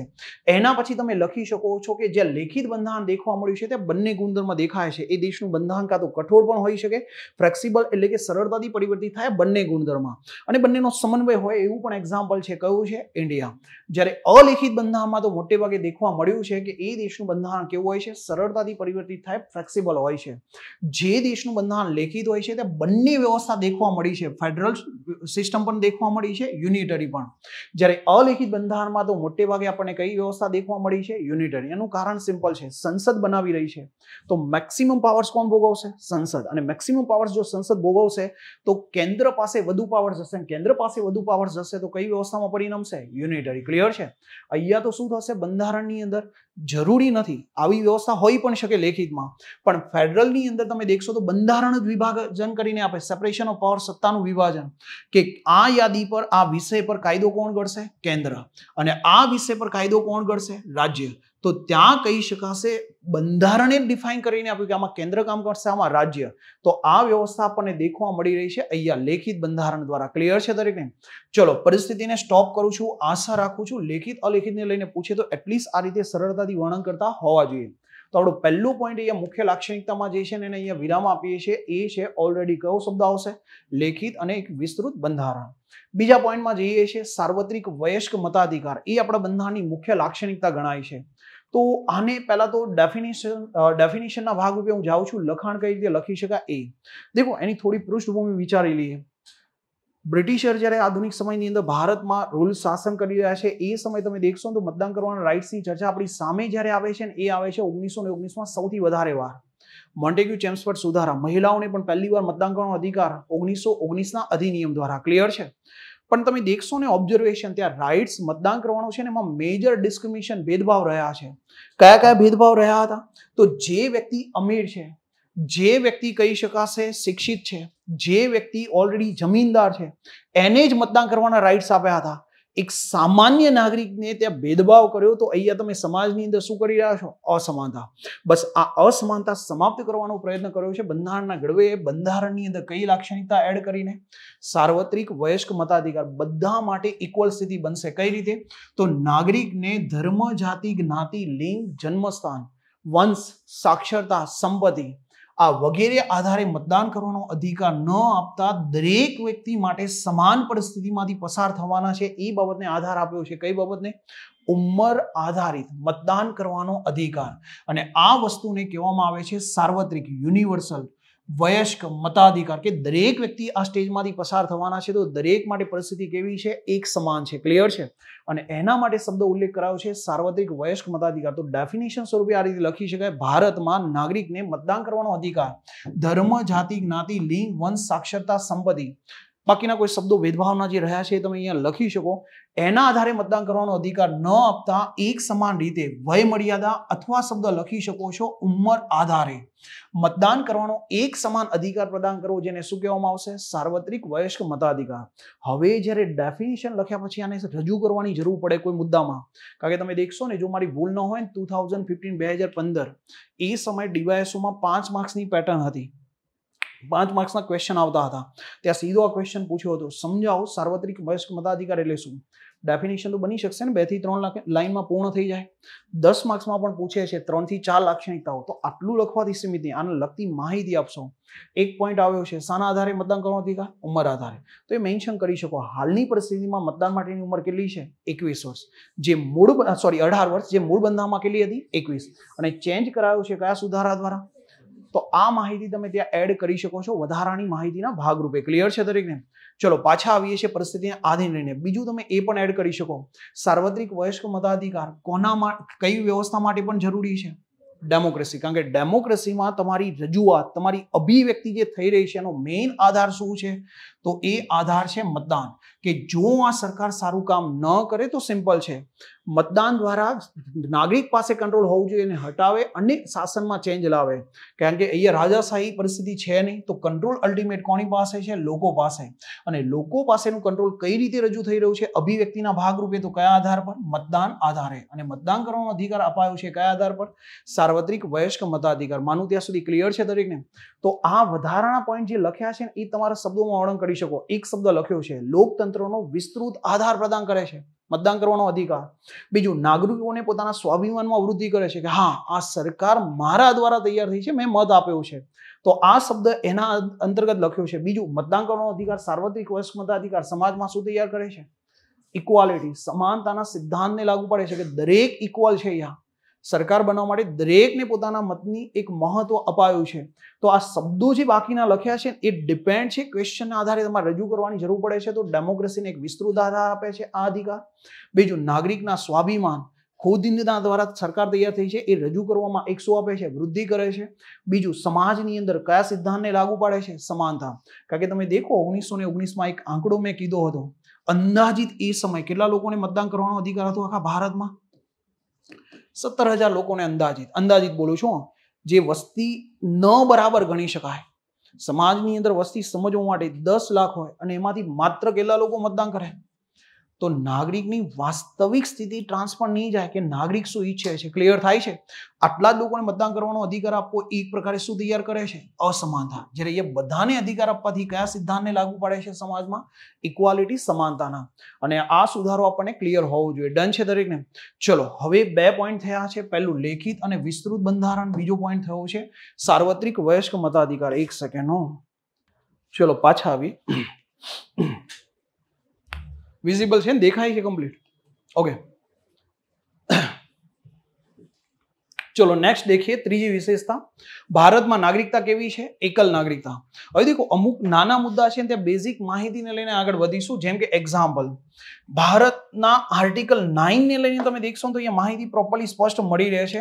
एना पछी तमे लखी शको छो के जे लेखित बंधारण देखवा मळ्युं छे ते बन्ने गुणधर्म देखाय छे ए देशनुं बंधारण का तो कठोर पण होई शके फ्लेक्सिबल एटले के सरळताथी परिवर्तित थाय बन्ने गुणधर्म अने बन्नेनो समन्वय होय एवुं पण एक्जाम्पल छे कयुं छे इंडिया ज्यारे अलेखित बंधारणमां तो मोटे भागे देखवा मळ्युं छे के ए देशनुं बंधारण केवुं होय छे सरळताथी परिवर्तित थाय फ्लेक्सिबल होय छे जे देशनुं बंधारण लेखित होय छे ते बन्ने व्यवस्था देखवा मळी छे फेडरल सिस्टम पण देखवा मळी छे યુનિટરી પણ. જ્યારે અલેખિત બંધારણમાં તો મોટે ભાગે આપણને કઈ વ્યવસ્થા દેખવા મળી છે? યુનિટરી. એનું કારણ સિમ્પલ છે, સંસદ બનાવી રહી છે તો મેક્સિમમ પાવર્સ કોણ ભોગવશે? સંસદ. અને મેક્સિમમ પાવર્સ જો સંસદ ભોગવશે તો કેન્દ્ર પાસે વધુ પાવર્સ હશે, કેન્દ્ર પાસે વધુ પાવર્સ હશે તો કઈ વ્યવસ્થામાં પરિણમશે? યુનિટરી. ક્લિયર છે? અહીંયા તો શું થશે, બંધારણની અંદર જરૂરી નથી આવી વ્યવસ્થા હોઈ પણ શકે લેખિતમાં, પણ ફેડરલની અંદર તમે દેખશો તો બંધારણ જ વિભાજન કરીને આપે, સેપરેશન ઓફ પાવર, સત્તાનું વિભાજન, કે આ યાદી પર આ વિષય પર કાયદો કોણ ઘડશે? કેન્દ્ર. અને આ વિષય પર કાયદો કોણ ઘડશે? રાજ્ય. તો ત્યાં કહી શકાશે બંધારણે ડિફાઇન કરીને આપ્યું કે આમાં કેન્દ્ર કામ કરશે, આમાં રાજ્ય. તો આ વ્યવસ્થા આપણને દેખવા મળી રહી છે અહીંયા લેખિત બંધારણ દ્વારા. ક્લિયર છે દરેકને? ચલો પરિસ્થિતિને સ્ટોપ કરું છું. આશા રાખું છું લેખિત અલેખિતને લઈને પૂછે તો એટલીસ્ટ આ રીતે સરળતાથી વર્ણન કરતા હોવા જોઈએ. તો આપણો પહેલો પોઈન્ટ અહીંયા મુખ્ય લાક્ષણિકતામાં જે છે ને એને અહીંયા વિરામ આપીએ છીએ, એ છે ઓલરેડી કયો શબ્દ આવશે? લેખિત અને એક વિસ્તૃત બંધારણ. બીજા પોઈન્ટમાં જઈએ છીએ, સાર્વત્રિક વયસ્ક મતાધિકાર, એ આપણા બંધારણની મુખ્ય લાક્ષણિકતા ગણાય છે. તો આને પહેલા તો ડેફિનેશન ડેફિનેશનના ભાગ રૂપે હું જાઉં છું. લખાણ કઈ રીતે લખી શકાય એ દેખો, એની થોડી પૃષ્ઠભૂમિ વિચારી લઈએ. બ્રિટિશર જ્યારે આધુનિક સમયની અંદર ભારતમાં રૂલ શાસન કરી રહ્યા છે એ સમય તમે દેખશો તો મતદાન કરવાના રાઇટ્સની ચર્ચા આપણી સામે જ્યારે આવે છે ને એ આવે છે ઓગણીસો ને ઓગણીસમાં સૌથી વધારે વાર. મોન્ટેગ્યુ ચેમ્સફોર્ડ સુધારા, મહિલાઓને પણ પહેલી વાર મતદાન કરવાનો અધિકાર ઓગણીસો ઓગણીસના અધિનિયમ દ્વારા. ક્લિયર છે? પણ તમે દેખશો ને ઓબ્ઝર્વેશન, ત્યાં રાઇટ્સ મતદાન કરવાનું છે ને એમાં મેજર ડિસ્ક્રિમિનેશન, ભેદભાવ રહ્યા છે. કયા કયા ભેદભાવ રહ્યા હતા? તો જે વ્યક્તિ અમીર છે, જે વ્યક્તિ કહી શકાશે શિક્ષિત છે, જે વ્યક્તિ ઓલરેડી જમીનદાર છે, એને જ મતદાન કરવાના રાઇટ્સ આપ્યા હતા. એક સામાન્ય નાગરિકને ત્યાં ભેદભાવ કર્યો તો અહીંયા તમે સમાજની અંદર શું કરી રહ્યા છો? અસમાનતા. બસ આ અસમાનતા સમાપ્ત કરવાનો પ્રયત્ન કર્યો છે બંધારણના ઘડવે. બંધારણની અંદર કઈ લાક્ષણિકતા એડ કરીને? સાર્વત્રિક વયસ્ક મતાધિકાર, બધા માટે ઇક્વલ સ્થિતિ બનશે. કઈ રીતે? તો નાગરિકને ધર્મ, જાતિ, જ્ઞાતિ, લિંગ, જન્મસ્થાન, વંશ, સાક્ષરતા, સંપત્તિ આ વગેરે આધારે મતદાન કરવાનો અધિકાર ન આપતા દરેક વ્યક્તિ માટે સમાન પરિસ્થિતિમાંથી પસાર થવાના છે એ બાબતને આધાર આપ્યો છે. કઈ બાબતને? ઉંમર આધારિત મતદાન કરવાનો અધિકાર. અને આ વસ્તુને કહેવામાં આવે છે સાર્વત્રિક, યુનિવર્સલ વયસ્ક મતાધિકાર, કે દરેક વ્યક્તિ આ સ્ટેજમાંથી પસાર થવાના છે તો દરેક માટે પરિસ્થિતિ કેવી છે? એક સમાન છે. ક્લિયર છે? અને એના માટે શબ્દ ઉલ્લેખ કરાયો છે સાર્વત્રિક વયસ્ક મતાધિકાર. તો ડેફિનેશન સ્વરૂપે આ રીતે લખી શકાય, ભારતમાં નાગરિકને મતદાન કરવાનો અધિકાર ધર્મ, જાતિ, જ્ઞાતિ, લિંગ, વંશ, સાક્ષરતા, સંપત્તિ, બાકીના કોઈ શબ્દો ભેદભાવના જે રહ્યા છે એ તમે અહીંયા લખી શકો. એના આધારે મતદાન કરવાનો અધિકાર ન આપતા એક સમાન રીતે વય મર્યાદા અથવા શબ્દ લખી શકો છો ઉંમર આધારે મતદાન કરવાનો એક સમાન અધિકાર પ્રદાન કરવો, જેને શું કહેવામાં આવશે? સાર્વત્રિક વયસ્ક મતાધિકાર. હવે જ્યારે ડેફિનેશન લખ્યા પછી આને રજૂ કરવાની જરૂર પડે કોઈ મુદ્દામાં, કારણ કે તમે દેખશો ને, જો મારી ભૂલ ન હોય ને બે હજાર પંદર એ સમયે ડીવાયસોમાં પાંચ માર્ક્સની પેટર્ન હતી, પાંચ માર્ક્સના ક્વેશ્ચન આવતા હતા. ત્યાં સીધો આ ક્વેશ્ચન પૂછ્યો હતો, સમજાવો સાર્વત્રિક વયસ્ક મતાધિકાર એટલે શું? ડેફિનેશન તો બની શકશે ને બે થી ત્રણ લાઈનમાં પૂર્ણ થઈ જાય. દસ માર્ક્સમાં પણ પૂછે છે ત્રણ થી ચાર લાક્ષણિકતાઓ, તો આટલું લખવાથી સીમિત નહીં, આને લગતી માહિતી આપશો. એક પોઈન્ટ આવ્યો છે શાના આધારે મતદાન કરવાનો અધિકાર? ઉંમર આધારે. તો એ મેન્શન કરી શકો. હાલની પરિસ્થિતિમાં મતદાન માટેની ઉંમર કેટલી છે? એકવીસ વર્ષ. જે મૂળ સોરી અઢાર વર્ષ જે મૂળ બંધારણમાં કેટલી હતી? એકવીસ. અને ચેન્જ કરાયો છે કયા સુધારા દ્વારા? તો આ માહિતી તમે ત્યાં એડ કરી શકો છો વધારાની માહિતીના ભાગરૂપે. ક્લિયર છે દરેકને? ચલો પાછા આવીએ છીએ પરિસ્થિતિને આધીન રહીને. બીજું તમે એ પણ એડ કરી શકો, સાર્વત્રિક વયસ્ક મતાધિકાર કોના કઈ વ્યવસ્થા માટે પણ જરૂરી છે? ડેમોક્રેસી. કારણ કે ડેમોક્રેસીમાં તમારી રજૂઆત, તમારી અભિવ્યક્તિ જે થઈ રહી છે એનો મેઇન આધાર શું છે? તો એ આધાર છે મતદાન, કે જો આ સરકાર સારું કામ ન કરે તો સિમ્પલ છે, મતદાન દ્વારા નાગરિક પાસે કંટ્રોલ હોવું જોઈએ, એને હટાવે અને શાસનમાં ચેન્જ લાવે. કારણ કે અહીંયા રાજાશાહી પરિસ્થિતિ છે નહીં, તો કંટ્રોલ અલ્ટિમેટ કોની પાસે છે? લોકો પાસે. અને લોકો પાસેનું કંટ્રોલ કઈ રીતે રજૂ થઈ રહ્યું છે? અભિવ્યક્તિના ભાગરૂપે. તો કયા આધાર પર? મતદાન આધારે. અને મતદાન કરવાનો અધિકાર અપાયો છે કયા આધાર પર? સાર્વત્રિક વયસ્ક મતાધિકાર. માનું ત્યાં સુધી ક્લિયર છે દરેકને? તો આ વધારાના પોઈન્ટ જે લખ્યા છે એ તમારા શબ્દોમાં વર્ણન કરી શકો. એક શબ્દ લખ્યો છે લોકતંત્રનો વિસ્તૃત આધાર પ્રદાન કરે છે મતદાન કરવાનો અધિકાર. બીજું નાગરિકોને પોતાના સ્વાભિમાનમાં વૃદ્ધિ કરે છે, કે હા આ સરકાર મારા દ્વારા તૈયાર થઈ છે, મેં મત આપ્યો છે. તો આ શબ્દ એના અંતર્ગત લખ્યો છે. બીજું મતદાન કરવાનો અધિકાર, સાર્વત્રિક વયસ્ક મતાધિકાર સમાજમાં શું તૈયાર કરે છે? ઇક્વાલિટી, સમાનતાના સિદ્ધાંતને લાગુ પડે છે, કે દરેક ઇક્વલ છે. અહીંયા सरकार बनावा दरेकने पोताना मतनी एक महत्व अपायुं छे। तो आ शब्दों जे बाकीना लख्या छे ए डिपेंड छे क्वेश्चनना आधारे तमारे रजू करवानी जरूर पड़े छे। तो डेमोक्रेसीने एक विस्तृत आधार आपे छे आ अधिकार। बीजो नागरिकना स्वाभिमान खोदीना द्वारा सरकार तैयार थी है रजू करवामां एक्सो आपे छे, वृद्धि करे छे। बीजू समाजनी अंदर क्या सिद्धांत ने लागू पड़े छे? समानता। कारण के तमे देखो ओगनीस सौ उन्नीस मां एक आंकड़ो मैं कीधो हतो, अंदाजित ए समय केटला लोकोने मतदान करवानो अधिकार हतो आखा भारतमां? सत्तर हज़ार लोकोने अंदाजित अंदाजित बोलू छो, जे वस्ती न बराबर गणी शकाय। समाजनी अंदर वस्ती समजवा माटे दस लाख होय अने एमांथी मात्र केटला लोको मतदान करे? तो नागरिकनी वास्तविक स्थिति ट्रांसफर नहीं जाए कि नागरिक शुं ईच्छे छे, क्लियर थाय छे। आटला ज लोकोने मतदान करवानो अधिकार आपो एक प्रकारे शुं तैयार करे छे? असमानता। ज्यारे ए बधाने अधिकार आपवाथी क्या सिद्धांतने लागू पड़े छे समाजमां? इक्वालिटी, समानताना। अने आ सुधारो आपणे क्लियर होवो जोईए। डन छे दरेकने? चलो हवे बे पॉइंट थया छे, पहेलुं लेखित अने विस्तृत बंधारण, बीजो पॉइंट थयो छे सार्वत्रिक वयस्क मताधिकार। एक सेकंड हो, चलो पाछा आवी। विजिबल है, देखाय है कंप्लीट, ओके। चलो नेक्स्ट देखिए त्रीजी विशेषता। भारत में नागरिकता केवी छे? एकल नागरिकता। हवे देखो अमुक नाना मुद्दा छे ते बेसिक माहितीने लईने आगळ वधीशुं। जेम के एक्जाम्पल भारतना आर्टिकल नाइन ने लईने तमे देखशो तो ये माहिती प्रोपरली स्पष्ट मळी रहेशे।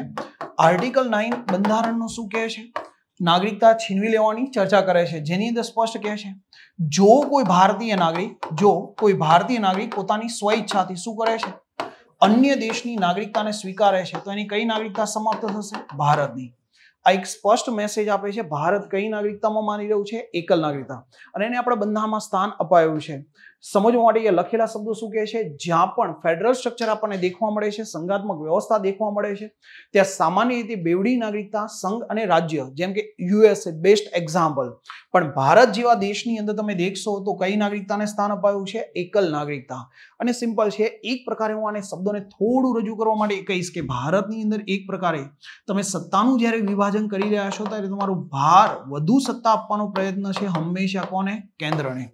आर्टिकल नाइन बंधारणनो शुं कहे छे? नागरिकता छीनवी लेवानी चर्चा करे छे, जेनी अंदर स्पष्ट कहे छे जो कोई भारतीय नागरिक जो कोई भारतीय नागरिक पोतानी स्वइच्छाथी शुं करे छे? अन्य देशनी नागरिकताने स्वीकारे छे तो एनी कई नागरिकता समाप्त थशे? भारतनी। आ एक स्पष्ट मेसेज आपे छे भारत कई नागरिकतामां मानी रह्युं छे? एकल नागरिकता। अने एने आपणे बंधारणमां स्थान अपायुं छे। समजवा माटे या लखेला शब्दो शुं कहे छे? ज्यां पण फेडरल स्ट्रक्चर आपणे देखवा मळे छे, संघात्मक व्यवस्था देखवा मळे छे, त्यां सामान्य रीते बेवडी नागरिकता संघ अने राज्य, जेम के यूएस बेस्ट एक्झाम्पल। पण भारत जेवा देशनी अंदर तमे देखशो तो कई नागरिकताने स्थान अपायुं छे? एकल नागरिकता। अने सिंपल छे, एक प्रकारे हुं आने शब्दोने थोडुं रजू करवा माटे कहीश के भारतनी अंदर एक प्रकारे तमे सत्तानुं ज्यारे विभाजन करी रह्या छो त्यारे तमारो भार वधु सत्ता आपवानो प्रयत्न छे हमेशा कोने? केंद्रने।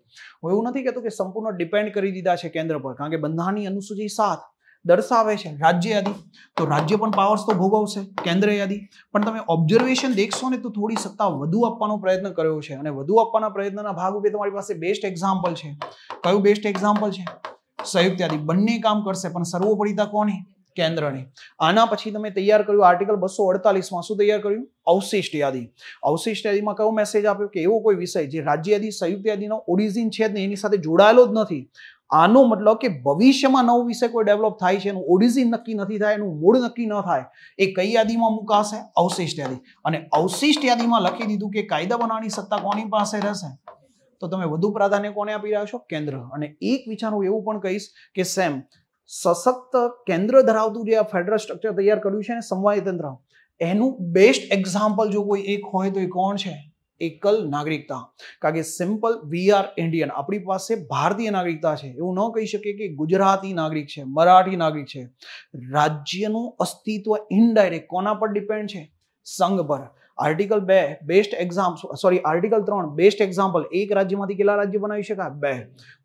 हूँ एवुं नथी कहेतो के संपूर्ण डिपेन्ड करी दीधा छे केंद्र पर, कारण के बंधारणनी अनुसूची सात दर्शावे छे राज्य यादी, तो राज्य पण पावर्स तो भोगवशे केंद्र यादी। पण तमे ऑब्जर्वेशन देखशो ने तो थोड़ी सत्ता वधु आपवानो प्रयत्न कर्यो छे अने वधु आपवाना प्रयत्नना भागरूपे तमारी पासे बेस्ट एक्झाम्पल छे। कयुं बेस्ट एक्झाम्पल छे? संयुक्त यादी। बंने काम करशे पण सर्वोपरिता कोनी? केंद्रने। आना पछी तमे तैयार कर्युं आर्टिकल बसो अड़तालीस मां शुं तैयार कर्युं? अवशिष्ट यादी। अवशिष्ट यादीमां कयो मेसेज आप्यो के एवो कोई विषय जे राज्य यादी संयुक्त यादीनो ओरिजिन छे ने एनी साथे जोडायलो ज नथी, आनो मतलब के भविष्यमां नवो विषय कोई डेवलप थाय छे, एनुं ओरिजिन नक्की नथी थाय, एनुं मूळ नक्की न थाय, ए कई यादीमां मुकाशे? अवशिष्ट यादी। अने अवशिष्ट यादीमां लखी दीधुं के कायदा बनावવાની સત્તા કોની પાસે રહેશે? તો તમે વધુ પ્રાધાન્ય કોને આપી રહ્યા છો? કેન્દ્ર। અને એક વિચાર હું એવું પણ કહીશ કે સેમ सशक्त केंद्र धरावतुं जे फेडरल स्ट्रक्चर तैयार कर्युं छे ने समवाय तंत्र, एनुं बेस्ट एक्झाम्पल जो कोई एक होय तो ए कोण छे? एकल नागरिकता। कारण के सिंपल वी आर इंडियन, अपनी पास भारतीय नागरिकता है। एवं न कही सके कि गुजराती नागरिक है, मराठी नागरिक है। राज्यनु अस्तित्व इनडायरेक्ट कोना पर डिपेंड है? संघ पर। आर्टिकल बे बेस्ट एक्जाम्पल सॉरी आर्टिकल त्रण बेस्ट एक्जाम्पल। एक राज्य में केला राज्य बनावी शकाय? बे।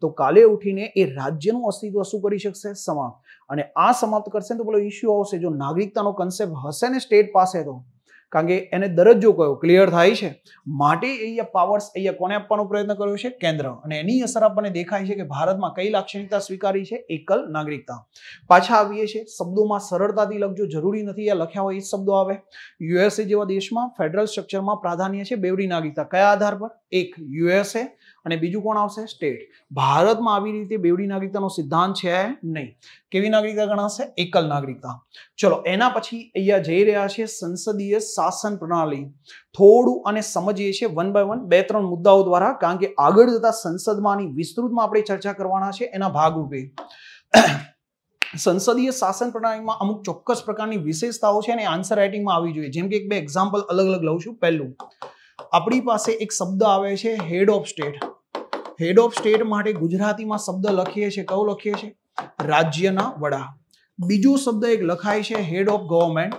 तो काले उठीने ए राज्यनुं अस्तित्व शुं करी शकशे? समाप्त। अने आ समाप्त करशे तो पेलो इश्यू आवशे जो नागरिकतानो कन्सेप्ट हशे ने स्टेट पासे तो, कारण के एने दरजो कयो? क्लियर थाय छे। माटे अहींया पावर्स अहींया कोने आपवानो प्रयत्न कर्यो छे? केंद्र। अने एनी असर आपणे देखाय छे के भारतमां कई लाक्षणिकता स्वीकारी छे? एकल नागरिकता। पाछा आवीए छे शब्दोमां सरळताथी लखजो, जरूरी नथी या लख्या होय ई शब्दो आवे। यूएसए जेवा देशमां फेडरल स्ट्रक्चरमां प्राधान्य छे बेवडी नागरिकता। कया आधार पर? एक यूएसए अने बीजुं कोण आवशे? स्टेट। भारतमां आवी रीते बेवडी नागरिकतानो सिद्धांत छे नहीं, केवी नागरिकता गणाशे? एकल नागरिकता। चलो एना पछी अहींया जई रह्या छे संसदीय शासन प्रणाली। थोड़ू अने समझिए छे वन बाय वन बे त्रण मुद्दाओं द्वारा, कारण के आगळ जता संसदमांनी विस्तृतमां आपणे चर्चा करवाना छे। एना भागरूपे संसदीय शासन प्रणाली में अमुक चोक्कस प्रकारनी विशेषताओं छे अने आंसर राइटिंग में आवी जोईए। जेम के एक बे एक्जाम्पल अलग अलग लउं छुं। पहेलुं अपनी पास एक शब्द आवे छे head of state. Head of state माटे गुजराती में शब्द लखीए छे कयो लखीए छे? राज्यना वडा। बीजो शब्द एक लखाय छे head of government.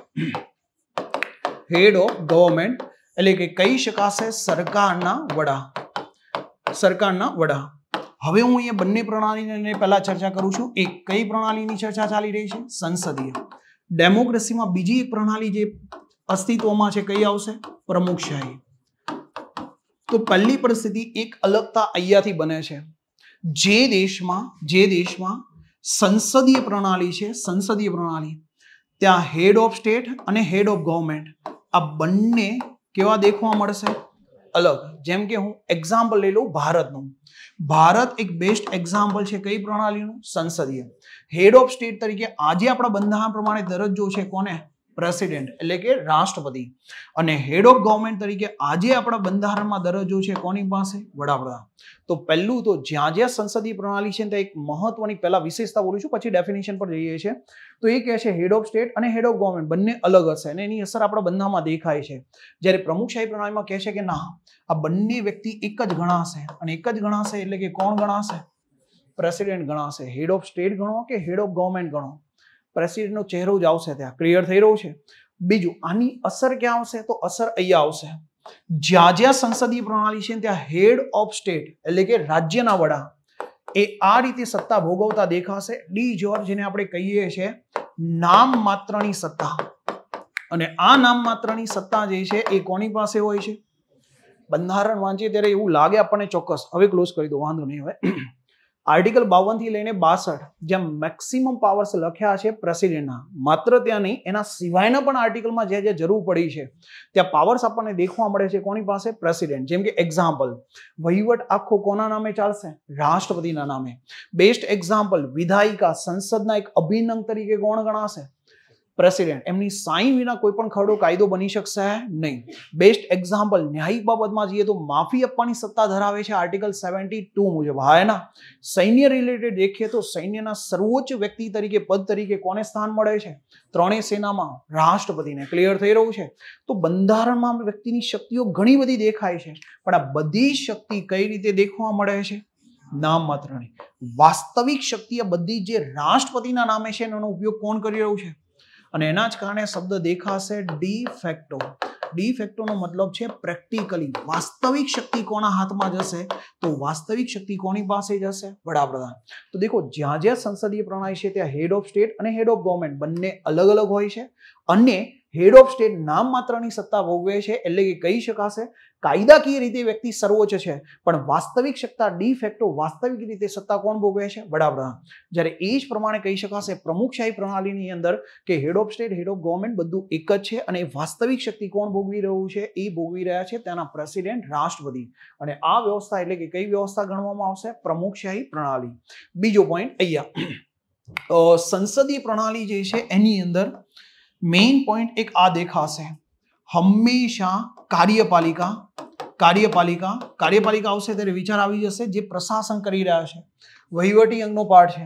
Head of government एटले के कही शकाशे सरकारना वडा, सरकारना वडा। हवे हूँ ये बंने प्रणाली ने पहला चर्चा करूं छूं। एक कई प्रणाली नी चर्चा चाली रही है? संसदीय। डेमोक्रेसी में बीजी एक प्रणाली जे अस्तित्व में छे कई आवशे प्रमुखशाही। तो पहली परिस्थिति एक अलगता अहींयाथी बने छे। जे देश में जे देश में संसदीय प्रणाली छे, संसदीय प्रणाली त्या हेड ऑफ स्टेट और हेड ऑफ गवर्नमेंट आ बंने केवा देखवा मळे छे अलग। जेम के हूँ एक्जाम्पल ले लू भारत नु, भारत एक बेस्ट एक्जाम्पल है कई प्रणाली नु, संसदीय। हेड ऑफ स्टेट तरीके आज अपना बंधारण प्रमाणे दरजो छे कोने, प्रेसिडेंट एटले के राष्ट्रपति, अने हेड ऑफ गवर्नमेंट तरीके आज अपना बंधारण में दरजो छे कोनी पासे, वडाप्रधान। तो पहलू तो ज्या ज्या संसदीय प्रणाली छे एक महत्वनी पहला विशेषता बोलू छूं, पछी डेफिनेशन पर जईए छे। तो ये कहे छे हेड ऑफ स्टेट अने हेड ऑफ गवर्नमेंट बंने अलग हशे अने एनी असर आपणा बंधारण में देखाय छे। ज्यारे प्रमुखशाही प्रणाली में कहे छे के ना आ बंने व्यक्ति एक ज गणाशे अने एक ज गणाशे एटले के कोण गणाशे? प्रेसिडेंट गणाशे। हेड ऑफ स्टेट गणो के हेड ऑफ गवर्नमेंट गणो, प्रेसिडेंट नो चेहरो ज आवशे त्यां क्लियर थई रह्यो छे। बीजो आनी असर क्यां आवशे? तो असर अहींया आवशे। ज्यां ज्यां संसदीय प्रणाली छे त्यां हेड ऑफ स्टेट एटले के राज्यना वडा ए आ रीते सत्ता भोगवता देखाशे। डी जोर जेने आपणे कहीए छे नाम मात्रनी सत्ता, अने आ नाम मात्रनी सत्ता जे छे ए कोनी पासे होय छे? બંધારણ વાંચીએ ત્યારે એવું લાગે આપણને ચોક્કસ, હવે ક્લોઝ કરી દો વાંધો નહીં, હવે आर्टिकल बावन થી લઈને बासठ જેમ મેક્સિમમ પાવર્સ લખ્યા છે પ્રેસિડેન્ટના, માત્ર ત્યાં નહીં એના સિવાયના પણ આર્ટિકલમાં જે જે જરૂર પડી છે ત્યાં પાવર્સ આપણને દેખવા મળે છે કોની પાસે? પ્રેસિડેન્ટ। જેમ કે એક્ઝામ્પલ વહીવટ આખો કોના નામે ચાલશે? રાષ્ટ્રપતિના નામે। બેસ્ટ એક્ઝામ્પલ વિધાયિકા સંસદના એક અભિન્ન અંગ તરીકે કોણ ગણાશે? प्रेसिडेंट। एमनी साइन विना कोई पण खरड़ो कायदो बनी शकशे नहीं। बेस्ट एक्जाम्पल न्यायिक बाबत में जीए तो माफी अपवानी सत्ता धरावे छे आर्टिकल बहत्तर मुजब, हाय ना। सैन्य रिलेटेड देखिए तो सैन्यना सर्वोच्च व्यक्ति तरीके पद तरीके कोने स्थान मळे छे? त्रणेय सेनामां राष्ट्रपतिने। क्लियर थई रह्युं छे। तो बंधारणमां व्यक्तिनी शक्तिओ घणी बधी देखाय छे, पण आ बधी शक्ति कई रीते देखवा मळे छे? नाम मात्रनी। वास्तविक शक्ति आ बधी जे राष्ट्रपतिना नामे छे एनो उपयोग कोण करी रह्युं छे? અને એના જ કારણે શબ્દ દેખાશે ડી ફેક્ટો। ડી ફેક્ટોનો મતલબ છે પ્રેક્ટિકલી વાસ્તવિક શક્તિ કોના હાથમાં જશે? તો વાસ્તવિક શક્તિ કોની પાસે જશે? વડાપ્રધાન। તો દેખો જ્યાં જ્યાં સંસદીય પ્રણાલી છે ત્યાં હેડ ઓફ સ્ટેટ અને હેડ ઓફ ગવર્મેન્ટ બંને અલગ અલગ હોય છે, અને हेड ऑफ स्टेट नाम मात्रनी सत्ता भोगवे छे, एटले के कही शकाशे कायदाकीय रीते व्यक्ति सर्वोच्च छे, पण वास्तविक सत्ता डी फैक्टो वास्तविक रीते सत्ता कोण भोगवे छे? वडाप्रधान। ज्यारे ए ज प्रमाणे कही शकाशे प्रमुखशाही प्रणालीनी अंदर के head of state head of government बधुं एक ज छे, अने वास्तविक शक्ति कोण भोगवी रह्युं छे? ए भोगवी रह्या छे त्याना प्रेसिडेंट, राष्ट्रपति। अने आ व्यवस्था एटले के कई व्यवस्था गणवामां आवशे? प्रमुखशाही प्रणाली। बीजो पॉइंट अहींया संसदीय प्रणाली जे छे एनी अंदर मेन पॉइंट एक आ देखाशे हमेशा कार्यपालिका कार्यपालिका कार्यपालिका आवशे त्यारे विचार आवी जशे जे प्रशासन करी रह्या छे, वहीवटी अंगनो पार्ट छे,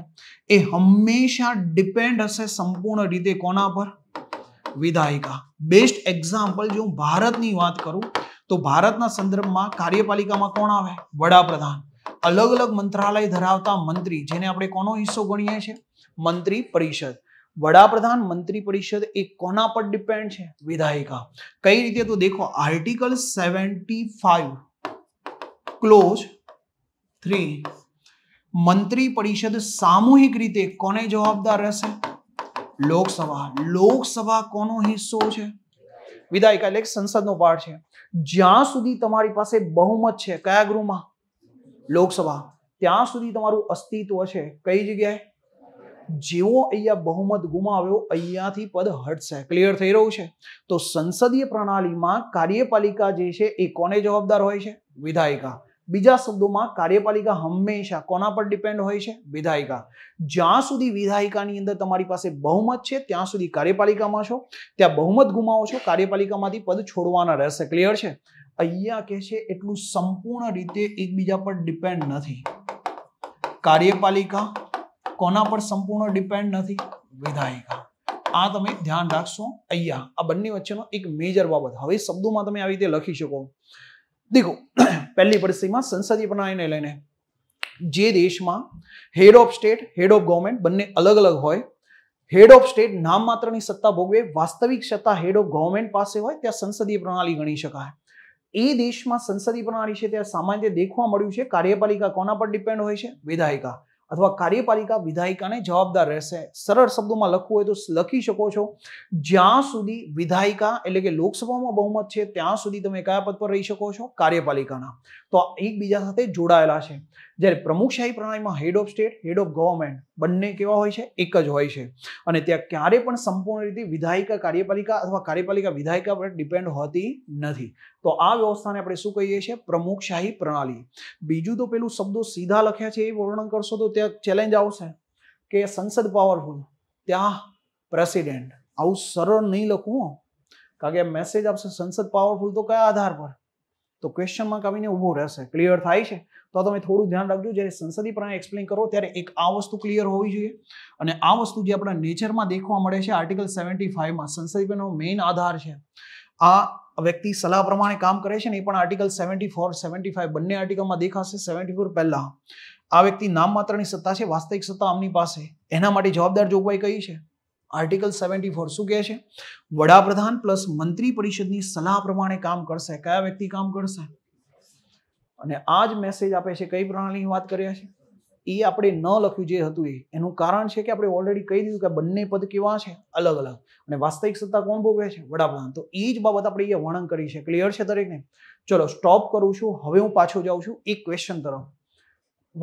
ए हमेशा डिपेन्ड हशे संपूर्ण रीते कोना पर? विधायिका। बेस्ट एक्जाम्पल जो भारतनी वात करूं तो भारतना संदर्भमां कार्यपालिकामां कोण आवे? वडाप्रधान। अलग अलग मंत्रालय धरावता मंत्री जेने आपणे कोनो हिस्सो गणीए छे? मंत्री परिषद। वडाप्रधान मंत्री परिषद एक कोना पर डिपेंड है? विधायिका। कई रीते तो देखो आर्टिकल पचहत्तर क्लोज थ्री मंत्री परिषद सामूहिक रीते कोने जवाबदार रहेशे? लोकसभा। लोकसभा कोनो हिस्सो छे? विधायिका, એટલે संसद नो पार्ट है। ज्यां सुधी तमारी पासे बहुमत है क्या गृह में? लोकसभा। त्यां सुधी तमारू अस्तित्व है कई जगह? जेवो अहींया बहुमत गुमाव्यो अहींयाथी पद हटशे। क्लियर थई रह्युं छे। तो संसदीय प्रणालीमां कार्यपालिका जे छे ए कोने जवाबदार होय छे? विधायिका। बीजा शब्दोमां कार्यपालिका हमेशा कोना पर डिपेंड होय छे? विधायिका। ज्यां सुधी विधायिकानी अंदर तमारी पासे बहुमत छे त्यां सुधी कार्यपालिकामां छो, त्यां बहुमत गुमावो छो, कार्यपालिकामांथी पद छोडवाना रहेशे। क्लियर छे। अहींया कहे छे एटलुं संपूर्ण रीते एकबीजा पर डिपेंड नथी। कार्यपालिका कोना पर संपूर्ण डिपेंड नहीं? विधायिका। आ तमे ध्यान राखशो। अहींया आ बन्ने वच्चेनो एक मेजर बाबत हवे शब्दोमां तमे आ रीते लखी शको। देखो पहली परिस्थितिमां संसदीय प्रणालीने लईने जे देशमां head of state head of government बन्ने अलग अलग होय, हेड ऑफ स्टेट नाम मात्रनी सत्ता भोगवे, वास्तविक सत्ता हेड ऑफ गवर्नमेंट पासे होय, त्यां संसदीय प्रणाली गणी शकाय। ए देशमां संसदीय प्रणाली छे त्यां सामान्य देखवा मळ्युं छे कार्यपालिका कोना पर डिपेंड होय छे? विधायिका। अथवा कार्यपालिका विधायिकाने जवाबदार रहेशे। सरल शब्दोमां लखवुं होय तो लखी शको छो ज्यां सुधी विधायिका एटले के लोकसभामां बहुमत छे त्यां सुधी तमे कया पद पर रही शको छो, कार्यपालिकाना। तो एकबीजा साथे जोडायेला छे। ज्यारे प्रमुखशाही प्रणालीमां head of state, head of government बंने केवा होय छे, एक ज होय छे अने त्यां क्यारे पण संपूर्ण रीते विधायिका कार्यपालिका अथवा कार्यपालिका विधायिका पर डिपेन्ड होती नथी। तो आ व्यवस्था ने आपणे शुं कहीए छीए, प्रमुखशाही प्रणाली। बीजुं तो पेलुं शब्दो सीधा लख्या छे ए वर्णन करशो तो त्यां चेलेंज आवशे के संसद पावरफुल, त्यां प्रेसिडेंट। आवुं सरळ नहीं लखो कारण के मेसेज आपशे संसद पावरफुल तो क्या आधार पर, तो क्वेश्चन मार्क आवीने ऊभो रहेशे। क्लियर थाय छे? तो તમે થોડું ધ્યાન રાખજો જ્યારે સંસદીય પ્રણાલી એક્સપ્લેન કરો ત્યારે એક આ વસ્તુ ક્લિયર હોવી જોઈએ અને આ વસ્તુ જે આપણા નેચરમાં દેખવા મળે છે આર્ટિકલ પંચાવન માં સંસદીય પ્રણાલીનો મેઈન આધાર છે। આ વ્યક્તિ સલાહ પ્રમાણે કામ કરે છે ને એ પણ આર્ટિકલ ચુહત્તર પંચાવન બંને આર્ટિકલમાં દેખાશે। ચુહત્તર પહેલા આ વ્યક્તિ નામમાત્રની સત્તા છે, વાસ્તવિક સત્તા આમની પાસે, એના માટે જવાબદાર જોગવાઈ કઈ છે? आर्टिकल चुहत्तर શું કહે છે? વડાપ્રધાન પ્લસ મંત્રી પરિષદની સલાહ પ્રમાણે કામ કરશે। કયા વ્યક્તિ કામ કરશે? અને આ જ મેસેજ આપે છે કઈ પ્રણાલીની વાત કર્યા છે એ આપણે ન લખ્યું જે હતું એ, એનું કારણ છે કે આપણે ઓલરેડી કહી દીધું કે બંને પદ કેવા છે, અલગ અલગ, અને વાસ્તવિક સત્તા કોણ ભોગવે છે? વડાપ્રધાન। તો એ જ બાબત આપણે અહીંયા વર્ણન કરી છે। ક્લિયર છે દરેકને? ચલો સ્ટોપ કરું છું, હવે હું પાછો જાઉં છું એક ક્વેશ્ચન તરફ,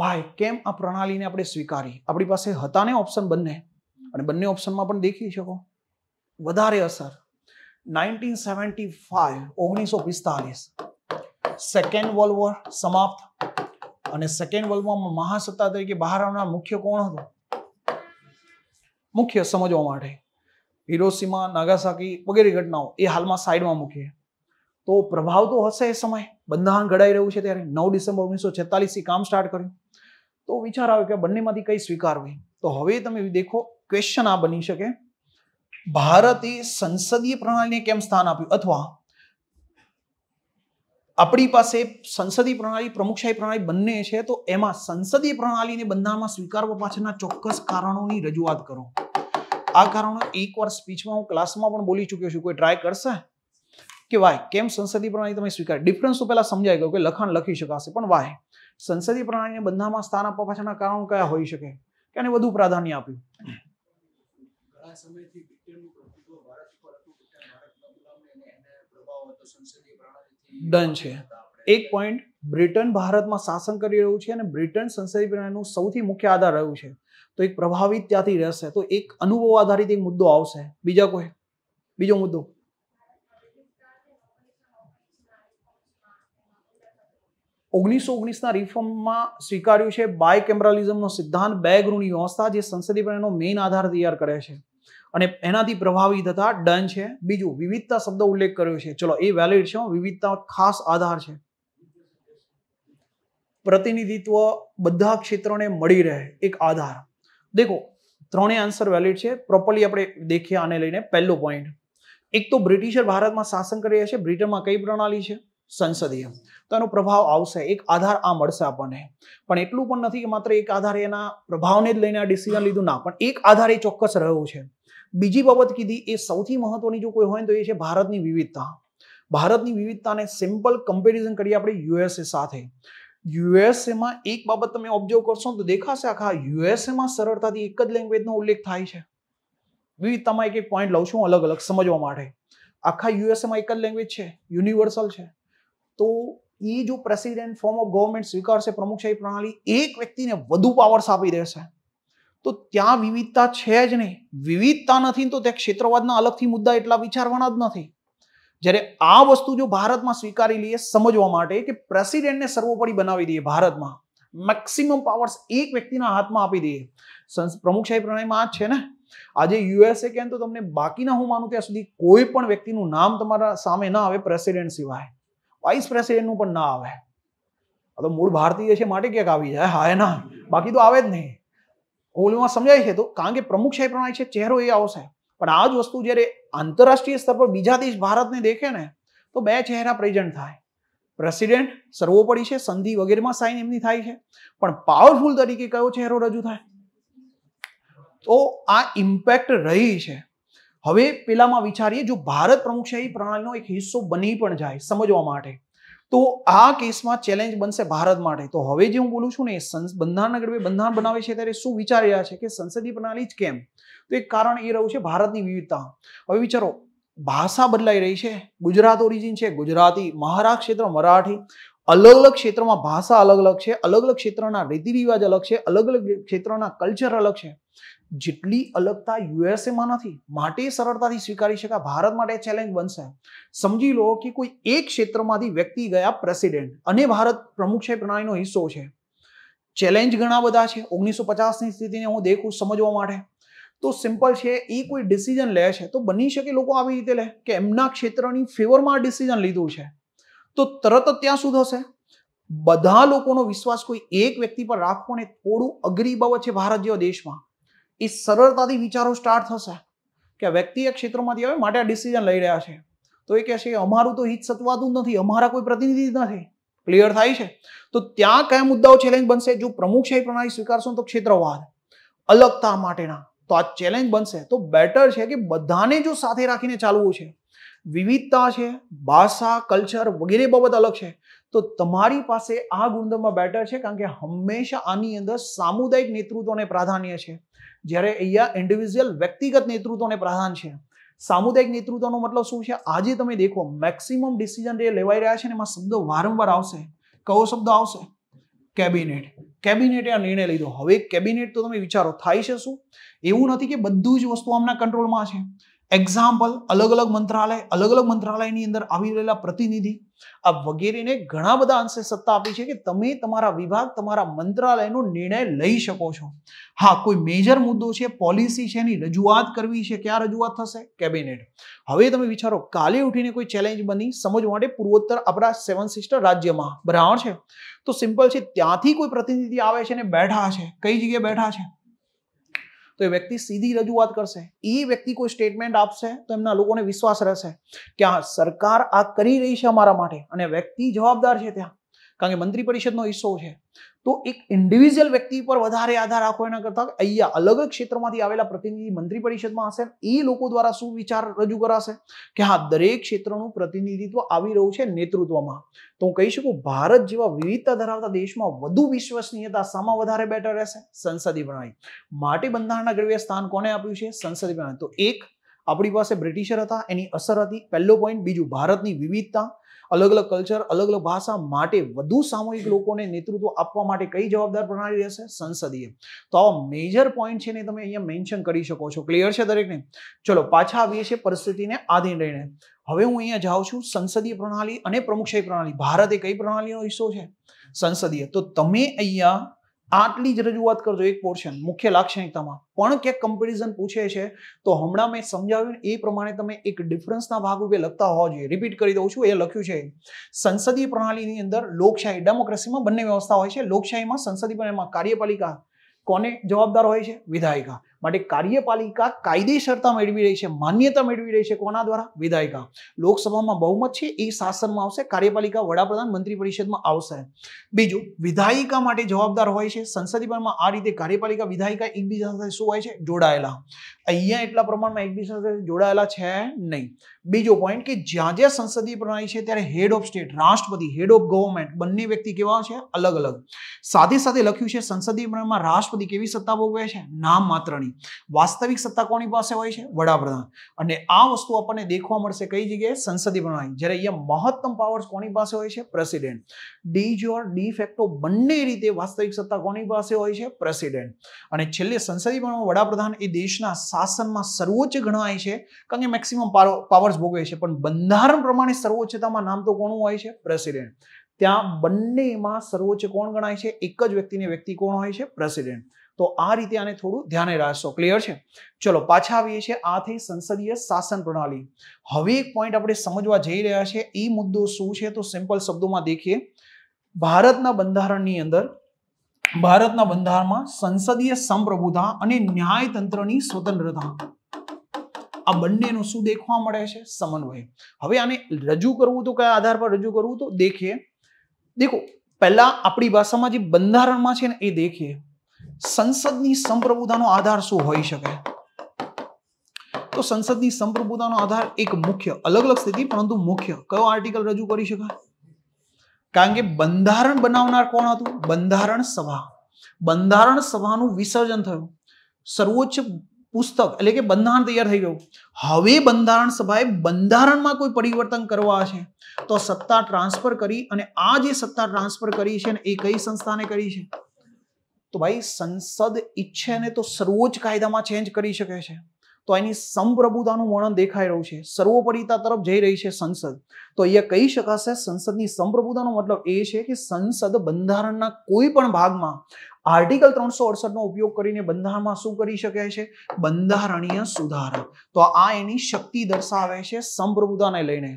વાય કેમ આ પ્રણાલીને આપણે સ્વીકારી? આપણી પાસે હતા ને ઓપ્શન બંને, बन्ने ऑप्शन में देखी शको वधारे असर उन्नीस सौ पैंतालीस सेकंड वर्ल्ड वॉर समाप्त अने सेकंड वर्ल्ड वॉर में महासत्ता तरीके बहार आवनार मुख्य कोण हतो? मुख्य समझवा माटे हिरोशिमा, नागासाकी वगैरे घटनाओ ए हाल में साइड में मूकीए तो प्रभाव तो हशे। ए समय बंधारण घड़ाई रह्युं छे त्यारे नौ डिसेम्बर ओगनीसो छेतालीस थी काम स्टार्ट कर्युं तो विचार आव्यो के बन्नेमांथी कई स्वीकारवी। तो हवे तमे देखो क्वेश्चन आ बनी शके भारते संसदीय प्रणाली ने केम स्थान आप्युं अथवा अपनी पासे संसदीय प्रणाली प्रमुखशाही प्रणाली बने छे तो एमां संसदीय प्रणाली ने बंधारणमां स्वीकारवा पाछळना चोक्कस कारणोनी रजूआत करो। आ कारणो एकवार स्पीचमां हुं क्लासमां पण बोली चूक्यो छुं। कोई ट्राय करशे के वाय केम संसदीय प्रणाली तमे स्वीकार? डिफरन्स तो पहेला समजाई गयो के लखाण लखी शकाशे पण वाय संसदीय प्रणाली ने बंधारणमां स्थान आपवा पाछळना कारणो क्या होई शके के आने वधु प्राधान्य आप्युं? एक पॉइंट ब्रिटन भारत में शासन कर रह्युं छे अने ब्रिटन संसदीय प्रणालीनुं सौथी मुख्य आधार रह्युं छे तो एक प्रभावित त्याथी रहेशे। तो एक अनुभव आधारित एक मुद्दो आवशे। बीजो कोई बीजो मुद्दो प्रतिनिधित्व बधा क्षेत्रों ने मळी रहे एक आधार। देखो त्रणेय आंसर वेलिड छे। प्रोपरली आपणे देखीए आने लईने। पहलो पॉइंट एक तो ब्रिटिशर भारत में शासन करी रह्या छे। ब्रिटन में कई प्रणाली छे? संसदीय। तो एनो प्रभाव आवशे, एक आधार आ मळशे आपणे। पण एटलुं पण नथी के मात्र एक आधार एना प्रभावने ज लईने आ डिसिजन लीधुं ना, पण एक आधार ए चोक्कस रह्यो छे। बीजी बाबत कीधी ए सौथी महत्वनी जो कोई होय तो ए छे भारतनी विविधता। भारतनी विविधताने सिम्पल कम्पेरिजन करीए आपणे यूएसए साथे। यूएसए मां एक बाबत तमे ऑब्जर्व करशो तो देखाशे आखा यूएसए मां सरळताथी एक ज लेंग्वेजनो उल्लेख थाय छे। विविधतामां एक एक पॉइंट लउं छुं अलग अलग समजवा माटे। आखा यूएसए मां एक ज लेंग्वेज छे, युनिवर्सल छे। तो ये जो प्रेसिडेंट फॉर्म ऑफ गवर्नमेंट स्वीकार से प्रमुखशाही प्रणाली एक व्यक्ति ने वधु पावर्स आपी देशे तो त्यां विविधता छे ज नहीं। विविधता नथी तो त्यां क्षेत्रवादना अलगथी मुद्दा एटला विचारवाना ज नथी। ज्यारे आ वस्तु जो भारत में स्वीकारी लीए समजवा माटे के प्रेसिडेंट ने सर्वोपरि बनावी दीए, भारत में मैक्सिमम पावर्स एक व्यक्तिना हाथमां आपी दीए, प्रमुखशाही प्रणालीमां आ छे ने। आज यूएसए कहें तो तमने बाकीना हुं मानुं त्यां सुधी कोई पण व्यक्तिनुं नाम तमारा सामे ना आवे प्रेसिडेंट सिवाय, वाइस प्रेसिडेंट नु पण ना आवे। तो मूळ भारतीय छे माटे के कावी जाय हाय ना, बाकी तो आवे ज नहीं। ओलमा समजाय छे तो कारण के प्रमुखशाही प्रणाली छे चेहरो ए आवशे। पण आ ज वस्तु ज्यारे आंतरराष्ट्रीय स्तर पर बीजा देश भारत ने देखे ने तो बे चेहरा प्रेजेंट थाय। प्रेसिडेंट सर्वोपरि छे, संधि वगैरह में साइन एमनी थाय छे, पण पावरफुल तरीके कयो चेहरो रजू थाय। तो आ इम्पेक्ट रही छे। हवे पेलामां विचारीए जो भारत प्रमुखशाही प्रणालीनो एक हिस्सो बनी पण जाय समजवा माटे तो आ केसમાં ચેલેન્જ બનશે ભારત માટે। તો હવે જે હું બોલું છું ને બંધારણના ગર્ભે બંધારણ બનાવે છે ત્યારે શું વિચારી રહ્યા છે કે સંસદીય પ્રણાલી જ કેમ? તો એક કારણ એ રહ્યું છે ભારતની વિવિધતા। હવે વિચારો, ભાષા બદલાઈ રહી છે, ગુજરાત ઓરિજિન છે ગુજરાતી, મહારાષ્ટ્ર ક્ષેત્ર મરાઠી, अलग अलग क्षेत्र में भाषा अलग अलग है, अलग अलग क्षेत्र रीति रिवाज अलग है, अलग अलग क्षेत्र कल्चर अलग है। जितनी अलगता यूएसए में नहीं सरलता स्वीकारी शकाय, भारत माटे चैलेंज बनशे। समझी लो कि कोई एक क्षेत्र में व्यक्ति गया प्रेसिडेंट अने भारत प्रमुखशाही प्रणाली नो हिस्सो है। चैलेंज घणा बधा छे। ओगनीस सौ पचास की स्थिति ने हूँ देखू समझवा माटे तो सिंपल है, ये कोई डिसिजन ले तो बनी शके लोको आवी रीते ले के एमना क्षेत्रनी फेवर में डिसिजन लीधो है तो तरत त्यां शुं थशे। बधा लोकोनो विश्वास कोई एक व्यक्ति पर राखवो ने थोड़ुं अघरी बाबत छे भारत जेवा देशमां। ए सरळताथी विचारो स्टार्ट थशे के व्यक्ति एक क्षेत्रमांथी आवे माटे आ डिसिजन लई रह्या छे तो ए कहेशे के अमारुं तो हित सतवातुं नथी, अमारा कोई प्रतिनिधि ज नथी। क्लियर थाय छे? तो त्यां क्या मुद्दाओ चेलेंज बनशे? जो प्रमुखशाही प्रणाली स्वीकारशो तो क्षेत्रवाद, अलगता माटेना तो आ चेलेंज बनशे। तो बेटर छे के बधाने जो साथे राखीने चालवुं छे, विविधता है, भाषा कल्चर वगैरह बाबत अलग है तो तमारी पासे आ गुणधर्म बेटर है कारण के हमेशा आनी अंदर सामुदायिक नेतृत्व ने प्राधान्य है ज्यारे अहींया इंडिविजुअल व्यक्तिगत नेतृत्व ने प्राधान्य है। सामुदायिक नेतृत्व नो मतलब शुं छे? आजे तमे देखो मेक्सिमम डिसिजन जे लेवाई रह्या छे ने एमां शब्द वारंवार आवशे। कयो शब्द आवशे? कैबिनेट। कैबिनेटे आ निर्णय लीधो। हवे कैबिनेट तो तमे विचारो थाय छे शुं? एवुं नथी के बधुं ज वस्तु आमना कंट्रोलमां छे। एक्जाम्पल अलग अलग मंत्रालय, अलग अलग मंत्रालयनी अंदर आवी रहेला प्रतिनिधि आ वगैरेने घणा बधा अंशे सत्ता आपी छे के तमे तमारा विभाग तमारा मंत्रालयनो निर्णय लई शको छो। हाँ, कोई मेजर मुद्दो छे, पॉलिसी छे एनी रजूआत करवी छे, क्या रजूआत थशे? कैबिनेट। हवे तमे विचारो काले उठीने कोई चेलेंज बनी समज माटे पूर्वोत्तर आपड़ा सेवन सिस्टर राज्यमां बराबर छे तो सिंपल छे त्यांथी कोई प्रतिनिधि आवे छे ने बैठा छे। कई जग्याए बैठा छे तो व्यक्ति सीधी रजूआत करशे, ए व्यक्ति कोई स्टेटमेंट आपशे तो एमना लोकोने विश्वास रहेशे कि हां सरकार आ करी रही छे अमारा माटे अने व्यक्ति जवाबदार छे त्यां कारण के मंत्री परिषदनो हिस्सो छे। तो एक इंडिविजुअल व्यक्ति पर वधारे आधार राखो एना करता अहींया अलग अलग क्षेत्रमांथी आवेला प्रतिनिधि मंत्री परिषदमां हशे ए लोको द्वारा शुं विचार रजू कराशे कि हां दरेक क्षेत्रनुं प्रतिनिधित्व आवी रह्युं छे नेतृत्वमां। तो हूँ कही शकूं भारत जेवा विविधता धरावता देशमां वधु विश्वसनीयता सामां वधारे बेटर रहेशे संसदीय प्रणाली माटे। बंधारणना गृह स्थान कोणे आप्युं छे? संसदीय प्रणाली। तो एक अपनी पास ब्रिटिशर हता एनी असर हती, पहलो पॉइंट। बीजू भारतनी विविधता, अलग अलग कल्चर, अलग अलग भाषा माटे वधु सामूहिक लोकोने नेतृत्व आपवा माटे कई जवाबदार प्रणाली रहेशे? संसदीय। तो आ मेजर पॉइंट छे ने तमे अहींया मेंशन करी शको छो। क्लियर छे दरेकने? चलो पाछा आवीए छे परिस्थितिने आधीन रहीने। हवे हुं अहींया जाऊं छुं संसदीय प्रणाली अने प्रमुखशाही प्रणाली। भारत ए कई प्रणालीनो हिस्सो छे? संसदीय। तो तमे अहींया आटली ज रजूआत करजो एक पोर्शन मुख्य लाक्षणिकतामां। पण के कम्पेरिजन पूछे छे तो हमणां मैं समजाव्युं ए प्रमाणे तमे एक डिफरन्सना भागरूपे लखता होवा जोईए। रिपीट करी दऊं छुं, ए लख्युं छे संसदीय प्रणालीनी अंदर लोकशाही डेमोक्रेसीमां बंने व्यवस्था होय छे। लोकशाहीमां संसदीय प्रणालीमां कार्यपालिका कोने जवाबदार होय छे? विधायिका। माटे कार्यपालिका कायदेसरता मेळवी रही छे, मान्यता मेळवी रही छे कोना द्वारा? विधायिका। लोकसभामां बहुमत छे ए शासनमां आवशे, कार्यपालिका वडाप्रधान मंत्री परिषदमां आवशे। बीजो विधायिका माटे जवाबदार होय छे संसदीय प्रणालीमां। आ रीते कार्यपालिका विधायिका एकबीजा साथे शुं होय छे? जोडायेला। अहींया एटला प्रमाणमां एकबीजा साथे जोडायेला छे नहीं। बीजो पॉइंट के ज्यां ज्यां संसदीय प्रणाली छे त्यारे हेड ऑफ स्टेट राष्ट्रपति, हेड ऑफ गवर्नमेंट बंने व्यक्ति केवा छे? अलग अलग। साथे साथे लख्युं छे संसदीय प्रणालीमां राष्ट्रपति केवी सत्ता भोगवे छे? नाम मात्रनी। वास्तविक सत्ता कोनी पासे होय छे? वडाप्रधान। अने आ वस्तु आपणे देखवा मळशे कई जग्याए? संसदीय प्रणाली। ज्यारे अहींया महत्तम पावर्स कोनी पासे होय छे? President. De jure de facto बंने रीते वास्तविक सत्ता कोनी पासे होय छे? प्रेसिडेंट। अने छेल्ले संसदीय प्रणालीमां वडाप्रधान ए देशना शासनमां सर्वोच्च गणाय छे कारण के मेक्सिमम पावर्स भोगवे छे पण बंधारण प्रमाणे सर्वोच्चतामां नाम तो कोनु होय छे? प्रेसिडेंट। त्यां बंनेमां सर्वोच्च कोण गणाय छे? एक ज व्यक्तिने व्यक्ति कोण होय छे? प्रेसिडेंट। तो आ रीते आने थोड़ा ध्यान राखो। क्लियर है? चलो पाछा आवीए छे आ थई संसदीय शासन प्रणाली। हवे एक पॉइंट आपणे समजवा जई रह्या छे ए मुद्दो शुं छे तो सिंपल शब्दों में देखिए भारतना बंधारणनी अंदर भारतना बंधारणमां संसदीय संप्रभुता अने न्यायतंत्रनी स्वतंत्रता आ बंनेनो शुं देखवा मळे छे? समन्वय। हवे आने रजू करवुं तो क्या आधार पर रजू करवुं तो देखिए। देखो पहला आपणी भाषामां जे बंधारणमां छे ने ए देखिए संसदनी संप्रभुतानो आधार शुं होई शके? तो संसदनी संप्रभुतानो आधार एक मुख्य अलग अलग स्थिति परंतु मुख्य कयो आर्टिकल रजू करी शकाय? कारण के बंधारण बनावनार कोण हतुं? बंधारण सभा। बंधारण सभानुं विसर्जन थयुं। सर्वोच्च पुस्तक एटले के बंधारण तैयार थई गयुं। हवे बंधारण सभाए बंधारणमां कोई परिवर्तन करवा छे तो सत्ता ट्रांसफर करी अने आ जे सत्ता ट्रांसफर करी छे ए कई संस्थाने करी छे? तो भाई संसद इच्छे ने तो सर्वोच्च कायदामां चेन्ज करी शके छे। तो आनी संप्रभुतानुं वर्णन देखाई रह्युं छे, सर्वोपरिता तरफ जई रही है संसद। तो अहींया कही शकाशे संसदनी संप्रभुतानो मतलब ए छे के संसद बंधारणना कोई पण भागमां आर्टिकल तीन सौ अड़सठ नो उपयोग करीने बंधारणमां शुं करी शके छे? बंधारणीय सुधारा। तो आ एनी शक्ति दर्शावे छे संप्रभुताने लईने,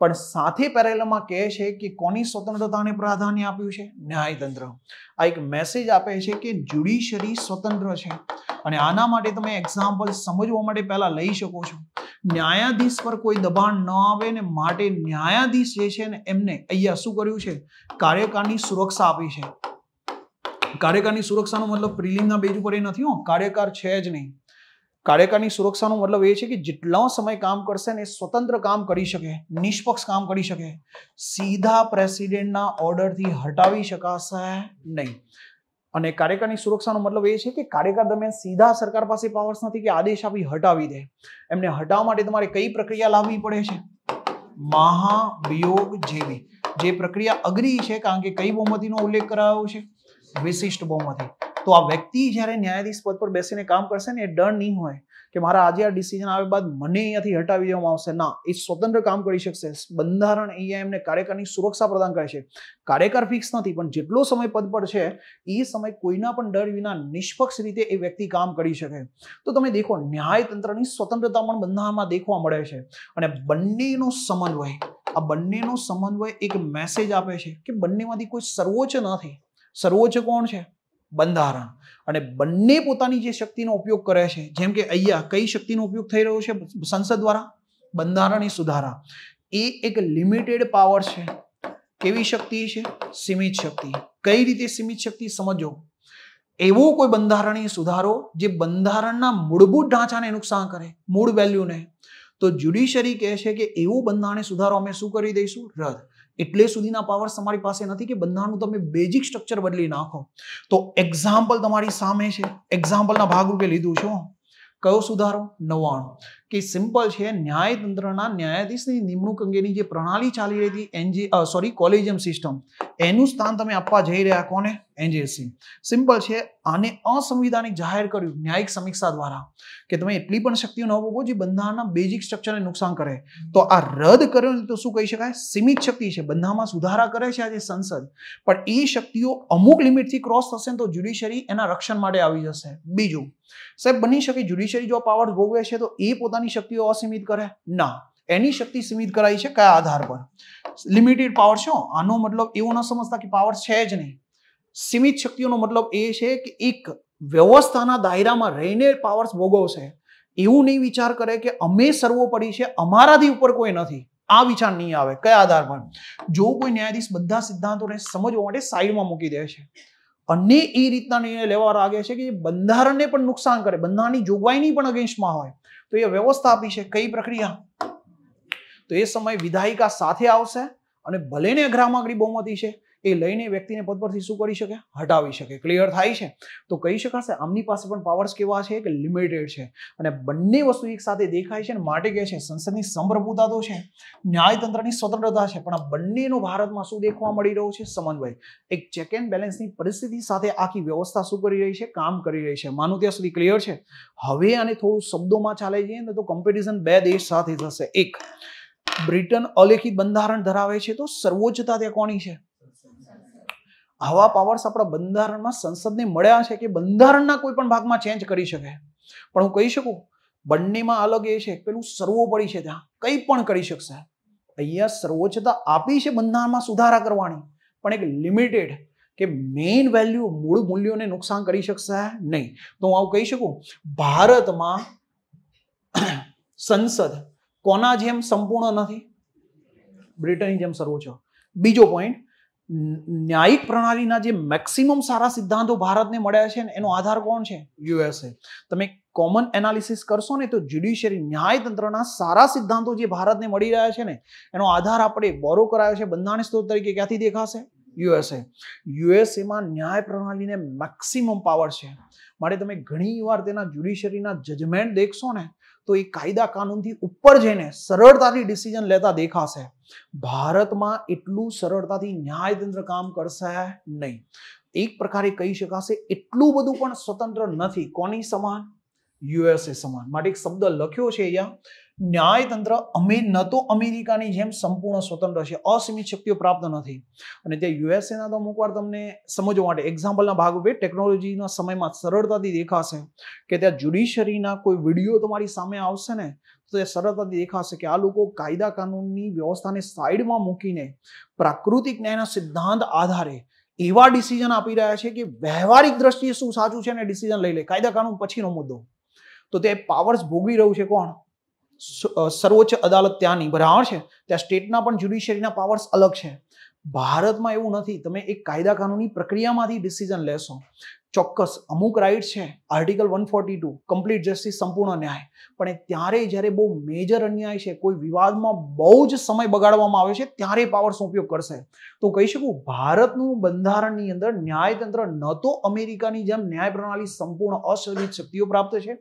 पण साथे पेरेलमां कहे छे के कोनी स्वतंत्रताने प्राधान्य आप्युं छे? न्यायतंत्र। आ एक मेसेज आपे छे के ज्युडिशरी स्वतंत्र छे अने आना माटे तमे एक्झाम्पल समजवा माटे पहेला लई शको छो। न्यायाधीश पर कोई दबाण न आवे ने माटे न्यायाधीश जे छे ने एमने अहींया शुं कर्युं छे? कार्यकाळनी सुरक्षा आपी छे। कार्यकाळनी सुरक्षानो मतलब प्रीलिमना बेज उपर ए नथी हो, कार्यकाळ छे ज नहीं। कार्यकाळनी सुरक्षानो मतलब ए छे के जेटलो समय काम करशे ने स्वतंत्र काम करी शके, निष्पक्ष काम करी शके। सीधा प्रेसिडेंटना ऑर्डरथी हटावी शकाशे नहीं। अने कार्यकाळनी सुरक्षानो मतलब ए छे के कार्यकाळ दरमियान सीधा सरकार पासे पावर्स नथी के आदेश आपी हटावी दे। एमने हटावा माटे तमारे कई प्रक्रिया लाववी पड़े छे? महाभियोग जेवी, जे प्रक्रिया अघरी छे कारण के कई बहुमतीनो उल्लेख करायो छे? विशिष्ट बहुमती। तो आ व्यक्ति जब न्यायाधीश पद पर बेसीने काम करशे ने डर नहीं होय के मारा आज आ डिसीजन आवे बाद मने अहींयाथी हटावी देवामां आवशे। ना, ए स्वतंत्र काम करी शकशे। बंधारण अहींया एमने कार्यकाळनी सुरक्षा प्रदान करे छे। कार्यकाळ फिक्स नथी पण जेटलो समय पद पर छे ए समय कोईना पण डर विना निष्पक्ष रीते ए व्यक्ति काम करी शके। तो तमे देखो न्यायतंत्रनी स्वतंत्रता पण बंधारणमां देखवा मळे छे अने बन्नेनो समन्वय, आ बन्नेनो समन्वय एक मेसेज आपे छे के बन्नेमांथी कोई सर्वोच्च नथी। सर्वोच्च कोण छे? बंधारण। अने बन्ने पोतानी जे शक्तिनो उपयोग करे छे, जेम के अहींया कई शक्तिनो उपयोग थई रह्यो छे संसद द्वारा? बंधारणी सुधारा। ए एक लिमिटेड पावर छे। केवी शक्ति छे? सीमित शक्ति। कई रीते सीमित शक्ति समझो? एवो कोई बंधारणी सुधारो जे बंधारणना मूलभूत ढांचाने नुकसान करे, मूल वेल्यू ने। तो ज्युडिशरी कहे छे के एवो बंधारणी सुधारो अमे शुं करी दईशुं? रद। एटले सुधीना पावर्स तमारी पासे नथी के बंधारणनुं तमे बेजिक स्ट्रक्चर बदली नाखो। तो एक्झाम्पल तमारी सामे छे, एक्झाम्पलना भागरूपे लीधुं छे। कयो सुधारो? नवाणु। के सिंपल छे, न्यायतंत्रना न्यायाधीशनी निमणूक अंगेनी जे प्रणाली चाली रही थी एनजी सॉरी कोलेजियम सिस्टम, एनुं स्थान तमे आपवा जई रह्या कोने? एनजेसी। सिंपल छे, आने असंवैधानिक जाहेर कर्युं न्यायिक समीक्षा द्वारा के तमे एटली पण शक्तिओ न आपो जे बंधारणना बेजिक स्ट्रक्चरने नुकसान करे। तो आ रद कर्यो तो शुं कही शकाय? सीमित शक्ति छे। बंधारणमां सुधारा करे छे आज संसद, पण ए शक्तिओ अमुक लिमिटथी क्रॉस थशे तो ज्युडिशरी एना रक्षण माटे आवी जशे। बीजुं साहेब, बनी शके ज्युडिशरी जो पावर्स भोगवे छे तो ए शक्तिओ असीमित करे? ना, एनी शक्ति सीमित कराई छे। क्या आधार पर? लिमिटेड पावर छे। आनो मतलब एवो न समजता कि पावर छे ज नहीं। सीमित शक्तिओनो मतलब ए छे कि एक व्यवस्थाना दायरामां रहीने पावर्स भोगवशे। एवुं नहीं विचार करे कि अमे सर्वोपरि छे, अमाराथी उपर कोई नथी। आ विचार नहीं आवे। क्या आधार पर? जो कोई न्यायाधीश बधा सिद्धांतोने समजवा माटे साइडमां मूकी दे छे अने ए रीतना निर्णय लेवा आगे छे कि बंधारणने पण नुकसान करे, बंधारणनी जोगवाईनी पण अगेन्स्टमां होय। तो ये व्यवस्था आपी छे। कई प्रक्रिया? तो ये समय विधायिका साथे आवशे अने भले ने अघरामां अघरी बहुमती छे ए लईने व्यक्तिने पद परथी शुं करी शके? हटावी शके। क्लियर थाय छे? तो कही शकाशे आमनी पासे पण पावर्स केवा छे के लिमिटेड छे अने बंने वस्तु एक साथे देखाय छे ने माटे कहे छे संसदनी संप्रभुता तो छे, न्यायतंत्रनी स्वतंत्रता छे, पण आ बंनेनो भारतमां शुं देखवा मळी रह्यो छे? समन्वय। एक चेक एंड बेलेन्सनी परिस्थिति साथे आखी व्यवस्था शुं करी रही छे? काम करी रही छे। मानुं त्यां सुधी क्लियर छे? हवे आने थोडुं शब्दोमां चाले जईए ने तो कम्पेरिझन बे देश साथे थशे। एक, ब्रिटन अलेखित बंधारण धरावे छे तो सर्वोच्चता त्यां कोणी छे? आवा पावर्स आपड़ा बंधारण में संसद ने मळ्या छे के बंधारण कोई पण भाग में चेन्ज करी शके, पण हुं कही शकू बंने में अलग ए छे पेलुं सर्वोपरि छे, त्यां कई पण करी शकशे। अहींया सर्वोच्चता आपी छे बंधारण में सुधारा करवानी, पण एक लिमिटेड के मेन वेल्यू मूल मूल्यों ने नुकसान करी शकशे नहीं। तो हुं कही शकू भारत में संसद कोना जेम संपूर्ण नथी? ब्रिटननी जेम सर्वोच्च। बीजो पॉइंट, न्यायिक प्रणाली ना जे मैक्सिमम सारा सिद्धांतों भारत ने मळ्या छे एनो आधार कोण छे? यूएसए। तमे કોમન એનાલિસિસ કરશો ને તો જ્યુડિશિયરી ન્યાયતંત્રના સારા સિદ્ધાંતો જે ભારતને મળી રહ્યા છે ને એનો આધાર આપણે બોરો કરાયો છે બંધારણ સ્ત્રોત તરીકે ક્યાંથી દેખાશે યુએસએ યુએસએમાં ન્યાય પ્રણાલીને મેક્સિમમ પાવર છે માટે તમે ઘણીવાર તેના જ્યુડિશિયરીના જજમેન્ટ દેખશો ને तो ये कायदा कानून थी ऊपर जाने सरलता डिसीजन लेता देखा से। भारत में एटलू सरलता न्यायतंत्र काम करशे नहीं। एक प्रकार कही शकाशे एटलू बधु पण स्वतंत्र नहीं। कोनी समान? यूएसए समान। माटे एक शब्द लख्यो छे या न्यायतंत्र अमे न तो अमेरिका नी जेम संपूर्ण स्वतंत्र छे, असीमित शक्तिओ प्राप्त नथी। अने ते यूएसए ना तो अमुक वार तमने समजवा माटे एक्जाम्पलना भागरूपे टेक्नोलॉजीना समयमां सरळताथी देखाशे के त्या ज्युडिशरीना कोई विडियो तमारी सामे आवशे ने तो सरळताथी देखाशे के आ लोको कायदा कानूननी व्यवस्थाने साइडमां मूकीने प्राकृतिक न्यायना सिद्धांत आधारे एवा डिसिजन आपी रह्या छे के व्यवहारिक दृष्टिए शुं साचुं छे ने डिसिजन लई ले। कायदा कानून पछीनो मुद्दो तो ते पावर्स भोगवी रह्युं छे कोण? सर्वोच्च अदालत त्यानी, बराबर छे। त्या स्टेटना पण ज्युडिशियरीना पावर्स अलग छे। भारतमां एवुं नथी। तमे एक कायदा कानूनी प्रक्रियामांथी डिसिजन लेशो। ચોક્કસ અમુક રાઇટ છે આર્ટિકલ એક ચાર બે કમ્પ્લીટ જસ્ટિસ સંપૂર્ણ ન્યાય, પણ ત્યારે જ્યારે બહુ મેજર અન્યાય છે, કોઈ વિવાદમાં બહુ જ સમય બગાડવામાં આવે છે, ત્યારે પાવર્સનો ઉપયોગ કરશે। તો કહી શકું ભારતનું બંધારણની અંદર ન્યાયતંત્ર ન તો અમેરિકાની જેમ ન્યાય પ્રણાલી સંપૂર્ણ અસંગઠિત શક્તિઓ પ્રાપ્ત છે,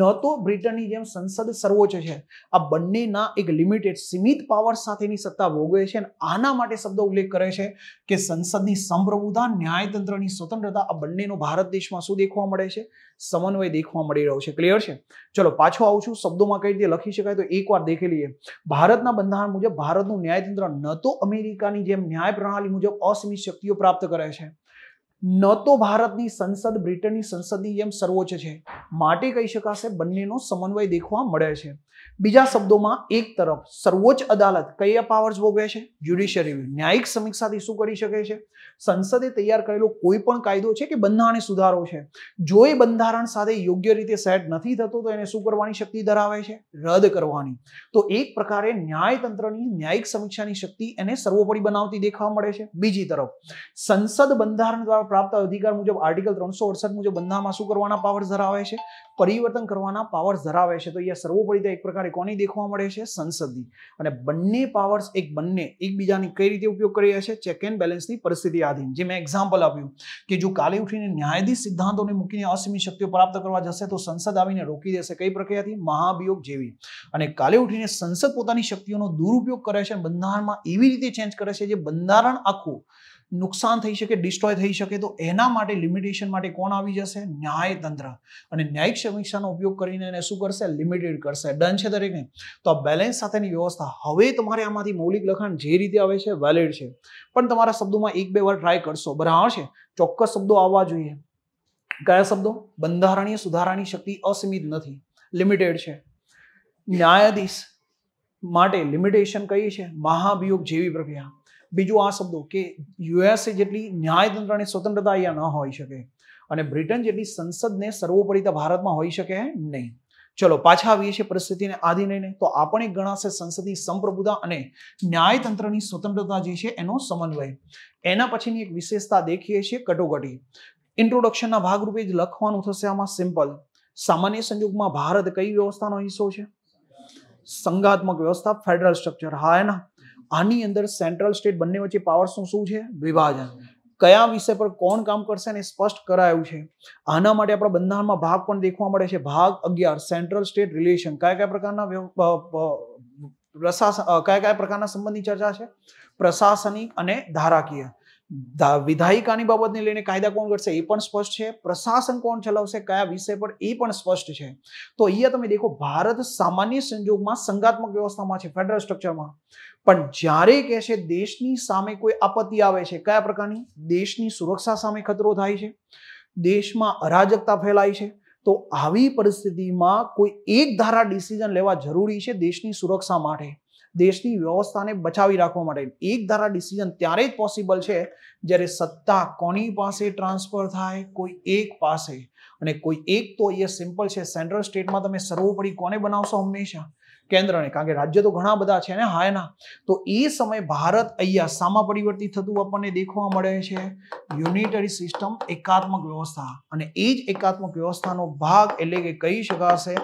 ન તો બ્રિટનની જેમ સંસદ સર્વોચ્ચ છે। આ બંનેના એક લિમિટેડ સીમિત પાવર સાથેની સત્તા ભોગવે છે અને આના માટે શબ્દ ઉલ્લેખ કરે છે કે સંસદની સંપ્રભુતા, ન્યાયતંત્રની સ્વતંત્રતા, આ બંનેનો भारत देश में शुं देखवा मळे छे? समन्वय देखवा मळी रह्यो छे। क्लियर छे? चलो पाछो आवुं छुं। शब्दों में कई रीते लखी शकाय तो एक वार देखेली है। भारतना बंधारण मुजब भारतनुं न्यायतंत्र न तो अमेरिकानी जेम न्याय प्रणाली मुजब असीमित शक्तिओ प्राप्त करे छे, न तो भारतनी संसद ब्रिटननी संसदनी जेम सर्वोच्च छे। माटे कही शकाशे बंनेनो समन्वय देखवा मळे छे। बीजा शब्दोमां एक तरफ सर्वोच्च अदालत क्या पावर्स भोगवे छे? ज्युडिशियरी न्यायिक समीक्षाथी शुं करी शके छे? संसदे तैयार करेलो कोई पण कायदो छे के बंधारणे सुधारो छे, जो ए बंधारण साथे योग्य रीते सेट नथी थतो तो एने शुं करवानी शक्ति धरावे छे? रद करवानी। तो एक प्रकारे न्यायतंत्रनी न्यायिक समीक्षानी शक्ति एने सर्वोपरि बनावती देखवा मळे छे। बीजी तरफ संसद बंधारण द्वारा प्राप्त अधिकार मुजब आर्टिकल ત્રણસો અડસઠ मुजब बंधारणमां शुं करवाना पावर्स धरावे छे? परिवर्तन करवाना पावर्स धरावे छे। तो या सर्वोपरि एक प्रकारे कोनी देखवा मळे छे? संसदनी। अने बन्ने पावर्स एक बन्ने एकबीजानी कई रीते उपयोग करी रह्या छे चेक एंड बेलेन्सनी परिस्थिति आधीन। जे मैं एक्जाम्पल आप्युं के जो काले उठीने न्यायाधीश सिद्धांतोने मूकीने असीमित शक्तिओ प्राप्त करवा जशे तो संसद आवीने रोकी देशे। कई प्रक्रियाथी? महाभियोग जेवी। अने काले उठीने संसद पोतानी शक्तिओनो दुरुपयोग करे छे, बंधारणमां एवी रीते चेन्ज करे छे जे बंधारण आखुं नुकसान थई शके, डिस्ट्रॉय थई शके। तो एना माटे लिमिटेशन माटे कोण आवी जशे? न्यायतंत्र। अने न्यायिक समीक्षानो उपयोग करीने एने शुं करशे? लिमिटेड करशे। डन छे दरेकने? तो आ बेलेन्स साथेनी व्यवस्था। हवे तमारे आमांथी मौलिक लखाण जे रीते आवे छे वेलिड छे, पण तमारा शब्दोमां एक बे वर ट्राय करशो, बराबर छे? ચોક્કસ શબ્દો આવવા જોઈએ। કયા શબ્દો? બંધારણીય સુધારાની શક્તિ અસીમિત નથી, લિમિટેડ છે। ન્યાયાધીશ માટે લિમિટેશન કઈ છે? મહાભિયોગ જેવી પ્રક્રિયા। बीजू आ शब्दों के यूएसए जेटली न्यायतंत्र ने स्वतंत्रता या न होई शके अने ब्रिटन जेटली संसद ने सर्वोपरिता भारत में होई शके नहीं। चलो पाछा आवीए छे परिस्थितिने आधीने ने तो आपणे गणाशे संसदनी संप्रभुता अने न्यायतंत्रनी स्वतंत्रता जे छे एनो समन्वय। एना पछीनी एक विशेषता देखीए छे कटोकटी। इंट्रोडक्शनना भागरूपे ज लखवानुं थशे आमां सिम्पल। सामान्य संयोगमां भारत कई व्यवस्थानो हिस्सो छे? संघात्मक व्यवस्था, फेडरल स्ट्रक्चर। हाँ है ना? आनी अंदर सेंट्रल स्टेट बन्ने वच्चे पावर्सनुं शुं छे? विभाजन। क्या विषय पर कोण काम करशे ने स्पष्ट करायुं छे। आना माटे आपणा बंधारणमां भाग पण देखवा मळे छे। भाग અગિયાર सेंट्रल स्टेट रिलेशन। क्या क्या प्रकारना प्रशासन क्या क्या प्रकारना संबंधी चर्चा छे? प्रशासनिक अने धाराकीय। विधायिकानी बाबतने लईने कायदा कोण करशे ए पण स्पष्ट छे। प्रशासन कोण चलावशे क्या विषय पर ए पण स्पष्ट छे। तो अहींया तमे देखो भारत सामान्य संयोगमां संघात्मक व्यवस्थामां छे, फेडरल स्ट्रक्चरमां। पण ज्यारे कहेशे देशनी सामे कोई आपत्ति आवे छे, क्या प्रकारनी? देशनी सुरक्षा सामे खतरो थाय छे, देशमां अराजकता फैलाई छे। तो आवी परिस्थितिमां कोई एक धारा डिसिजन लेवा जरूरी छे देशनी सुरक्षा माटे, देशनी व्यवस्थाने बचावी राखवा माटे। एक धारा डिसिजन त्यारे ज पॉसिबल छे ज्यारे सत्ता कोनी पासे ट्रांसफर थाय? कोई एक पासे। अने कोई एक तो ये सिंपल छे, सेंट्रल स्टेट में तमे सर्वोपरि कोने बनावशो? हमेशा केन्द्र ने, कारण के राज्य तो घणा बधा छे ने। हाँ ना, तो ए समय भारत अहींया सामा परिवर्तित थतुं आपणे देखवा मळे छे, यूनिटरी सिस्टम एकात्मक व्यवस्था, अने ए ज एकात्मक व्यवस्थानो भाग एटले के कही शकाशे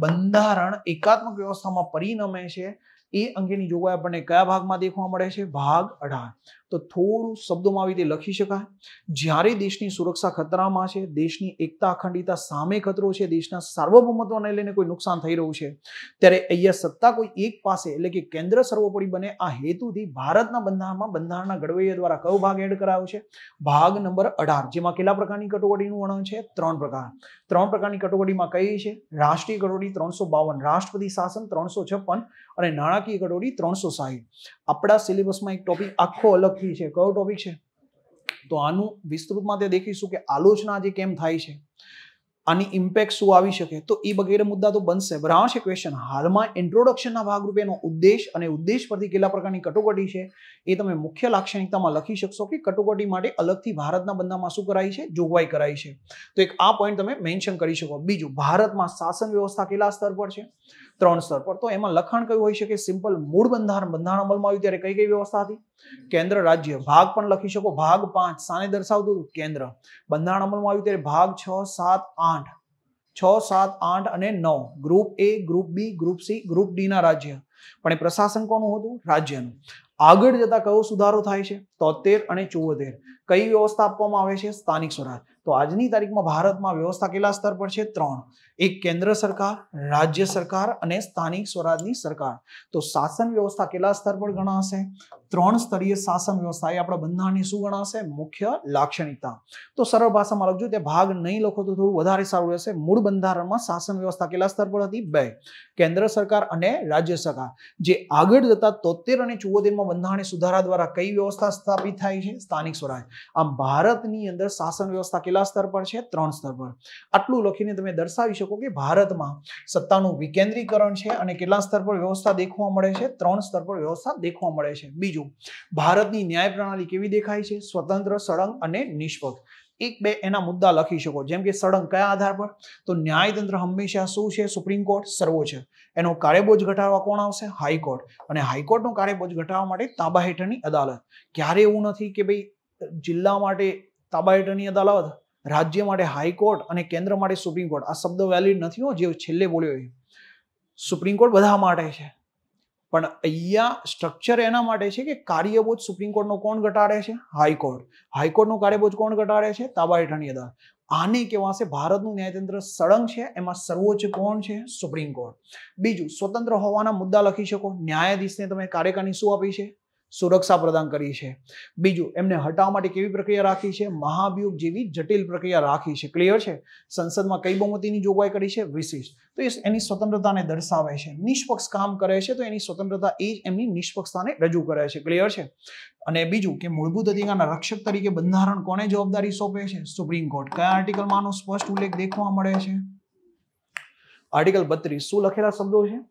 बंधारण एकात्मक व्यवस्थामां परिणमे छे। ए अंगेनी जोगवाई आपणे कया भागमां देखवा मळे छे? भाग अठार। तो थोड़ा शब्दोमां आवी रीते लखी शकाय, ज्यारे देशनी सुरक्षा खतरामां छे, देशनी एकता अखंडिता सामे खतरो छे, देशना सार्वभौमत्वने लईने कोई नुकसान थई रह्युं छे, त्यारे अहींया सत्ता कोई एक पासे एटले के केन्द्र सर्वोपरि बने आ हेतुथी भारतना बंधारणमां बंधारणना घडवैया द्वारा कयो भाग एड करायो छे? भाग नंबर अठार, जेमां केटला प्रकारनी कटोकटीनुं वर्णन छे? त्रण प्रकार। त्रण प्रकारनी कटोकटीमां कई छे? राष्ट्रीय कटोकटी त्रण सौ बावन, राष्ट्रपति शासन त्रण सौ छप्पन अने नाणाकीय कटोकटी त्रण सौ साठ। आपड़ा सिलेबसमां एक टॉपिक आखो अलग थी छे, कयो टॉपिक छे? तो आनु विस्तृतमां ते देखीशुं के आलोचना जे केम थाय छे, आनी इम्पेक्ट शुं आवी शके, तो ए वगैरे मुद्दा तो बनशे। बराबर छे क्वेश्चन। हालमां इंट्रोडक्शनना भागरूपेनो उद्देश अने उद्देश परथी केला प्रकारनी कटोकटी छे ए तमे मुख्य लाक्षणिकतामां लखी शकशो के कटोकटी माटे अलगथी भारतना बंधारणामां शुं कराई छे? जोगवाई कराई छे। तो एक आ पॉइंट तमे मेन्शन करी शको। बीजुं, भारतमां शासन व्यवस्था केला स्तर पर छे? त्रण स्तर पर। तो एमां लखाण कयुं होय शके? सिंपल मूळ बंधारण, बंधारण अमलमां आव्युं त्यारे कई कई व्यवस्था हती? केंद्र राज्य। भाग पण लखी शको, भाग पांच साने दर्शावतुं हतुं केंद्र। बंधारण अमलमां आव्युं त्यारे भाग छ सात आठ, छ सात आठ अने नौ, group A, group B, group C, group D ना राज्य, पण प्रशासन कोनुं हतुं? राज्यनुं। आगळ जता कयो सुधारो थाय छे? तोतेर अने चौहत्तर। कई व्यवस्था आपवामां आवे छे? स्थानिक स्वराज। तो आजनी तारीखमां भारतमां व्यवस्था केला स्तर पर छे? त्रण, एक केंद्र सरकार, राज्य सरकार अने स्थानिक स्वराजनी सरकार। तो शासन व्यवस्था केला स्तर पर गणाशे? त्रण स्तरीय शासन व्यवस्था। ए आपणा बंधारणनी शुं गणाशे? मुख्य लाक्षणिकता। तो सरळ भाषामां लखजो, ते भाग नहीं लखो तो थोडुं वधारे सारुं रहेशे। मूळ बंधारणमां शासन व्यवस्था केला स्तर पर हती? बे, केंद्र सरकार अने राज्य सरकार। जे आगळ जता तोतेर अने चौहत्तर मां बंधारणी सुधारा द्वारा कई व्यवस्था स्थापित थाय छे? स्थानिक स्वराज। आम भारतनी अंदर शासन व्यवस्था केला स्तर पर छे? त्रण स्तर पर। आटलुं लखीने तमे दर्शावी शको के भारतमां सत्तानुं विकेंद्रीकरण छे अने केला स्तर पर व्यवस्था देखवा मळे छे? त्रण स्तर पर व्यवस्था देखवा मळे छे। बीजुं, भारतनी न्याय प्रणाली केवी देखाय छे? स्वतंत्र, सळंग अने निष्पक्ष। एक बे एना मुद्दा लखी शको, जेम के सळंग क्या आधार पर? तो न्यायतंत्र हमेशा शुं छे? सुप्रीम कोर्ट, सर्वोच्च। एनो कार्यबोज घटाडवा कोण आवशे? हाईकोर्ट। अने हाईकोर्टनो कार्यबोज घटाडवा माटे ताबा हेठळनी अदालत। क्यारे एवुं नथी के भाई जिल्ला माटे ताबा हेठळनी अदालत, राज्य माटे हाईकोर्ट अने केंद्र माटे सुप्रीम कोर्ट। आ शब्द वेलिड नथी हो, जे छेल्ले बोल्यो ए। सुप्रीम कोर्ट बधा माटे छे, पण अहींया स्ट्रक्चर एना माटे छे के कार्यबोझ सुप्रीम कोर्ट नो कोण घटाडे छे? हाईकोर्ट। हाईकोर्ट नो कार्यबोझ कोण घटाडे छे? ताबा हेठळनी अदालत। आने कहेवाशे भारतनुं न्यायतंत्र सळंग छे, एमां सर्वोच्च कोण छे? Supreme court. बीजुं, स्वतंत्र होवाना मुद्दा लखी शको। न्यायाधीशने तमे कार्यकाळनी शुं आपी छे? सुरक्षा प्रदान करी छे। बीजुं, एमने हटावा माटे केवी प्रक्रिया राखी छे? महाभियोग जेवी जटिल प्रक्रिया राखी छे। क्लियर छे? संसदमां कई बहुमतीनी जोगवाई करी छे? विशेष। तो इस एनी स्वतंत्रताने दर्शावे छे। निष्पक्ष काम करे छे, तो एनी स्वतंत्रता ए ज एमनी निष्पक्षताने रजू करे छे। क्लियर छे? अने बीजुं के मूलभूत अधिकारना रक्षक तरीके बंधारण कोणे जवाबदारी सोंपे छे? Supreme court. कया आर्टिकलमां आनो स्पष्ट उल्लेख देखवा मळे छे? आर्टिकल बत्रीस। शुं लखेला शब्दो छे?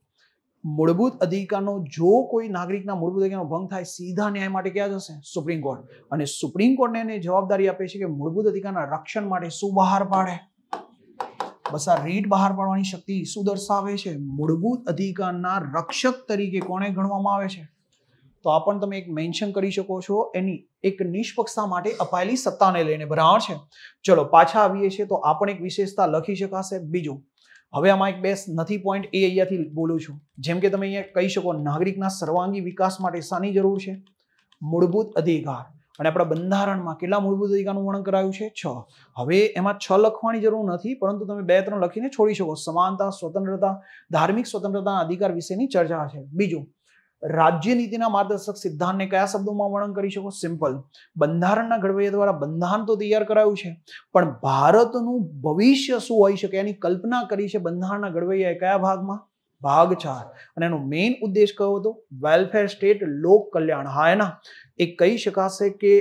मूलभूत अधिकारनो जो कोई नागरिकना मूलभूत अधिकारनो भंग थाय, सीधा न्याय माटे क्या जशे? Supreme court. अने सुप्रीम कोर्टने एने जवाबदारी आपे छे के मूलभूत अधिकारना रक्षण माटे शुं बहार पाडे? बस आ रीट बहार पाडवानी शक्ति शुं दर्शावे छे? मूलभूत अधिकारना रक्षक तरीके कोणे गणवामां आवे छे? तो आ पण तमे एक मेन्शन करी शको छो, एनी एक निष्पक्षता माटे अपायेली सत्ताने लईने। बराबर छे? चलो पाछा आवीए छे, तो आ पण एक विशेषता लखी शकाशे। बीजुं, हवे आमां एक बेस नथी पॉइंट ए अहींयाथी बोलूं छुं, जेम के तमे अहींया कही शको नागरिकना सर्वांगी विकास माटे शानी जरूर छे? मूलभूत अधिकार। अने आपणा बंधारणमां केटला मूलभूत अधिकारनुं वर्णन करायुं छे? छ। हवे एमां छ लखवानी जरूर नथी, परंतु तमे बे त्रण लखीने छोडी शको। समानता, स्वतंत्रता, धार्मिक स्वतंत्रताना अधिकार विशेनी चर्चा छे। बीजुं, राज्य नीतिना मार्गदर्शक सिद्धांतने कया शब्दोमां वर्णन करी शको? सिंपल, बंधारणना घडवैया द्वारा बंधारण तो तैयार करायुं छे, पण भारतनुं भविष्य शुं होई शके एनी कल्पना करी छे बंधारणना घडवैयाए कया भागमां? भाग चार। अने एनो मेन उद्देश कयो तो वेलफेयर स्टेट, लोक कल्याण। हाँ ना, एक कही शकाशे के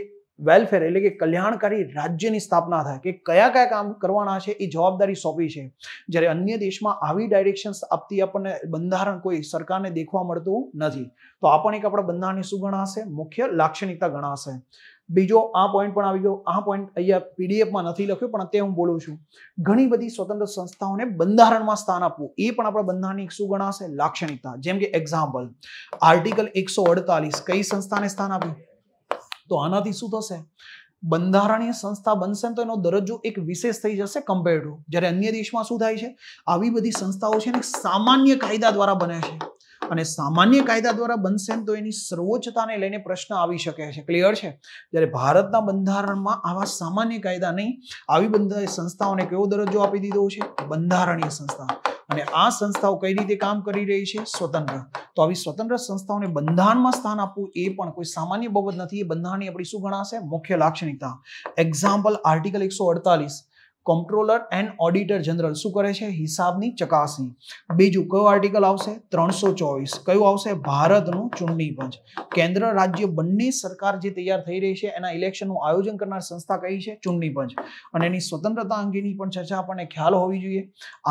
वेलफेयर एटले के कल्याणकारी राज्यनी स्थापना थाय, के कया कया काम करवाना छे ए जवाबदारी सौंपी छे। ज्यारे अन्य देशमां आवी डायरेक्शन्स आपती आपणे बंधारण कोई सरकारने देखवा मळतुं नथी। तो आ पण एक आपणा बंधारणनी शुं गणाशे? मुख्य लाक्षणिकता गणाशे। बीजो आ पॉइंट पण आवी गयो आ पॉइंट अहींया पीडीएफ में नहीं लख्यो पण अत्यारे हूँ बोलू छूं घणी बधी स्वतंत्र संस्थाओने बंधारण में स्थान आपवुं ए पण आपणा बंधारणनी एक शुं गणाशे लाक्षणिकता जेम के एक्जाम्पल आर्टिकल एक सौ अड़तालीस कई संस्था ने स्थान आप्युं तो आनाथी शुं थशे બંધારણીય સંસ્થા બનશે તો એનો દરજ્જો એક વિશેષ થઈ જશે કમ્પેર્ડ ટુ જ્યારે અન્ય દેશમાં શું થાય છે આવી બધી સંસ્થાઓ છે ને સામાન્ય કાયદા દ્વારા બને છે અને સામાન્ય કાયદા દ્વારા બનશે તો એની સર્વોચ્ચતાને લઈને પ્રશ્ન આવી શકે છે ક્લિયર છે જ્યારે ભારતના બંધારણમાં આવા સામાન્ય કાયદા નહીં આવી બંધારણીય સંસ્થાઓને કેવો દરજ્જો આપી દીધો છે બંધારણીય સંસ્થા અને આ સંસ્થાઓ કઈ રીતે કામ કરી રહી છે સ્વતંત્ર તો આવી સ્વતંત્ર સંસ્થાઓને બંધારણમાં સ્થાન આપવું એ પણ કોઈ સામાન્ય બાબત નથી એ બંધારણની આપણી શું ગણાશે મુખ્ય લાક્ષણિકતા એક્ઝામ્પલ આર્ટિકલ એકસો અડતાલીસ कंट्रोलर एंड ऑडिटर जनरल शू करे हिसाब की चकासणी बीजू क्यों आर्टिकल आवशे त्रण सौ चौबीस क्यों आवशे भारत नु चूंटणी पंच केन्द्र राज्य बंने सरकार जे तैयार थई रही है एना इलेक्शन नु आयोजन करनार संस्था कई है चूंटणी पंच अने एनी स्वतंत्रता अंगेनी पण चर्चा आपणे ख्याल होवी जोईए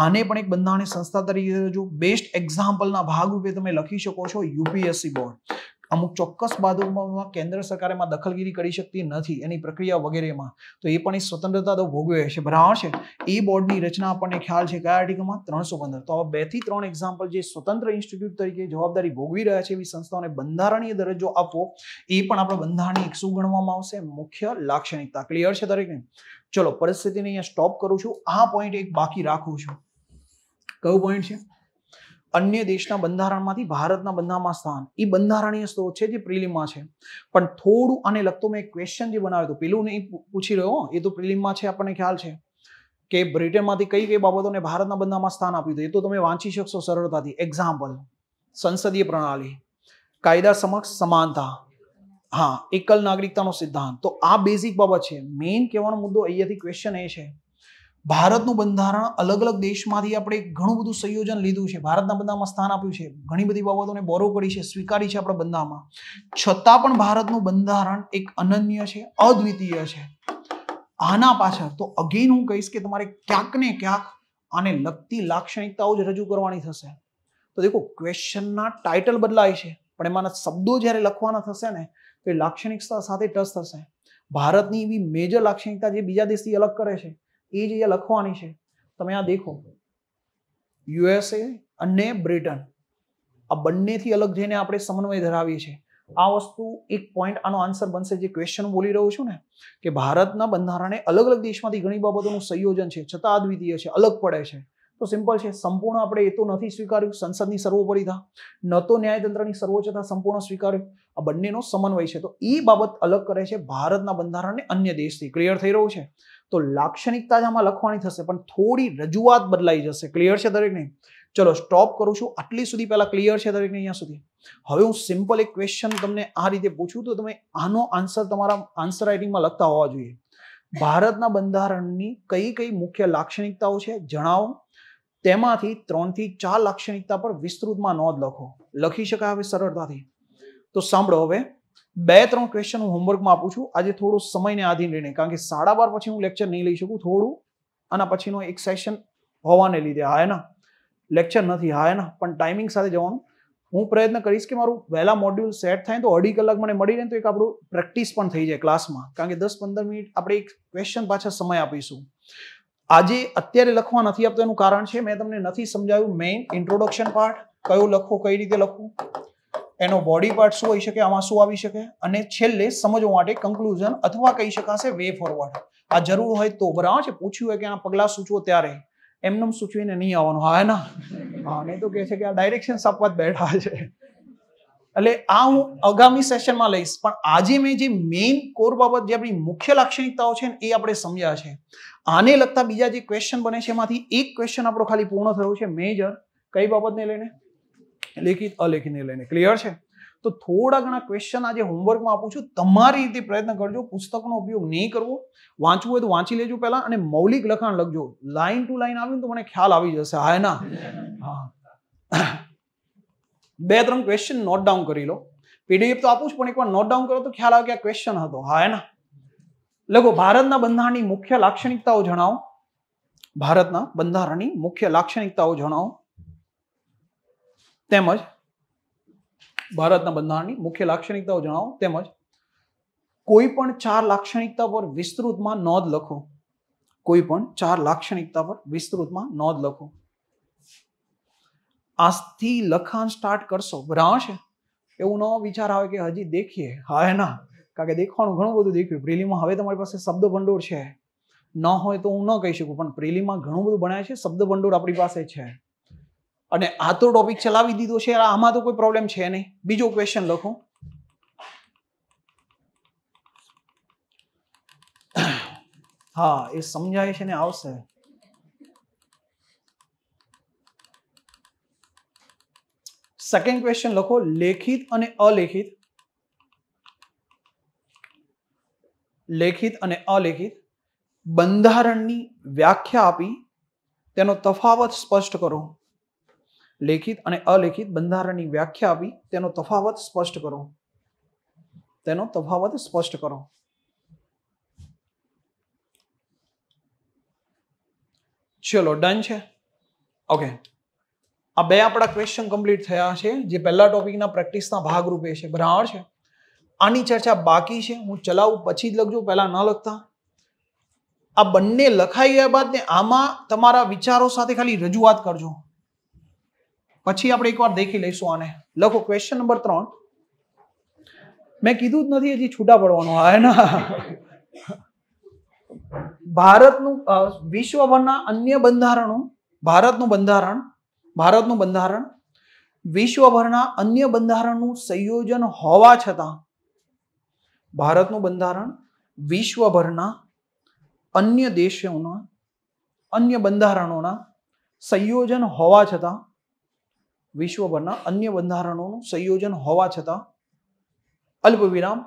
आने पण एक बंधारणी संस्था तरीके जो बेस्ट एक्जाम्पल ना भाग रूपे तमे लखी शको छो यूपीएससी बोर्ड अमुक चौक्स बाबतों केन्द्र सरकार में दखलगिरी कर सकती नहीं एनी प्रक्रिया वगैरह में तो ये स्वतंत्रता तो भोगवे छे बराबर छे ए बोर्ड की रचना अपने ख्याल है क्या आर्टिकल में त्रण सौ पंदर तो बे थी त्रण एक्जाम्पल जो स्वतंत्र इंस्टिट्यूट तरीके जवाबदारी भोगवी रहा है संस्थाओं ने बंधारणीय दरजो आपवो ए पण आपणे बंधारणीय शू गणवामां आवशे मुख्य लाक्षणिकता क्लियर है दरेकने चलो परिस्थिति ने अहींया स्टॉप करूं छुं आ पॉइंट एक बाकी राखूं छुं कयो पॉइंट छे अन्य देश बंधारण में भारत बंधारण स्थान ई बंधारणीय स्रोत है प्रीलिम है थोड़ा आने लगता मैं क्वेश्चन जो बनाया तो पेलू नहीं पूछी रहो ये तो प्रीलिम है अपने ख्याल है कि ब्रिटेन में कई कई बाबतों ने भारत बंधारण में स्थान आप तो तब वाँची सकशो सरलता एक्जाम्पल संसदीय प्रणाली कायदा समक्ष समानता हाँ एकल नागरिकता सिद्धांत तो आ बेसिक बाबत है मेन कहवा मुद्दों अहियाथी क्वेश्चन ए है भारत नु बंधारण अलग अलग देश मांथी आपणे घणुं बधुं संयोजन लीधुं छे भारतना बंधारणामां स्थान आप्युं छे घणी बधी बाबतोने बोरो करी छे स्वीकारी छे आपणे बंधारणामां छतां पण भारतनु बंधारण एक अनन्य छे अद्वितीय छे आना पाछळ तो अगेन हूँ कहीश के तमारे क्यांक ने क्यांक आने लगती लाक्षणिकताओ ज रजू करवानी थशे तो देखो क्वेश्चनना टाइटल बदलाय छे पण एमाना शब्दो ज्यारे लखवाना थशे ने तो ए लाक्षणिकता साथे टच थशे भारतनी एवी मेजर लाक्षणिकता जे बीजा देशथी अलग करे छे એ જે લખવાની છે તમે આ દેખો યુએસએ અને બ્રિટન આ બંનેથી અલગ જઈને આપણે સમન્વય ધરાવીએ છીએ આ વસ્તુ એક પોઈન્ટ આનો આન્સર બનશે જે ક્વેશ્ચન બોલી રહ્યો છું ને કે ભારતના બંધારણે અલગ અલગ દેશમાંથી ઘણી બાબતોનું સંયોજન છે છતાં અદ્વિતીય છે અલગ પડે છે તો સિમ્પલ છે સંપૂર્ણ આપણે એ તો નથી સ્વીકાર્યું સંસદની સર્વોપરિતા ન તો ન્યાયતંત્રની સર્વોચ્ચતા સંપૂર્ણ સ્વીકાર્યું આ બંનેનો સમન્વય છે તો એ બાબત અલગ કરે છે ભારતના બંધારણને અન્ય દેશથી ક્લિયર થઈ રહ્યું છે तो लाक्षणिकता आमां लखवानी थशे पण थोड़ी रजूआत बदलाई जशे क्लियर छे दरेकने चलो स्टॉप करूं छुं आटली सुधी पहेला क्लियर छे दरेकने अहींया सुधी हवे हूँ सीम्पल एक क्वेश्चन तमने आ रीते पूछूं तो तमे आनो आंसर तमारा आंसर राइटिंग में लखता होवा जोईए भारतना बंधारणनी कई कई मुख्य लाक्षणिकताओ छे जणावो तेमांथी त्रण थी चार लाक्षणिकता पर विस्तृतमां नोंध लखो लखी शकाय हवे सरळताथी तो सांभळो हवे बे त्रण क्वेश्चन हूँ होमवर्क में आपू छूं आज थोड़ा समय ने आधीन रहीने कारण के साढ़ा बार पछी हूँ लेक्चर नहीं लई शकू थोड़ू आना पछीनो एक सेशन होवाने लीधे हाँ है ना लेक्चर नहीं हाँ है ना पण टाइमिंग साथे जवानुं हूँ प्रयत्न करीश कि मारू वहेला मॉड्यूल सेट थाय तो अढ़ी कलाक मने मळी रहे तो एक आपणो प्रेक्टिस पण थई जाए क्लास में कारण के दस पंदर मिनिट आपणे एक क्वेश्चन पाछा समय आपीशुं आजे अत्यारे लखवा नथी आपतो एनुं कारण छे मैं तमने नथी समजाव्युं मेन इंट्रोडक्शन पार्ट कयो लखो कई रीते लखो एनो बॉडी पार्ट शू होई शके आमां शू आवी शके अने छेल्ले समजवा माटे कंक्लूजन अथवा कही शकाशे वे फॉरवर्ड आ जरूर होय तो बराबर छे पूछ्युं होय के आना पगला सूचवो त्यारे एमनेम सूचवीने नहीं आववानुं हां ना हां नहीं तो कहे छे के आ डायरेक्शन सापवत बैठा छे एटले आ हूँ आगामी सेशन में लईश पण आजे मैं जे मेन कोर बाबत जे आपणी मुख्य लाक्षणिकताओ छे ने ए आपणे समज्या छे आने लगता बीजा जे क्वेश्चन बने छे एमांथी एक क्वेश्चन आपणो खाली पूर्ण थयो छे मेजर कई बाबतने लईने लेखित अलेखित ने लेने क्लियर है तो थोड़ा घना क्वेश्चन आज होमवर्क में आपूं छुं तमारी रीते प्रयत्न करजो पुस्तकनो उपयोग नहीं करवो वाँचवुं होय तो वाँची लेजो पहेला अने मौलिक लखाण लखजो लाइन टू लाइन आव्युं तो मने ख्याल आवी जशे हां ना हां बे त्रण क्वेश्चन नोट डाउन करी लो पीडीएफ तो आपूं छुं पण एकवार नोट डाउन करो तो ख्याल आवे के आ क्वेश्चन हतो हां है ना लखो भारतना बंधारणनी मुख्य लाक्षणिकताओ जणावो भारतना बंधारणनी मुख्य लाक्षणिकताओ जणावो भारतना बंधारणनी मुख्य लाक्षणिकताओ जणावो कोईपण चार लाक्षणिकता पर विस्तृत में नोंध लखो। कोईपण चार लाक्षणिकता पर विस्तृत में नोंध लखो। आजथी लखाण स्टार्ट करशो। भ्रांश एवं न विचार आवे के हजी देखिए। हाँ है ना, कारण के देखवानुं घणुं बधुं देख्युं। प्रीलिम में हवे तमारी पासे शब्द भंडोर छे, न होय तो हूँ न कही शकूं, पण प्रीलिम में घणुं बधुं भणाय छे, शब्द भंडोर आपणी पासे छे। अने आ तो टॉपिक चलावी दीधो छे, आमां तो कोई प्रॉब्लम छे नहीं। बीजो क्वेश्चन लखो। हाँ, ये समझाय छे ने आवशे। Second question लखो। लेखित अने अलेखित, लेखित अने अलेखित बंधारणनी व्याख्या आपी तेनो तफावत स्पष्ट करो। लेखित अने अलेखित बंधारणनी व्याख्या आपी तेनो तफावत स्पष्ट करो। तेनो तफावत स्पष्ट करो। चलो डन छे। ओके, आ बे आपड़ा क्वेश्चन कम्प्लीट थया छे, जे पहला टॉपिक ना प्रेक्टिस ना भाग रूपे छे। बराबर छे, आनी चर्चा बाकी छे। हूँ चलावू पछी ज लखजो, पहला न लखता। आ बंने लखाई गया बाद ने आमा तमारा विचारों साथे खाली रजूआत करजो, पछी आपणे एकवार देखी लईशुं। आने लखो क्वेश्चन नंबर त्रण। मैं कीधुं ज नथी हजी छूटा पड़वानो। हा है ना। भारतनु विश्वभरना अन्य बंधारणों, भारतनु बंधारण, भारतनु बंधारण विश्वभरना अन्य बंधारणनु संयोजन होवा छतां, भारतनु बंधारण विश्वभरना अन्य देशोना अन्य बंधारणोना संयोजन होवा छतां, विश्वभरना अन्य बंधारणोनु संयोजन होवा छतां अल्पविराम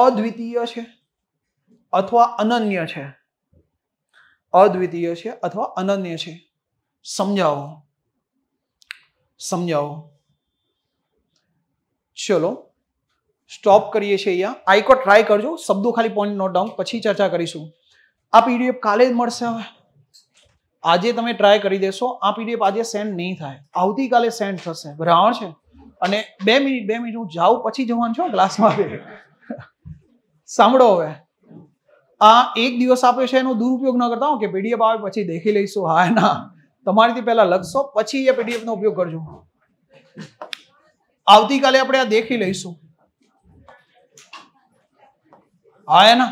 अद्वितीय छे अथवा अनन्य छे। अद्वितीय छे अथवा अनन्य छे। समझाओ, समझाओ। चलो स्टॉप करिए छे। या आईको ट्राय करजो, शब्दों खाली पॉइंट नोट डाउन, पछी चर्चा करीशुं। आ पीडीएफ काले ज मळशे। हवे आजे तमे ट्राय करी देशो। आ पीडीएफ आजे सेंड नहीं थाय, आवती काले सेंड थशे। बराबर छे। अने बे मिनिट बे मिनिट हूँ जाऊँ, पछी जवान छो क्लास मां। सांभळो, हवे आ एक दिवस आप दुरुपयोग न करता हूं कि पीडीएफ आवे पछी देखी लईशुं। हा ना, तमारीथी पहेला लखशो, पछी ए पीडीएफ नो उपयोग करजो। आवती काले आपणे आ देखी लईशुं। हा ना,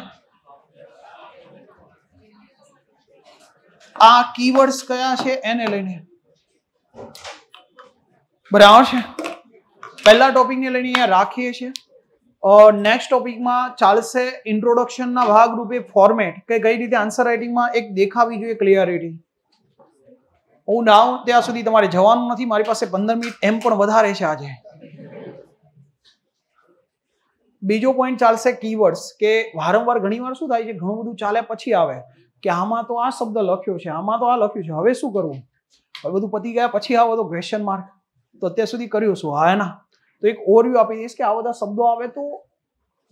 आ कीवर्ड्स कया छे एने लईने। बराबर छे, पहेला टॉपिक ने लईने अहींया राखीए छे। और नेक्स्ट टॉपिक में चालसे इंट्रोडक्शन ना भाग रूपे फॉर्मेट के कई रीते आंसर राइटिंग में एक देखावी जोईए क्लियरिटी। हूँ ना हूँ त्यां सुधी तमारे जवानुं नथी, मारी पासे पंदर मिनिट एम पण वधारे छे आजे। बीजो पॉइंट चालसे कीवर्ड्स, के वारंवार घणीवार शुं थाय छे, घणुं बधुं चाले पछी आवे के आमां तो आ शब्द लख्यो छे, आमां तो आ लख्यो छे, हवे शुं करवुं। हवे बधुं पती गया पछी आवे तो क्वेश्चन मार्क। तो अत्यार सुधी कर्युं शुं। हा ना, तो एक ओवरव्यू आपी दईश के आ बधा शब्दो आवे तो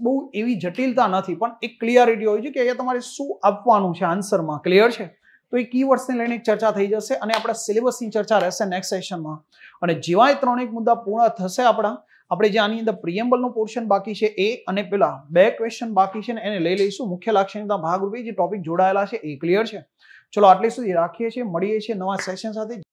बहुत एवी जटिलता नथी, पण एक क्लियरिटी होय छे के अहींया तमारे शुं आपवानुं छे आंसर में। क्लियर छे? तो ए कीवर्ड्स ने लईने एक चर्चा थई जशे अने आपड़ा सिलेबस नी चर्चा रहेशे नेक्स्ट सेशन में। अने जेवा त्रणेक मुद्दा पूर्ण थशे आपड़ा, आपणे जे आनी अंदर प्रिएम्बल नो पोर्शन बाकी छे ए अने पेला बे क्वेश्चन बाकी छे ने एने लई लईशुं। मुख्य लाक्षणिकता भाग रूपे जे टॉपिक जोडायेला छे ए क्लियर छे। चलो आटले सुधी राखीए छे। मळीए छे नवा सेशन साथे।